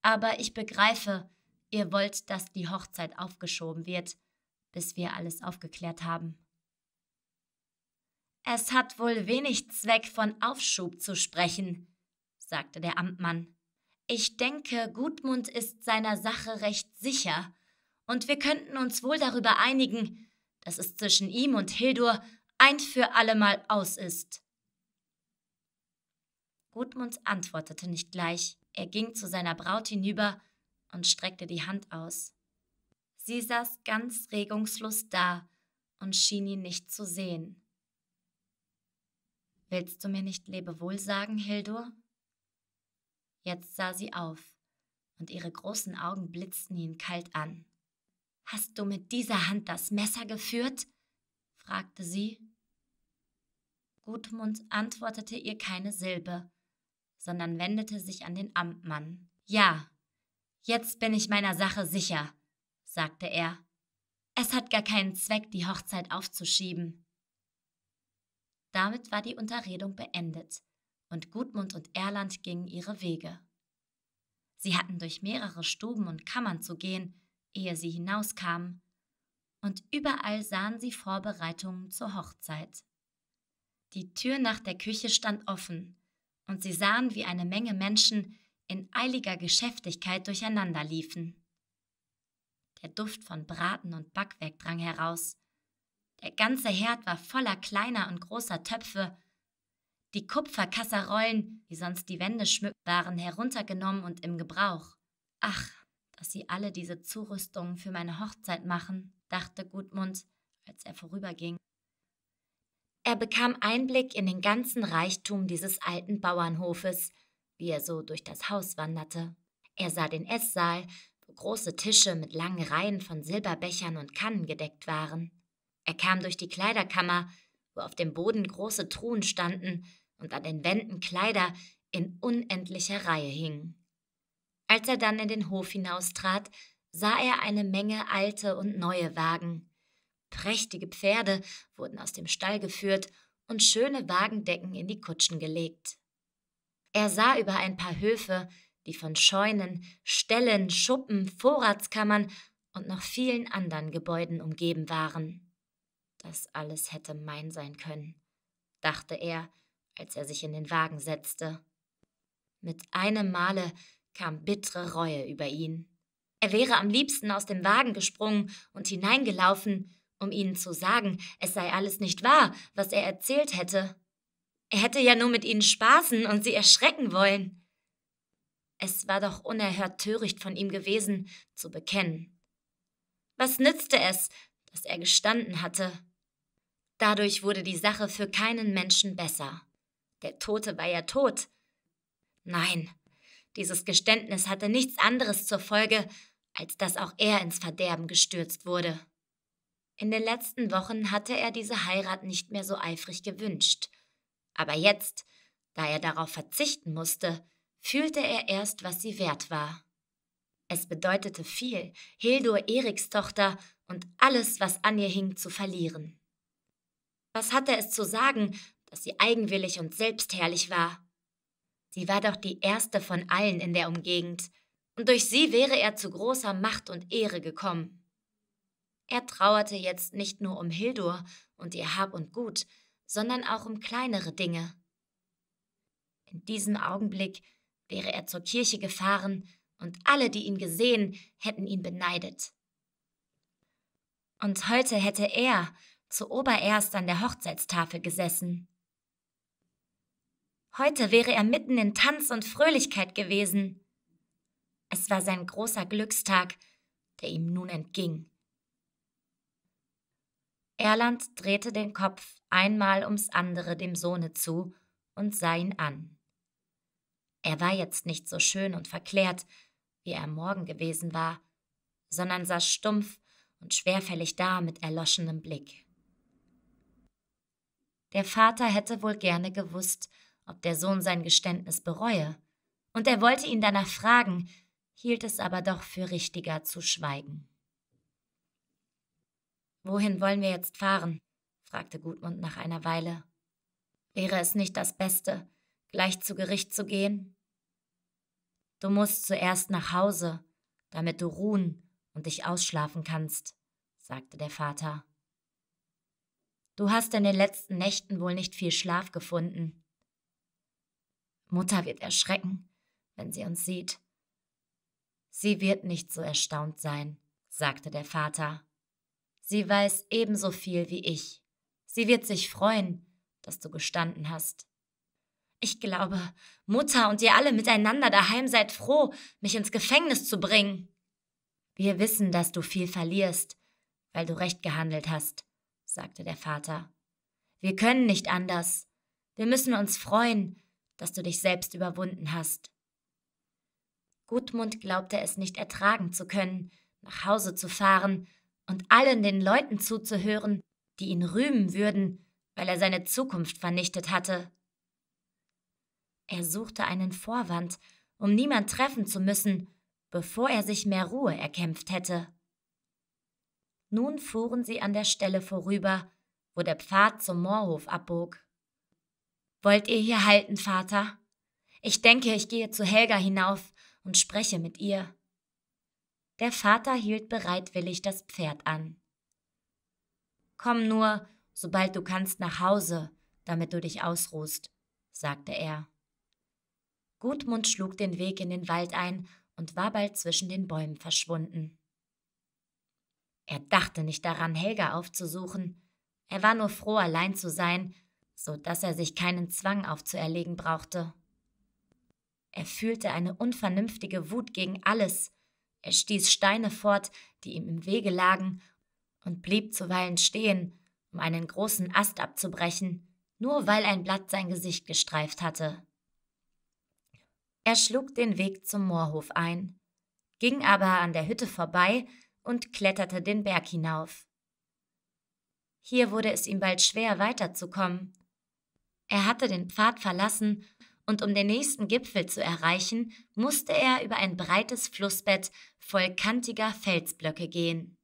»aber ich begreife, ihr wollt, dass die Hochzeit aufgeschoben wird, bis wir alles aufgeklärt haben.« »Es hat wohl wenig Zweck, von Aufschub zu sprechen«, sagte der Amtmann. »Ich denke, Gudmund ist seiner Sache recht sicher, und wir könnten uns wohl darüber einigen, dass es zwischen ihm und Hildur ein für allemal aus ist.« Gudmund antwortete nicht gleich. Er ging zu seiner Braut hinüber und streckte die Hand aus. Sie saß ganz regungslos da und schien ihn nicht zu sehen. »Willst du mir nicht Lebewohl sagen, Hildur?« Jetzt sah sie auf, und ihre großen Augen blitzten ihn kalt an. »Hast du mit dieser Hand das Messer geführt?« fragte sie. Gudmund antwortete ihr keine Silbe, sondern wendete sich an den Amtmann. »Ja, jetzt bin ich meiner Sache sicher«, sagte er. »Es hat gar keinen Zweck, die Hochzeit aufzuschieben.« Damit war die Unterredung beendet, und Gudmund und Erland gingen ihre Wege. Sie hatten durch mehrere Stuben und Kammern zu gehen, ehe sie hinauskamen, und überall sahen sie Vorbereitungen zur Hochzeit. Die Tür nach der Küche stand offen, und sie sahen, wie eine Menge Menschen in eiliger Geschäftigkeit durcheinander liefen. Der Duft von Braten und Backwerk drang heraus. Der ganze Herd war voller kleiner und großer Töpfe. Die Kupferkasserollen, die sonst die Wände schmückten, waren heruntergenommen und im Gebrauch. »Ach, dass sie alle diese Zurüstungen für meine Hochzeit machen«, dachte Gudmund, als er vorüberging. Er bekam Einblick in den ganzen Reichtum dieses alten Bauernhofes, wie er so durch das Haus wanderte. Er sah den Esssaal, wo große Tische mit langen Reihen von Silberbechern und Kannen gedeckt waren. Er kam durch die Kleiderkammer, wo auf dem Boden große Truhen standen und an den Wänden Kleider in unendlicher Reihe hingen. Als er dann in den Hof hinaustrat, sah er eine Menge alte und neue Wagen. Prächtige Pferde wurden aus dem Stall geführt und schöne Wagendecken in die Kutschen gelegt. Er sah über ein paar Höfe, die von Scheunen, Ställen, Schuppen, Vorratskammern und noch vielen anderen Gebäuden umgeben waren. Das alles hätte mein sein können, dachte er, als er sich in den Wagen setzte. Mit einem Male kam bittere Reue über ihn. Er wäre am liebsten aus dem Wagen gesprungen und hineingelaufen, um ihnen zu sagen, es sei alles nicht wahr, was er erzählt hätte. Er hätte ja nur mit ihnen spaßen und sie erschrecken wollen. Es war doch unerhört töricht von ihm gewesen, zu bekennen. Was nützte es, dass er gestanden hatte? Dadurch wurde die Sache für keinen Menschen besser. Der Tote war ja tot. Nein, dieses Geständnis hatte nichts anderes zur Folge, als dass auch er ins Verderben gestürzt wurde. In den letzten Wochen hatte er diese Heirat nicht mehr so eifrig gewünscht. Aber jetzt, da er darauf verzichten musste, fühlte er erst, was sie wert war. Es bedeutete viel, Hildur Eriks Tochter und alles, was an ihr hing, zu verlieren. Was hatte es zu sagen, dass sie eigenwillig und selbstherrlich war? Sie war doch die erste von allen in der Umgegend, und durch sie wäre er zu großer Macht und Ehre gekommen. Er trauerte jetzt nicht nur um Hildur und ihr Hab und Gut, sondern auch um kleinere Dinge. In diesem Augenblick wäre er zur Kirche gefahren und alle, die ihn gesehen, hätten ihn beneidet. Und heute hätte er zuobererst an der Hochzeitstafel gesessen. Heute wäre er mitten in Tanz und Fröhlichkeit gewesen. Es war sein großer Glückstag, der ihm nun entging. Erland drehte den Kopf einmal ums andere dem Sohne zu und sah ihn an. Er war jetzt nicht so schön und verklärt, wie er am Morgen gewesen war, sondern saß stumpf und schwerfällig da mit erloschenem Blick. Der Vater hätte wohl gerne gewusst, ob der Sohn sein Geständnis bereue, und er wollte ihn danach fragen, hielt es aber doch für richtiger zu schweigen. »Wohin wollen wir jetzt fahren?« fragte Gudmund nach einer Weile. »Wäre es nicht das Beste, gleich zu Gericht zu gehen?« »Du musst zuerst nach Hause, damit du ruhen und dich ausschlafen kannst«, sagte der Vater. »Du hast in den letzten Nächten wohl nicht viel Schlaf gefunden.« »Mutter wird erschrecken, wenn sie uns sieht.« »Sie wird nicht so erstaunt sein«, sagte der Vater. »Sie weiß ebenso viel wie ich. Sie wird sich freuen, dass du gestanden hast. Ich glaube, Mutter und ihr alle miteinander daheim seid froh, mich ins Gefängnis zu bringen. Wir wissen, dass du viel verlierst, weil du recht gehandelt hast«, sagte der Vater. »Wir können nicht anders. Wir müssen uns freuen, dass du dich selbst überwunden hast.« Gudmund glaubte es nicht ertragen zu können, nach Hause zu fahren und allen den Leuten zuzuhören, die ihn rühmen würden, weil er seine Zukunft vernichtet hatte. Er suchte einen Vorwand, um niemand treffen zu müssen, bevor er sich mehr Ruhe erkämpft hätte. Nun fuhren sie an der Stelle vorüber, wo der Pfad zum Moorhof abbog. »Wollt ihr hier halten, Vater? Ich denke, ich gehe zu Helga hinauf und spreche mit ihr.« Der Vater hielt bereitwillig das Pferd an. »Komm nur, sobald du kannst, nach Hause, damit du dich ausruhst«, sagte er. Gudmund schlug den Weg in den Wald ein und war bald zwischen den Bäumen verschwunden. Er dachte nicht daran, Helga aufzusuchen. Er war nur froh, allein zu sein, so dass er sich keinen Zwang aufzuerlegen brauchte. Er fühlte eine unvernünftige Wut gegen alles. Er stieß Steine fort, die ihm im Wege lagen, und blieb zuweilen stehen, um einen großen Ast abzubrechen, nur weil ein Blatt sein Gesicht gestreift hatte. Er schlug den Weg zum Moorhof ein, ging aber an der Hütte vorbei und kletterte den Berg hinauf. Hier wurde es ihm bald schwer, weiterzukommen. Er hatte den Pfad verlassen, und um den nächsten Gipfel zu erreichen, musste er über ein breites Flussbett voll kantiger Felsblöcke gehen.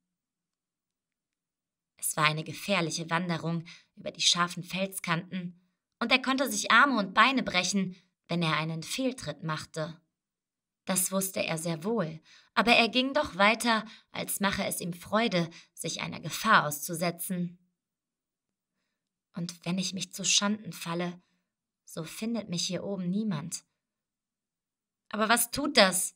Es war eine gefährliche Wanderung über die scharfen Felskanten, und er konnte sich Arme und Beine brechen, wenn er einen Fehltritt machte. Das wusste er sehr wohl, aber er ging doch weiter, als mache es ihm Freude, sich einer Gefahr auszusetzen. »Und wenn ich mich zu Schanden falle, so findet mich hier oben niemand. Aber was tut das?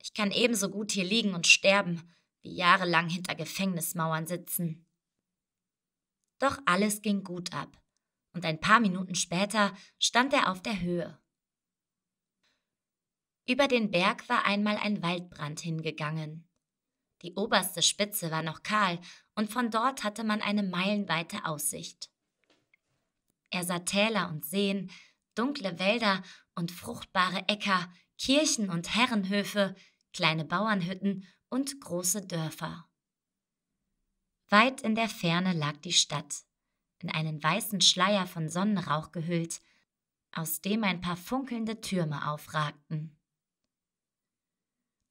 Ich kann ebenso gut hier liegen und sterben, wie jahrelang hinter Gefängnismauern sitzen.« Doch alles ging gut ab, und ein paar Minuten später stand er auf der Höhe. Über den Berg war einmal ein Waldbrand hingegangen. Die oberste Spitze war noch kahl und von dort hatte man eine meilenweite Aussicht. Er sah Täler und Seen, dunkle Wälder und fruchtbare Äcker, Kirchen und Herrenhöfe, kleine Bauernhütten und große Dörfer. Weit in der Ferne lag die Stadt, in einen weißen Schleier von Sonnenrauch gehüllt, aus dem ein paar funkelnde Türme aufragten.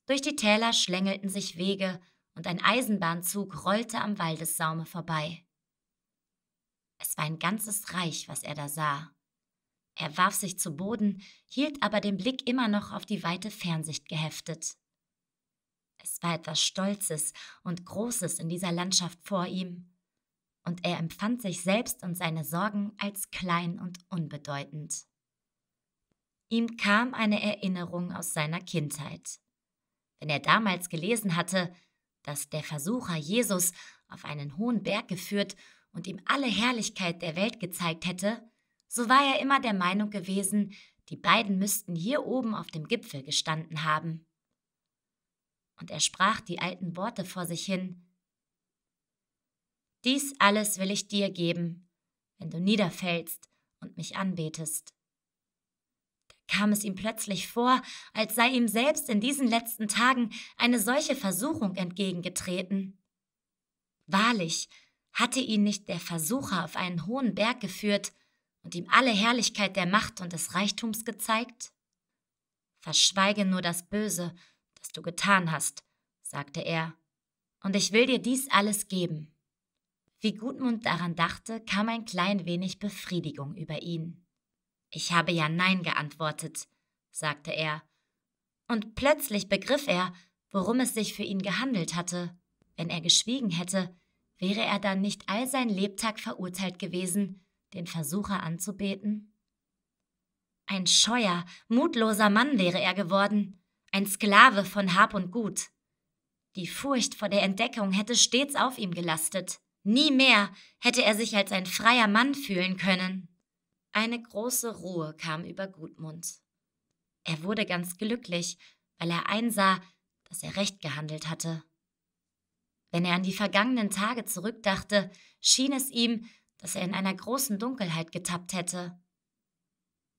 Durch die Täler schlängelten sich Wege und ein Eisenbahnzug rollte am Waldessaume vorbei. Es war ein ganzes Reich, was er da sah. Er warf sich zu Boden, hielt aber den Blick immer noch auf die weite Fernsicht geheftet. Es war etwas Stolzes und Großes in dieser Landschaft vor ihm, und er empfand sich selbst und seine Sorgen als klein und unbedeutend. Ihm kam eine Erinnerung aus seiner Kindheit. Wenn er damals gelesen hatte, dass der Versucher Jesus auf einen hohen Berg geführt und ihm alle Herrlichkeit der Welt gezeigt hätte, so war er immer der Meinung gewesen, die beiden müssten hier oben auf dem Gipfel gestanden haben. Und er sprach die alten Worte vor sich hin: Dies alles will ich dir geben, wenn du niederfällst und mich anbetest. Kam es ihm plötzlich vor, als sei ihm selbst in diesen letzten Tagen eine solche Versuchung entgegengetreten. Wahrlich, hatte ihn nicht der Versucher auf einen hohen Berg geführt und ihm alle Herrlichkeit der Macht und des Reichtums gezeigt? Verschweige nur das Böse, das du getan hast, sagte er, und ich will dir dies alles geben. Wie Gudmund daran dachte, kam ein klein wenig Befriedigung über ihn. »Ich habe ja Nein geantwortet«, sagte er. Und plötzlich begriff er, worum es sich für ihn gehandelt hatte. Wenn er geschwiegen hätte, wäre er dann nicht all sein Lebtag verurteilt gewesen, den Versucher anzubeten? Ein scheuer, mutloser Mann wäre er geworden, ein Sklave von Hab und Gut. Die Furcht vor der Entdeckung hätte stets auf ihm gelastet. Nie mehr hätte er sich als ein freier Mann fühlen können. Eine große Ruhe kam über Gudmund. Er wurde ganz glücklich, weil er einsah, dass er recht gehandelt hatte. Wenn er an die vergangenen Tage zurückdachte, schien es ihm, dass er in einer großen Dunkelheit getappt hätte.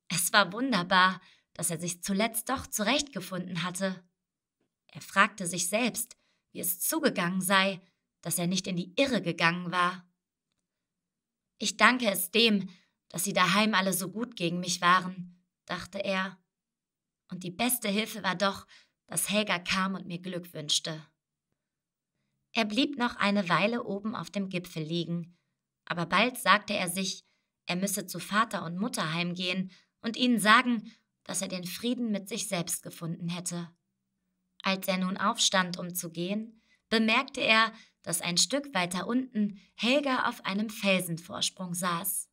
Es war wunderbar, dass er sich zuletzt doch zurechtgefunden hatte. Er fragte sich selbst, wie es zugegangen sei, dass er nicht in die Irre gegangen war. Ich danke es dem, dass sie daheim alle so gut gegen mich waren, dachte er. Und die beste Hilfe war doch, dass Helga kam und mir Glück wünschte. Er blieb noch eine Weile oben auf dem Gipfel liegen, aber bald sagte er sich, er müsse zu Vater und Mutter heimgehen und ihnen sagen, dass er den Frieden mit sich selbst gefunden hätte. Als er nun aufstand, um zu gehen, bemerkte er, dass ein Stück weiter unten Helga auf einem Felsenvorsprung saß.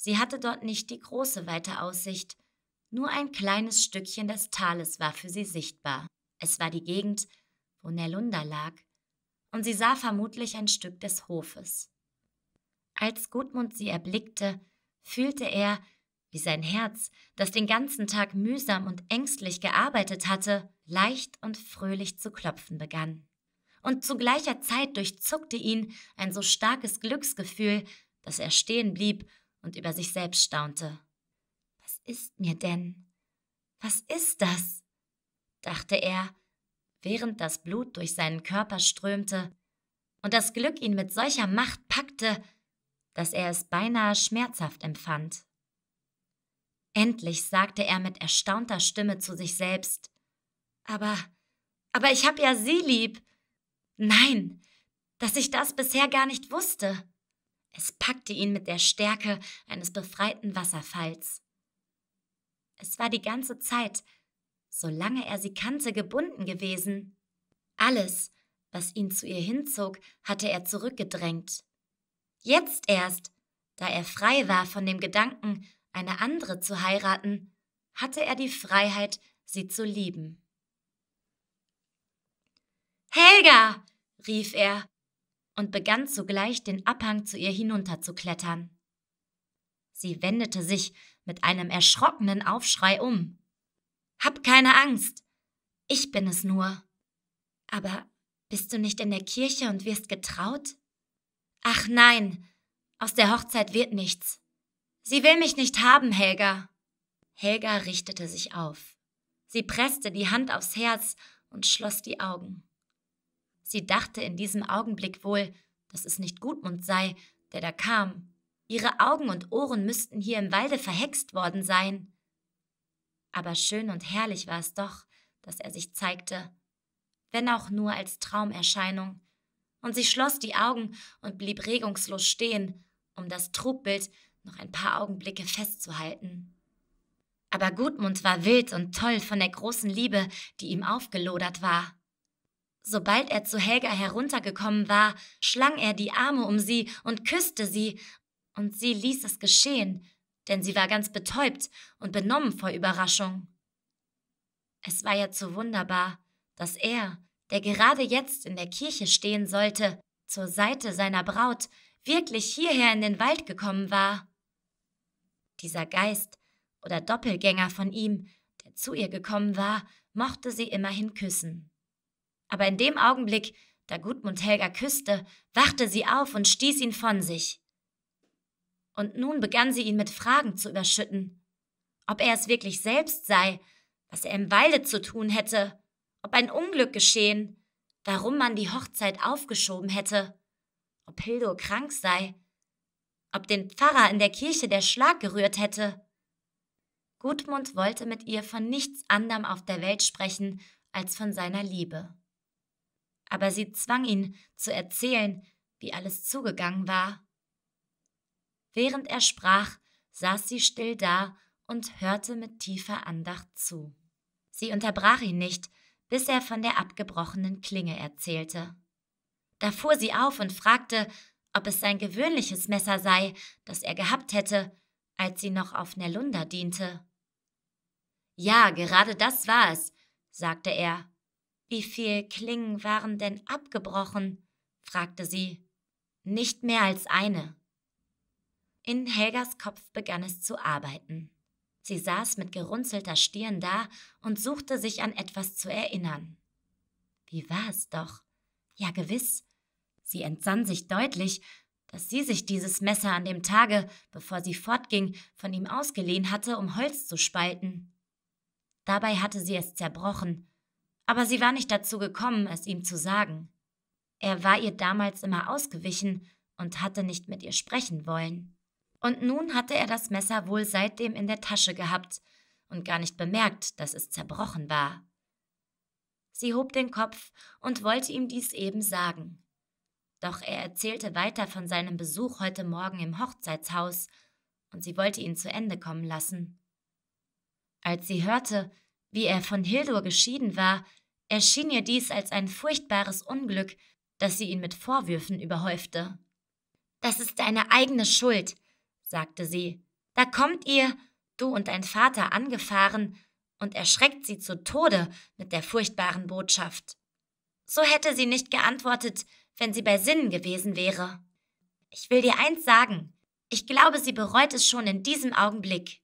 Sie hatte dort nicht die große weite Aussicht, nur ein kleines Stückchen des Tales war für sie sichtbar. Es war die Gegend, wo Närlunda lag, und sie sah vermutlich ein Stück des Hofes. Als Gudmund sie erblickte, fühlte er, wie sein Herz, das den ganzen Tag mühsam und ängstlich gearbeitet hatte, leicht und fröhlich zu klopfen begann. Und zu gleicher Zeit durchzuckte ihn ein so starkes Glücksgefühl, dass er stehen blieb und über sich selbst staunte. Was ist mir denn? Was ist das? Dachte er, während das Blut durch seinen Körper strömte und das Glück ihn mit solcher Macht packte, dass er es beinahe schmerzhaft empfand. Endlich sagte er mit erstaunter Stimme zu sich selbst: Aber, aber ich habe ja sie lieb. Nein, dass ich das bisher gar nicht wusste. Es packte ihn mit der Stärke eines befreiten Wasserfalls. Es war die ganze Zeit, solange er sie kannte, gebunden gewesen. Alles, was ihn zu ihr hinzog, hatte er zurückgedrängt. Jetzt erst, da er frei war von dem Gedanken, eine andere zu heiraten, hatte er die Freiheit, sie zu lieben. »Helga«, rief er, und begann zugleich den Abhang zu ihr hinunterzuklettern. Sie wendete sich mit einem erschrockenen Aufschrei um. Hab keine Angst. Ich bin es nur. Aber bist du nicht in der Kirche und wirst getraut? Ach nein, aus der Hochzeit wird nichts. Sie will mich nicht haben, Helga. Helga richtete sich auf. Sie presste die Hand aufs Herz und schloss die Augen. Sie dachte in diesem Augenblick wohl, dass es nicht Gudmund sei, der da kam. Ihre Augen und Ohren müssten hier im Walde verhext worden sein. Aber schön und herrlich war es doch, dass er sich zeigte, wenn auch nur als Traumerscheinung. Und sie schloss die Augen und blieb regungslos stehen, um das Trugbild noch ein paar Augenblicke festzuhalten. Aber Gudmund war wild und toll von der großen Liebe, die ihm aufgelodert war. Sobald er zu Helga heruntergekommen war, schlang er die Arme um sie und küsste sie, und sie ließ es geschehen, denn sie war ganz betäubt und benommen vor Überraschung. Es war ja zu wunderbar, dass er, der gerade jetzt in der Kirche stehen sollte, zur Seite seiner Braut, wirklich hierher in den Wald gekommen war. Dieser Geist oder Doppelgänger von ihm, der zu ihr gekommen war, mochte sie immerhin küssen. Aber in dem Augenblick, da Gudmund Helga küsste, wachte sie auf und stieß ihn von sich. Und nun begann sie ihn mit Fragen zu überschütten. Ob er es wirklich selbst sei, was er im Walde zu tun hätte, ob ein Unglück geschehen, warum man die Hochzeit aufgeschoben hätte, ob Hildur krank sei, ob den Pfarrer in der Kirche der Schlag gerührt hätte. Gudmund wollte mit ihr von nichts anderem auf der Welt sprechen als von seiner Liebe. Aber sie zwang ihn, zu erzählen, wie alles zugegangen war. Während er sprach, saß sie still da und hörte mit tiefer Andacht zu. Sie unterbrach ihn nicht, bis er von der abgebrochenen Klinge erzählte. Da fuhr sie auf und fragte, ob es sein gewöhnliches Messer sei, das er gehabt hätte, als sie noch auf Närlunda diente. »Ja, gerade das war es«, sagte er. »Wie viele Klingen waren denn abgebrochen?« fragte sie. »Nicht mehr als eine.« In Helgas Kopf begann es zu arbeiten. Sie saß mit gerunzelter Stirn da und suchte sich an etwas zu erinnern. Wie war es doch? Ja, gewiss. Sie entsann sich deutlich, dass sie sich dieses Messer an dem Tage, bevor sie fortging, von ihm ausgeliehen hatte, um Holz zu spalten. Dabei hatte sie es zerbrochen, aber sie war nicht dazu gekommen, es ihm zu sagen. Er war ihr damals immer ausgewichen und hatte nicht mit ihr sprechen wollen. Und nun hatte er das Messer wohl seitdem in der Tasche gehabt und gar nicht bemerkt, dass es zerbrochen war. Sie hob den Kopf und wollte ihm dies eben sagen. Doch er erzählte weiter von seinem Besuch heute Morgen im Hochzeitshaus, und sie wollte ihn zu Ende kommen lassen. Als sie hörte, wie er von Hildur geschieden war, erschien ihr dies als ein furchtbares Unglück, das sie ihn mit Vorwürfen überhäufte. »Das ist deine eigene Schuld«, sagte sie. »Da kommt ihr, du und dein Vater, angefahren und erschreckt sie zu Tode mit der furchtbaren Botschaft.« So hätte sie nicht geantwortet, wenn sie bei Sinnen gewesen wäre. »Ich will dir eins sagen. Ich glaube, sie bereut es schon in diesem Augenblick.«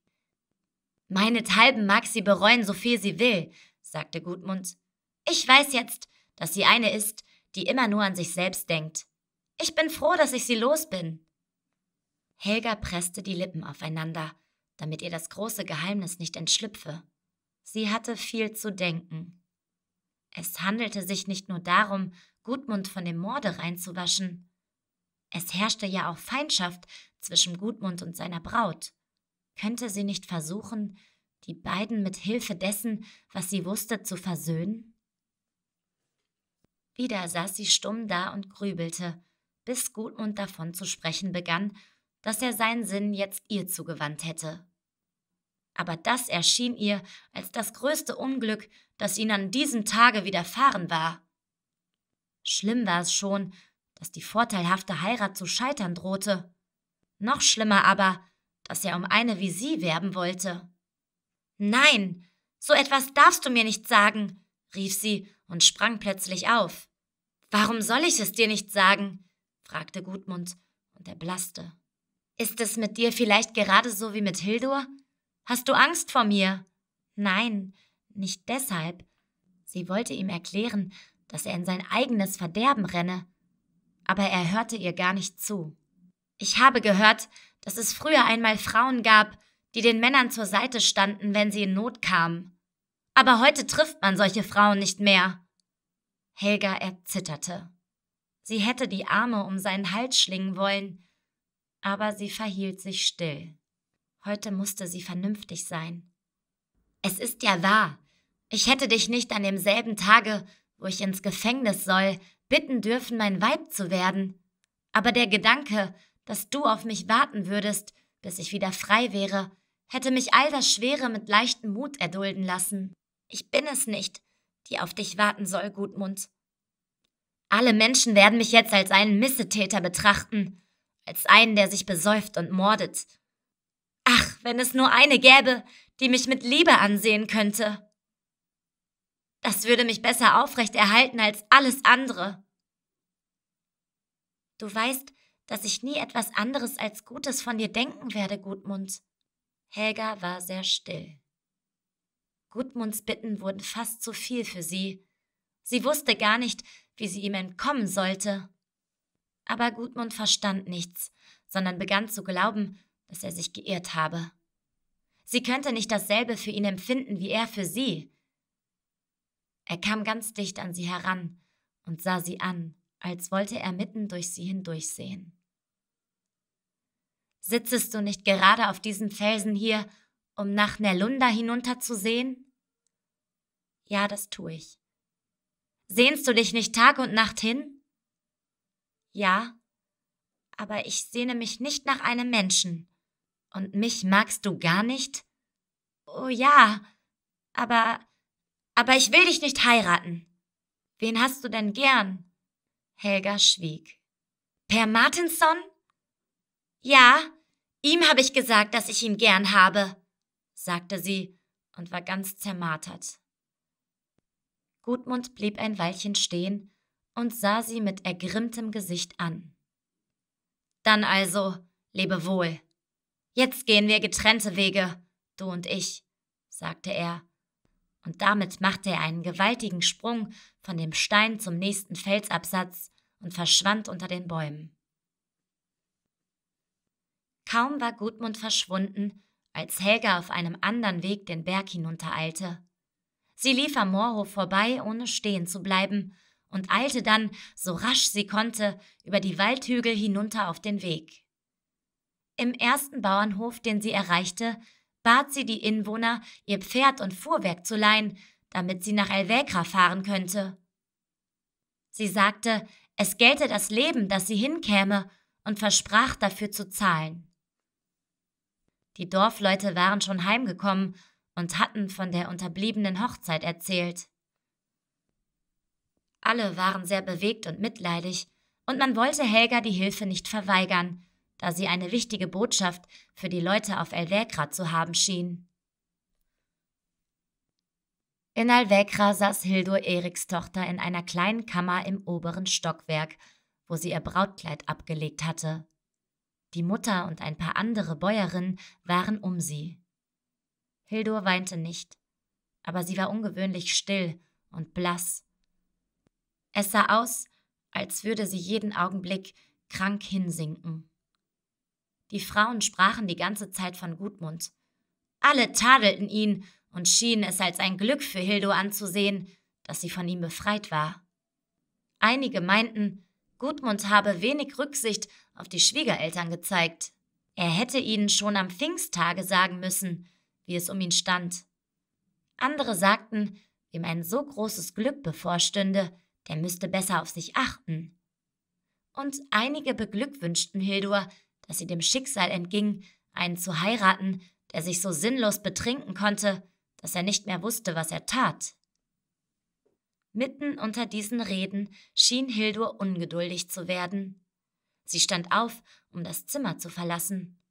»Meinethalben mag sie bereuen, so viel sie will«, sagte Gudmund. »Ich weiß jetzt, dass sie eine ist, die immer nur an sich selbst denkt. Ich bin froh, dass ich sie los bin.« Helga presste die Lippen aufeinander, damit ihr das große Geheimnis nicht entschlüpfe. Sie hatte viel zu denken. Es handelte sich nicht nur darum, Gudmund von dem Morde reinzuwaschen. Es herrschte ja auch Feindschaft zwischen Gudmund und seiner Braut. Könnte sie nicht versuchen, die beiden mit Hilfe dessen, was sie wusste, zu versöhnen? Wieder saß sie stumm da und grübelte, bis Gudmund davon zu sprechen begann, dass er seinen Sinn jetzt ihr zugewandt hätte. Aber das erschien ihr als das größte Unglück, das ihnen an diesem Tage widerfahren war. Schlimm war es schon, dass die vorteilhafte Heirat zu scheitern drohte. Noch schlimmer aber, dass er um eine wie sie werben wollte. »Nein, so etwas darfst du mir nicht sagen«, rief sie und sprang plötzlich auf. »Warum soll ich es dir nicht sagen?« fragte Gudmund und erblasste. »Ist es mit dir vielleicht gerade so wie mit Hildur? Hast du Angst vor mir?« »Nein, Nicht deshalb. Sie wollte ihm erklären, dass er in sein eigenes Verderben renne. Aber er hörte ihr gar nicht zu. »Ich habe gehört, dass es früher einmal Frauen gab, die den Männern zur Seite standen, wenn sie in Not kamen. Aber heute trifft man solche Frauen nicht mehr.« Helga erzitterte. Sie hätte die Arme um seinen Hals schlingen wollen, aber sie verhielt sich still. Heute musste sie vernünftig sein. »Es ist ja wahr. Ich hätte dich nicht an demselben Tage, wo ich ins Gefängnis soll, bitten dürfen, mein Weib zu werden. Aber der Gedanke, dass du auf mich warten würdest, bis ich wieder frei wäre, hätte mich all das Schwere mit leichtem Mut erdulden lassen. Ich bin es nicht, die auf dich warten soll, Gudmund. Alle Menschen werden mich jetzt als einen Missetäter betrachten, als einen, der sich besäuft und mordet. Ach, wenn es nur eine gäbe, die mich mit Liebe ansehen könnte. Das würde mich besser aufrecht erhalten als alles andere. Du weißt, dass ich nie etwas anderes als Gutes von dir denken werde, Gudmund.« Helga war sehr still. Gudmunds Bitten wurden fast zu viel für sie. Sie wusste gar nicht, wie sie ihm entkommen sollte. Aber Gudmund verstand nichts, sondern begann zu glauben, dass er sich geirrt habe. Sie könnte nicht dasselbe für ihn empfinden, wie er für sie. Er kam ganz dicht an sie heran und sah sie an, als wollte er mitten durch sie hindurchsehen. »Sitzest du nicht gerade auf diesem Felsen hier, um nach Närlunda hinunterzusehen?« »Ja, das tue ich.« »Sehnst du dich nicht Tag und Nacht hin?« »Ja, aber ich sehne mich nicht nach einem Menschen.« »Und mich magst du gar nicht?« »Oh ja, aber, aber ich will dich nicht heiraten.« »Wen hast du denn gern?« Helga schwieg. »Per Martinson?« »Ja, ihm habe ich gesagt, dass ich ihn gern habe«, sagte sie und war ganz zermartert. Gudmund blieb ein Weilchen stehen und sah sie mit ergrimmtem Gesicht an. »Dann also, lebe wohl. Jetzt gehen wir getrennte Wege, du und ich«, sagte er. Und damit machte er einen gewaltigen Sprung von dem Stein zum nächsten Felsabsatz und verschwand unter den Bäumen. Kaum war Gudmund verschwunden, als Helga auf einem anderen Weg den Berg hinuntereilte. Sie lief am Moorhof vorbei, ohne stehen zu bleiben, und eilte dann, so rasch sie konnte, über die Waldhügel hinunter auf den Weg. Im ersten Bauernhof, den sie erreichte, bat sie die Inwohner, ihr Pferd und Fuhrwerk zu leihen, damit sie nach Älvakra fahren könnte. Sie sagte, es gelte das Leben, dass sie hinkäme, und versprach, dafür zu zahlen. Die Dorfleute waren schon heimgekommen und hatten von der unterbliebenen Hochzeit erzählt. Alle waren sehr bewegt und mitleidig, und man wollte Helga die Hilfe nicht verweigern, da sie eine wichtige Botschaft für die Leute auf Älvakra zu haben schien. In Älvakra saß Hildur Eriks Tochter in einer kleinen Kammer im oberen Stockwerk, wo sie ihr Brautkleid abgelegt hatte. Die Mutter und ein paar andere Bäuerinnen waren um sie. Hildur weinte nicht, aber sie war ungewöhnlich still und blass. Es sah aus, als würde sie jeden Augenblick krank hinsinken. Die Frauen sprachen die ganze Zeit von Gudmund. Alle tadelten ihn und schienen es als ein Glück für Hildur anzusehen, dass sie von ihm befreit war. Einige meinten, Gudmund habe wenig Rücksicht auf die Schwiegereltern gezeigt. Er hätte ihnen schon am Pfingsttage sagen müssen, wie es um ihn stand. Andere sagten, wem ein so großes Glück bevorstünde, der müsste besser auf sich achten. Und einige beglückwünschten Hildur, dass sie dem Schicksal entging, einen zu heiraten, der sich so sinnlos betrinken konnte, dass er nicht mehr wusste, was er tat. Mitten unter diesen Reden schien Hildur ungeduldig zu werden. Sie stand auf, um das Zimmer zu verlassen.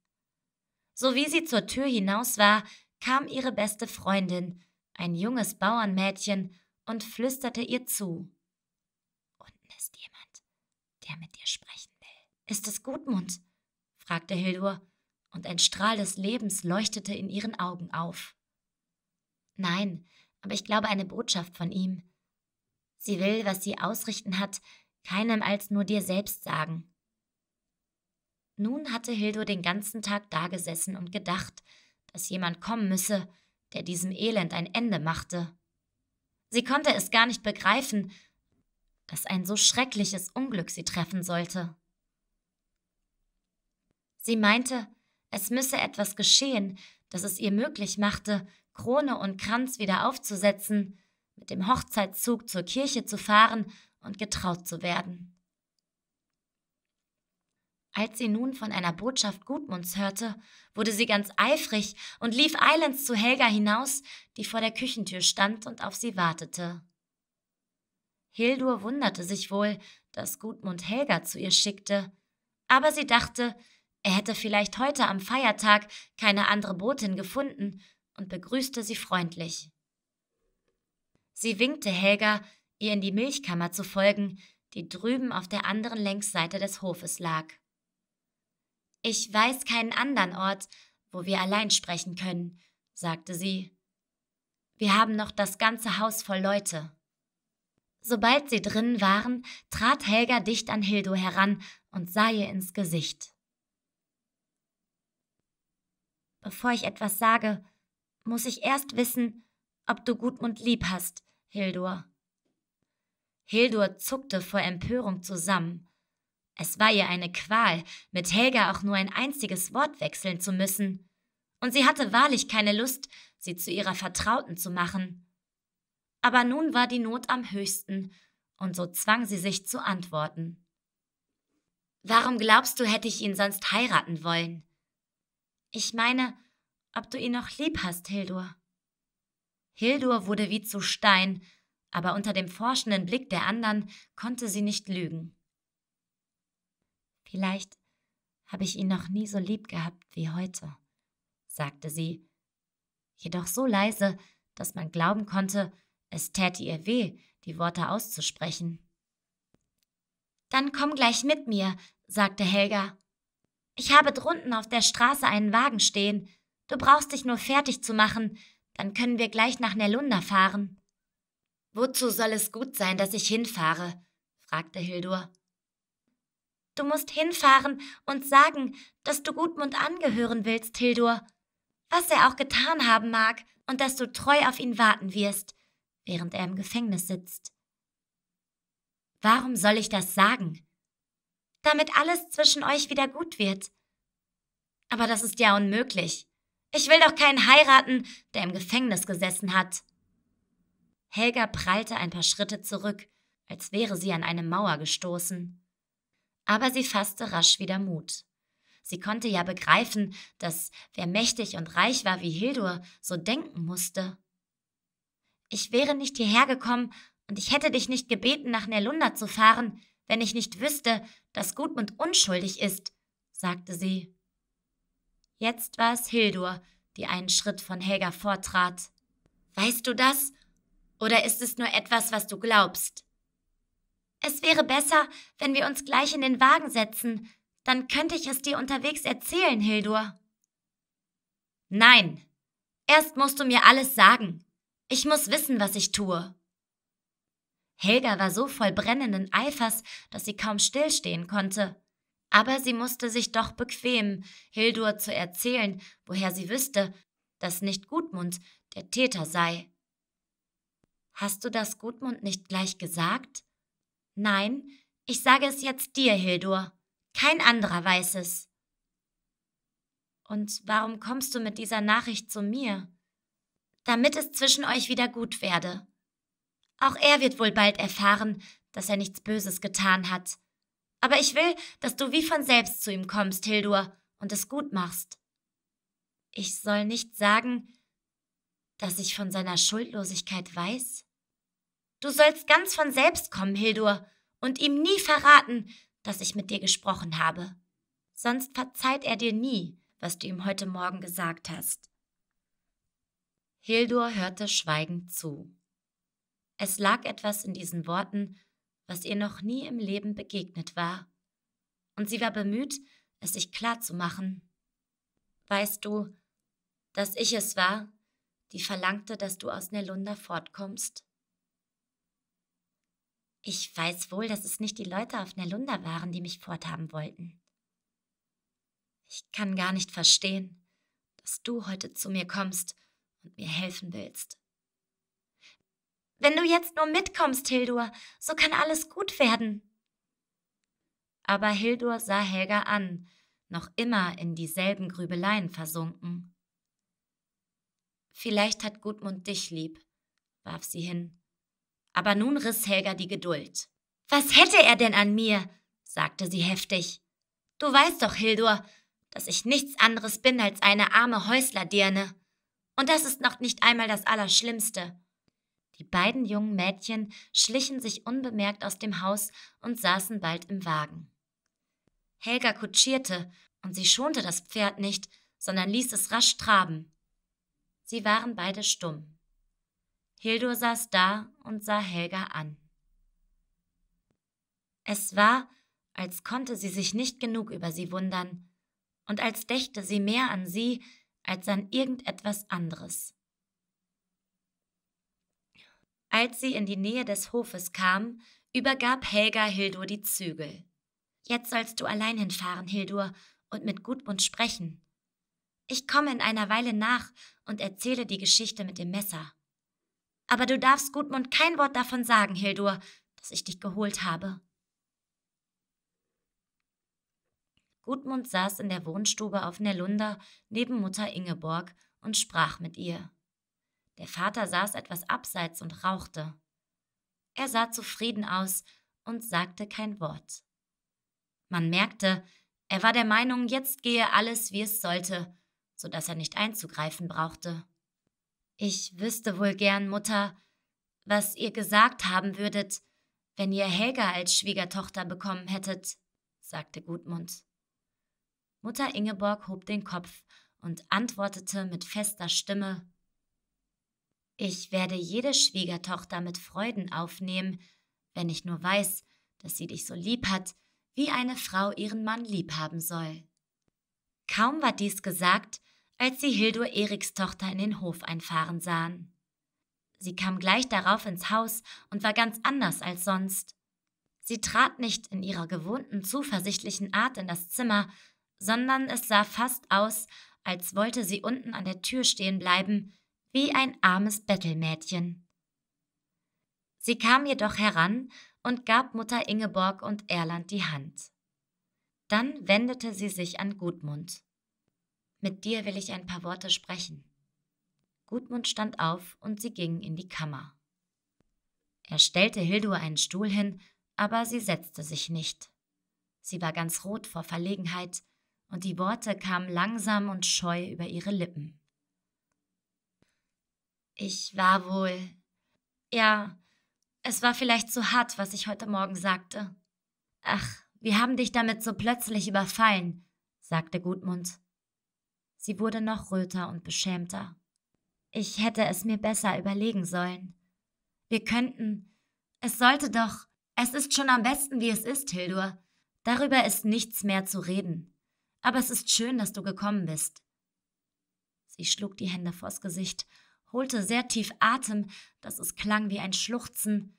So wie sie zur Tür hinaus war, kam ihre beste Freundin, ein junges Bauernmädchen, und flüsterte ihr zu. »Unten ist jemand, der mit dir sprechen will.« »Ist es Gudmund?« fragte Hildur, und ein Strahl des Lebens leuchtete in ihren Augen auf. »Nein, aber ich glaube eine Botschaft von ihm. Sie will, was sie ausrichten hat, keinem als nur dir selbst sagen.« Nun hatte Hildur den ganzen Tag dagesessen und gedacht, dass jemand kommen müsse, der diesem Elend ein Ende machte. Sie konnte es gar nicht begreifen, dass ein so schreckliches Unglück sie treffen sollte. Sie meinte, es müsse etwas geschehen, das es ihr möglich machte, Krone und Kranz wieder aufzusetzen, mit dem Hochzeitszug zur Kirche zu fahren und getraut zu werden. Als sie nun von einer Botschaft Gudmunds hörte, wurde sie ganz eifrig und lief eilends zu Helga hinaus, die vor der Küchentür stand und auf sie wartete. Hildur wunderte sich wohl, dass Gudmund Helga zu ihr schickte, aber sie dachte, er hätte vielleicht heute am Feiertag keine andere Botin gefunden und begrüßte sie freundlich. Sie winkte Helga, ihr in die Milchkammer zu folgen, die drüben auf der anderen Längsseite des Hofes lag. »Ich weiß keinen anderen Ort, wo wir allein sprechen können«, sagte sie. »Wir haben noch das ganze Haus voll Leute.« Sobald sie drinnen waren, trat Helga dicht an Hildur heran und sah ihr ins Gesicht. »Bevor ich etwas sage, muss ich erst wissen, ob du Gudmund lieb hast, Hildur.« Hildur zuckte vor Empörung zusammen. Es war ihr eine Qual, mit Helga auch nur ein einziges Wort wechseln zu müssen. Und sie hatte wahrlich keine Lust, sie zu ihrer Vertrauten zu machen. Aber nun war die Not am höchsten, und so zwang sie sich zu antworten. »Warum glaubst du, hätte ich ihn sonst heiraten wollen?« »Ich meine, ob du ihn noch lieb hast, Hildur.« Hildur wurde wie zu Stein, aber unter dem forschenden Blick der anderen konnte sie nicht lügen. »Vielleicht habe ich ihn noch nie so lieb gehabt wie heute«, sagte sie, jedoch so leise, dass man glauben konnte, es täte ihr weh, die Worte auszusprechen. »Dann komm gleich mit mir«, sagte Helga. »Ich habe drunten auf der Straße einen Wagen stehen. Du brauchst dich nur fertig zu machen, dann können wir gleich nach Närlunda fahren.« »Wozu soll es gut sein, dass ich hinfahre?« fragte Hildur. »Du musst hinfahren und sagen, dass du Gudmund angehören willst, Hildur. Was er auch getan haben mag und dass du treu auf ihn warten wirst, während er im Gefängnis sitzt.« »Warum soll ich das sagen?« »Damit alles zwischen euch wieder gut wird.« »Aber das ist ja unmöglich. Ich will doch keinen heiraten, der im Gefängnis gesessen hat.« Helga prallte ein paar Schritte zurück, als wäre sie an eine Mauer gestoßen. Aber sie fasste rasch wieder Mut. Sie konnte ja begreifen, dass wer mächtig und reich war wie Hildur, so denken musste. »Ich wäre nicht hierher gekommen und ich hätte dich nicht gebeten, nach Närlunda zu fahren, wenn ich nicht wüsste, dass Gudmund unschuldig ist«, sagte sie. Jetzt war es Hildur, die einen Schritt von Helga vortrat. »Weißt du das? Oder ist es nur etwas, was du glaubst?« »Es wäre besser, wenn wir uns gleich in den Wagen setzen. Dann könnte ich es dir unterwegs erzählen, Hildur.« »Nein, erst musst du mir alles sagen. Ich muss wissen, was ich tue.« Helga war so voll brennenden Eifers, dass sie kaum stillstehen konnte. Aber sie musste sich doch bequemen, Hildur zu erzählen, woher sie wüsste, dass nicht Gudmund der Täter sei. »Hast du das Gudmund nicht gleich gesagt?« »Nein, ich sage es jetzt dir, Hildur. Kein anderer weiß es.« »Und warum kommst du mit dieser Nachricht zu mir?« »Damit es zwischen euch wieder gut werde. Auch er wird wohl bald erfahren, dass er nichts Böses getan hat. Aber ich will, dass du wie von selbst zu ihm kommst, Hildur, und es gut machst.« »Ich soll nicht sagen, dass ich von seiner Schuldlosigkeit weiß?« »Du sollst ganz von selbst kommen, Hildur, und ihm nie verraten, dass ich mit dir gesprochen habe. Sonst verzeiht er dir nie, was du ihm heute Morgen gesagt hast.« Hildur hörte schweigend zu. Es lag etwas in diesen Worten, was ihr noch nie im Leben begegnet war. Und sie war bemüht, es sich klarzumachen. »Weißt du, dass ich es war, die verlangte, dass du aus Närlunda fortkommst? Ich weiß wohl, dass es nicht die Leute auf Närlunda waren, die mich forthaben wollten. Ich kann gar nicht verstehen, dass du heute zu mir kommst und mir helfen willst. Wenn du jetzt nur mitkommst, Hildur, so kann alles gut werden. Aber Hildur sah Helga an, noch immer in dieselben Grübeleien versunken. Vielleicht hat Gudmund dich lieb, warf sie hin. Aber nun riss Helga die Geduld. Was hätte er denn an mir? Sagte sie heftig. Du weißt doch, Hildur, dass ich nichts anderes bin als eine arme Häuslerdirne. Und das ist noch nicht einmal das Allerschlimmste. Die beiden jungen Mädchen schlichen sich unbemerkt aus dem Haus und saßen bald im Wagen. Helga kutschierte, und sie schonte das Pferd nicht, sondern ließ es rasch traben. Sie waren beide stumm. Hildur saß da und sah Helga an. Es war, als konnte sie sich nicht genug über sie wundern, und als dächte sie mehr an sie als an irgendetwas anderes. Als sie in die Nähe des Hofes kam, übergab Helga Hildur die Zügel. Jetzt sollst du allein hinfahren, Hildur, und mit Gudmund sprechen. Ich komme in einer Weile nach und erzähle die Geschichte mit dem Messer. Aber du darfst Gudmund kein Wort davon sagen, Hildur, dass ich dich geholt habe. Gudmund saß in der Wohnstube auf Närlunda neben Mutter Ingeborg und sprach mit ihr. Der Vater saß etwas abseits und rauchte. Er sah zufrieden aus und sagte kein Wort. Man merkte, er war der Meinung, jetzt gehe alles, wie es sollte, so dass er nicht einzugreifen brauchte. Ich wüsste wohl gern, Mutter, was ihr gesagt haben würdet, wenn ihr Helga als Schwiegertochter bekommen hättet, sagte Gudmund. Mutter Ingeborg hob den Kopf und antwortete mit fester Stimme: Ich werde jede Schwiegertochter mit Freuden aufnehmen, wenn ich nur weiß, dass sie dich so lieb hat, wie eine Frau ihren Mann lieb haben soll. Kaum war dies gesagt, als sie Hildur Eriks Tochter in den Hof einfahren sahen. Sie kam gleich darauf ins Haus und war ganz anders als sonst. Sie trat nicht in ihrer gewohnten zuversichtlichen Art in das Zimmer, sondern es sah fast aus, als wollte sie unten an der Tür stehen bleiben, wie ein armes Bettelmädchen. Sie kam jedoch heran und gab Mutter Ingeborg und Erland die Hand. Dann wendete sie sich an Gudmund. Mit dir will ich ein paar Worte sprechen. Gudmund stand auf und sie gingen in die Kammer. Er stellte Hildur einen Stuhl hin, aber sie setzte sich nicht. Sie war ganz rot vor Verlegenheit und die Worte kamen langsam und scheu über ihre Lippen. Ich war wohl... Ja, es war vielleicht zu hart, was ich heute Morgen sagte. Ach, wir haben dich damit so plötzlich überfallen, sagte Gudmund. Sie wurde noch röter und beschämter. Ich hätte es mir besser überlegen sollen. Wir könnten... Es sollte doch... Es ist schon am besten, wie es ist, Hildur. Darüber ist nichts mehr zu reden. Aber es ist schön, dass du gekommen bist. Sie schlug die Hände vors Gesicht, holte sehr tief Atem, dass es klang wie ein Schluchzen,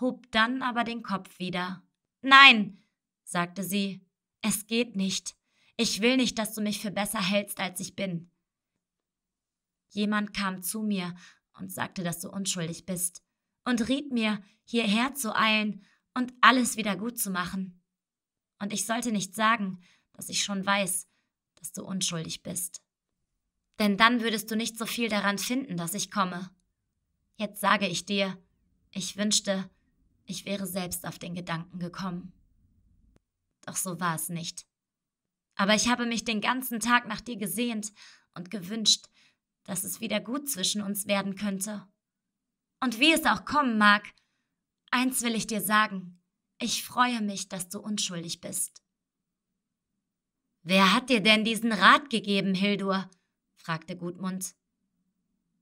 hob dann aber den Kopf wieder. »Nein«, sagte sie, »es geht nicht. Ich will nicht, dass du mich für besser hältst, als ich bin. Jemand kam zu mir und sagte, dass du unschuldig bist und riet mir, hierher zu eilen und alles wieder gut zu machen. Und ich sollte nicht sagen, dass ich schon weiß, dass du unschuldig bist. Denn dann würdest du nicht so viel daran finden, dass ich komme. Jetzt sage ich dir, ich wünschte, ich wäre selbst auf den Gedanken gekommen. Doch so war es nicht. Aber ich habe mich den ganzen Tag nach dir gesehnt und gewünscht, dass es wieder gut zwischen uns werden könnte. Und wie es auch kommen mag, eins will ich dir sagen, ich freue mich, dass du unschuldig bist. Wer hat dir denn diesen Rat gegeben, Hildur? Fragte Gudmund.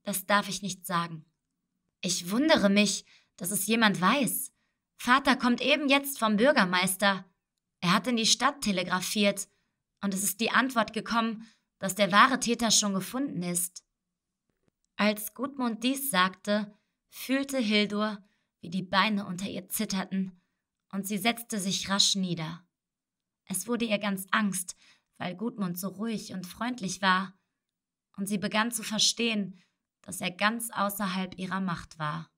Das darf ich nicht sagen. Ich wundere mich, dass es jemand weiß. Vater kommt eben jetzt vom Bürgermeister. Er hat in die Stadt telegrafiert. Und es ist die Antwort gekommen, dass der wahre Täter schon gefunden ist. Als Gudmund dies sagte, fühlte Hildur, wie die Beine unter ihr zitterten, und sie setzte sich rasch nieder. Es wurde ihr ganz Angst, weil Gudmund so ruhig und freundlich war, und sie begann zu verstehen, dass er ganz außerhalb ihrer Macht war.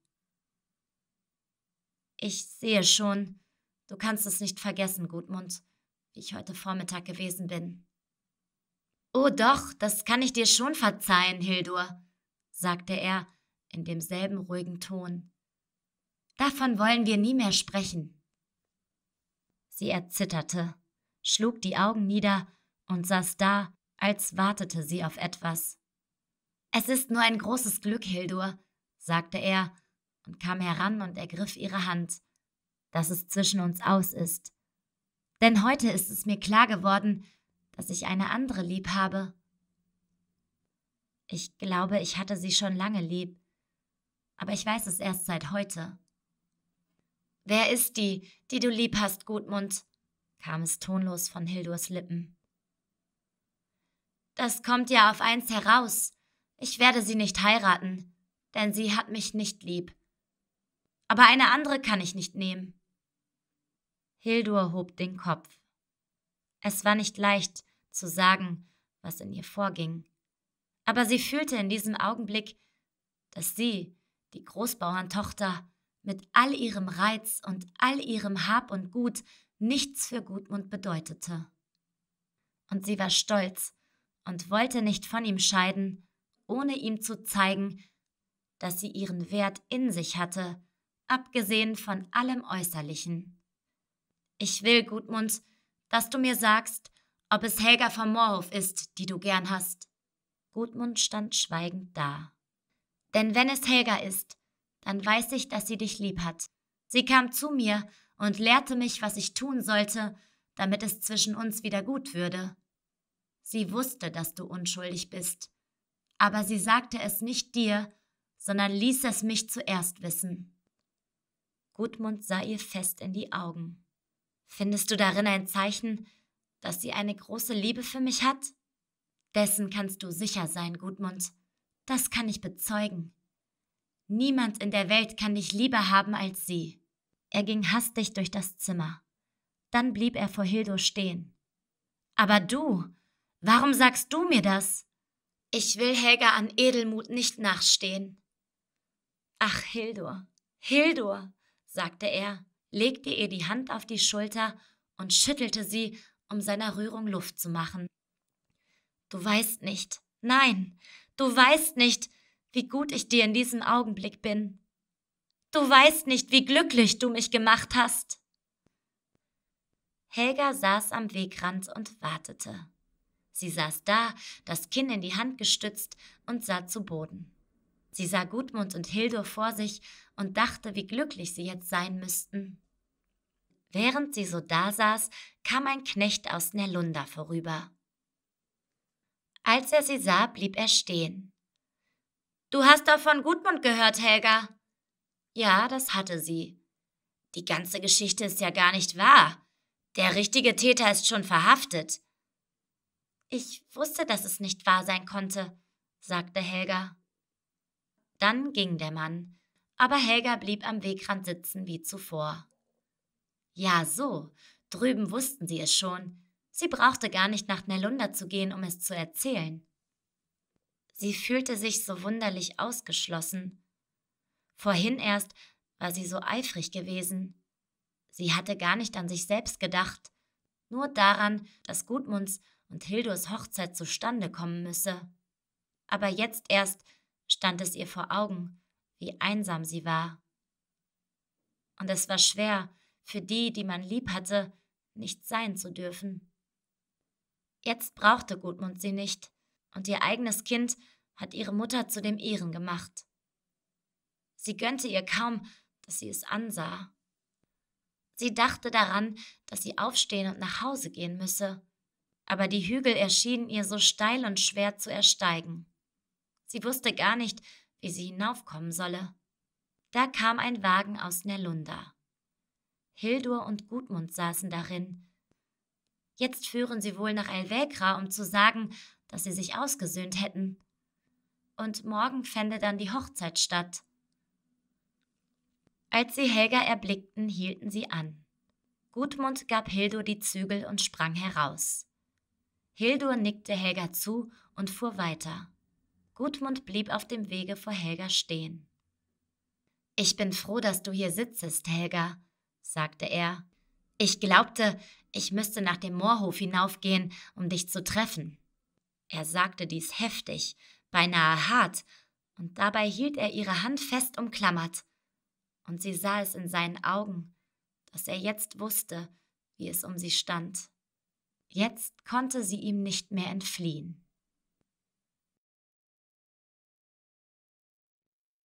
»Ich sehe schon, du kannst es nicht vergessen, Gudmund, wie ich heute Vormittag gewesen bin.« »Oh doch, das kann ich dir schon verzeihen, Hildur«, sagte er in demselben ruhigen Ton. »Davon wollen wir nie mehr sprechen.« Sie erzitterte, schlug die Augen nieder und saß da, als wartete sie auf etwas. »Es ist nur ein großes Glück, Hildur«, sagte er und kam heran und ergriff ihre Hand, dass es zwischen uns aus ist. »Denn heute ist es mir klar geworden, dass ich eine andere lieb habe.« Ich glaube, ich hatte sie schon lange lieb, aber ich weiß es erst seit heute. »Wer ist die, die du lieb hast, Gudmund?« kam es tonlos von Hildurs Lippen. »Das kommt ja auf eins heraus. Ich werde sie nicht heiraten, denn sie hat mich nicht lieb. Aber eine andere kann ich nicht nehmen.« Hildur hob den Kopf. Es war nicht leicht zu sagen, was in ihr vorging, aber sie fühlte in diesem Augenblick, dass sie, die Großbauerntochter, mit all ihrem Reiz und all ihrem Hab und Gut nichts für Gudmund bedeutete. Und sie war stolz und wollte nicht von ihm scheiden, ohne ihm zu zeigen, dass sie ihren Wert in sich hatte, abgesehen von allem Äußerlichen. »Ich will, Gudmund, dass du mir sagst, ob es Helga vom Moorhof ist, die du gern hast.« Gudmund stand schweigend da. »Denn wenn es Helga ist, dann weiß ich, dass sie dich lieb hat. Sie kam zu mir und lehrte mich, was ich tun sollte, damit es zwischen uns wieder gut würde. Sie wusste, dass du unschuldig bist, aber sie sagte es nicht dir, sondern ließ es mich zuerst wissen.« Gudmund sah ihr fest in die Augen. »Findest du darin ein Zeichen, dass sie eine große Liebe für mich hat?« »Dessen kannst du sicher sein, Gudmund. Das kann ich bezeugen. Niemand in der Welt kann dich lieber haben als sie.« Er ging hastig durch das Zimmer. Dann blieb er vor Hildur stehen. »Aber du, warum sagst du mir das?« »Ich will Helga an Edelmut nicht nachstehen.« »Ach, Hildur, Hildur«, sagte er, legte ihr die Hand auf die Schulter und schüttelte sie, um seiner Rührung Luft zu machen. »Du weißt nicht, nein, du weißt nicht, wie gut ich dir in diesem Augenblick bin. Du weißt nicht, wie glücklich du mich gemacht hast.« Helga saß am Wegrand und wartete. Sie saß da, das Kinn in die Hand gestützt, und sah zu Boden. Sie sah Gudmund und Hildur vor sich und dachte, wie glücklich sie jetzt sein müssten. Während sie so dasaß, kam ein Knecht aus Närlunda vorüber. Als er sie sah, blieb er stehen. »Du hast doch von Gudmund gehört, Helga.« »Ja, das hatte sie.« »Die ganze Geschichte ist ja gar nicht wahr. Der richtige Täter ist schon verhaftet.« »Ich wusste, dass es nicht wahr sein konnte«, sagte Helga. Dann ging der Mann, aber Helga blieb am Wegrand sitzen wie zuvor. Ja, so, drüben wussten sie es schon. Sie brauchte gar nicht nach Närlunda zu gehen, um es zu erzählen. Sie fühlte sich so wunderlich ausgeschlossen. Vorhin erst war sie so eifrig gewesen. Sie hatte gar nicht an sich selbst gedacht, nur daran, dass Gudmunds und Hildurs Hochzeit zustande kommen müsse. Aber jetzt erst stand es ihr vor Augen, wie einsam sie war. Und es war schwer, für die, die man lieb hatte, nicht sein zu dürfen. Jetzt brauchte Gudmund sie nicht, und ihr eigenes Kind hat ihre Mutter zu dem ihren gemacht. Sie gönnte ihr kaum, dass sie es ansah. Sie dachte daran, dass sie aufstehen und nach Hause gehen müsse, aber die Hügel erschienen ihr so steil und schwer zu ersteigen. Sie wusste gar nicht, wie sie hinaufkommen solle. Da kam ein Wagen aus Närlunda. Hildur und Gudmund saßen darin. Jetzt führen sie wohl nach Älvakra, um zu sagen, dass sie sich ausgesöhnt hätten. und morgen fände dann die Hochzeit statt. Als sie Helga erblickten, hielten sie an. Gudmund gab Hildur die Zügel und sprang heraus. Hildur nickte Helga zu und fuhr weiter. Gudmund blieb auf dem Wege vor Helga stehen. »Ich bin froh, dass du hier sitzest, Helga«, sagte er. »Ich glaubte, ich müsste nach dem Moorhof hinaufgehen, um dich zu treffen.« Er sagte dies heftig, beinahe hart, und dabei hielt er ihre Hand fest umklammert. Und sie sah es in seinen Augen, dass er jetzt wusste, wie es um sie stand. Jetzt konnte sie ihm nicht mehr entfliehen.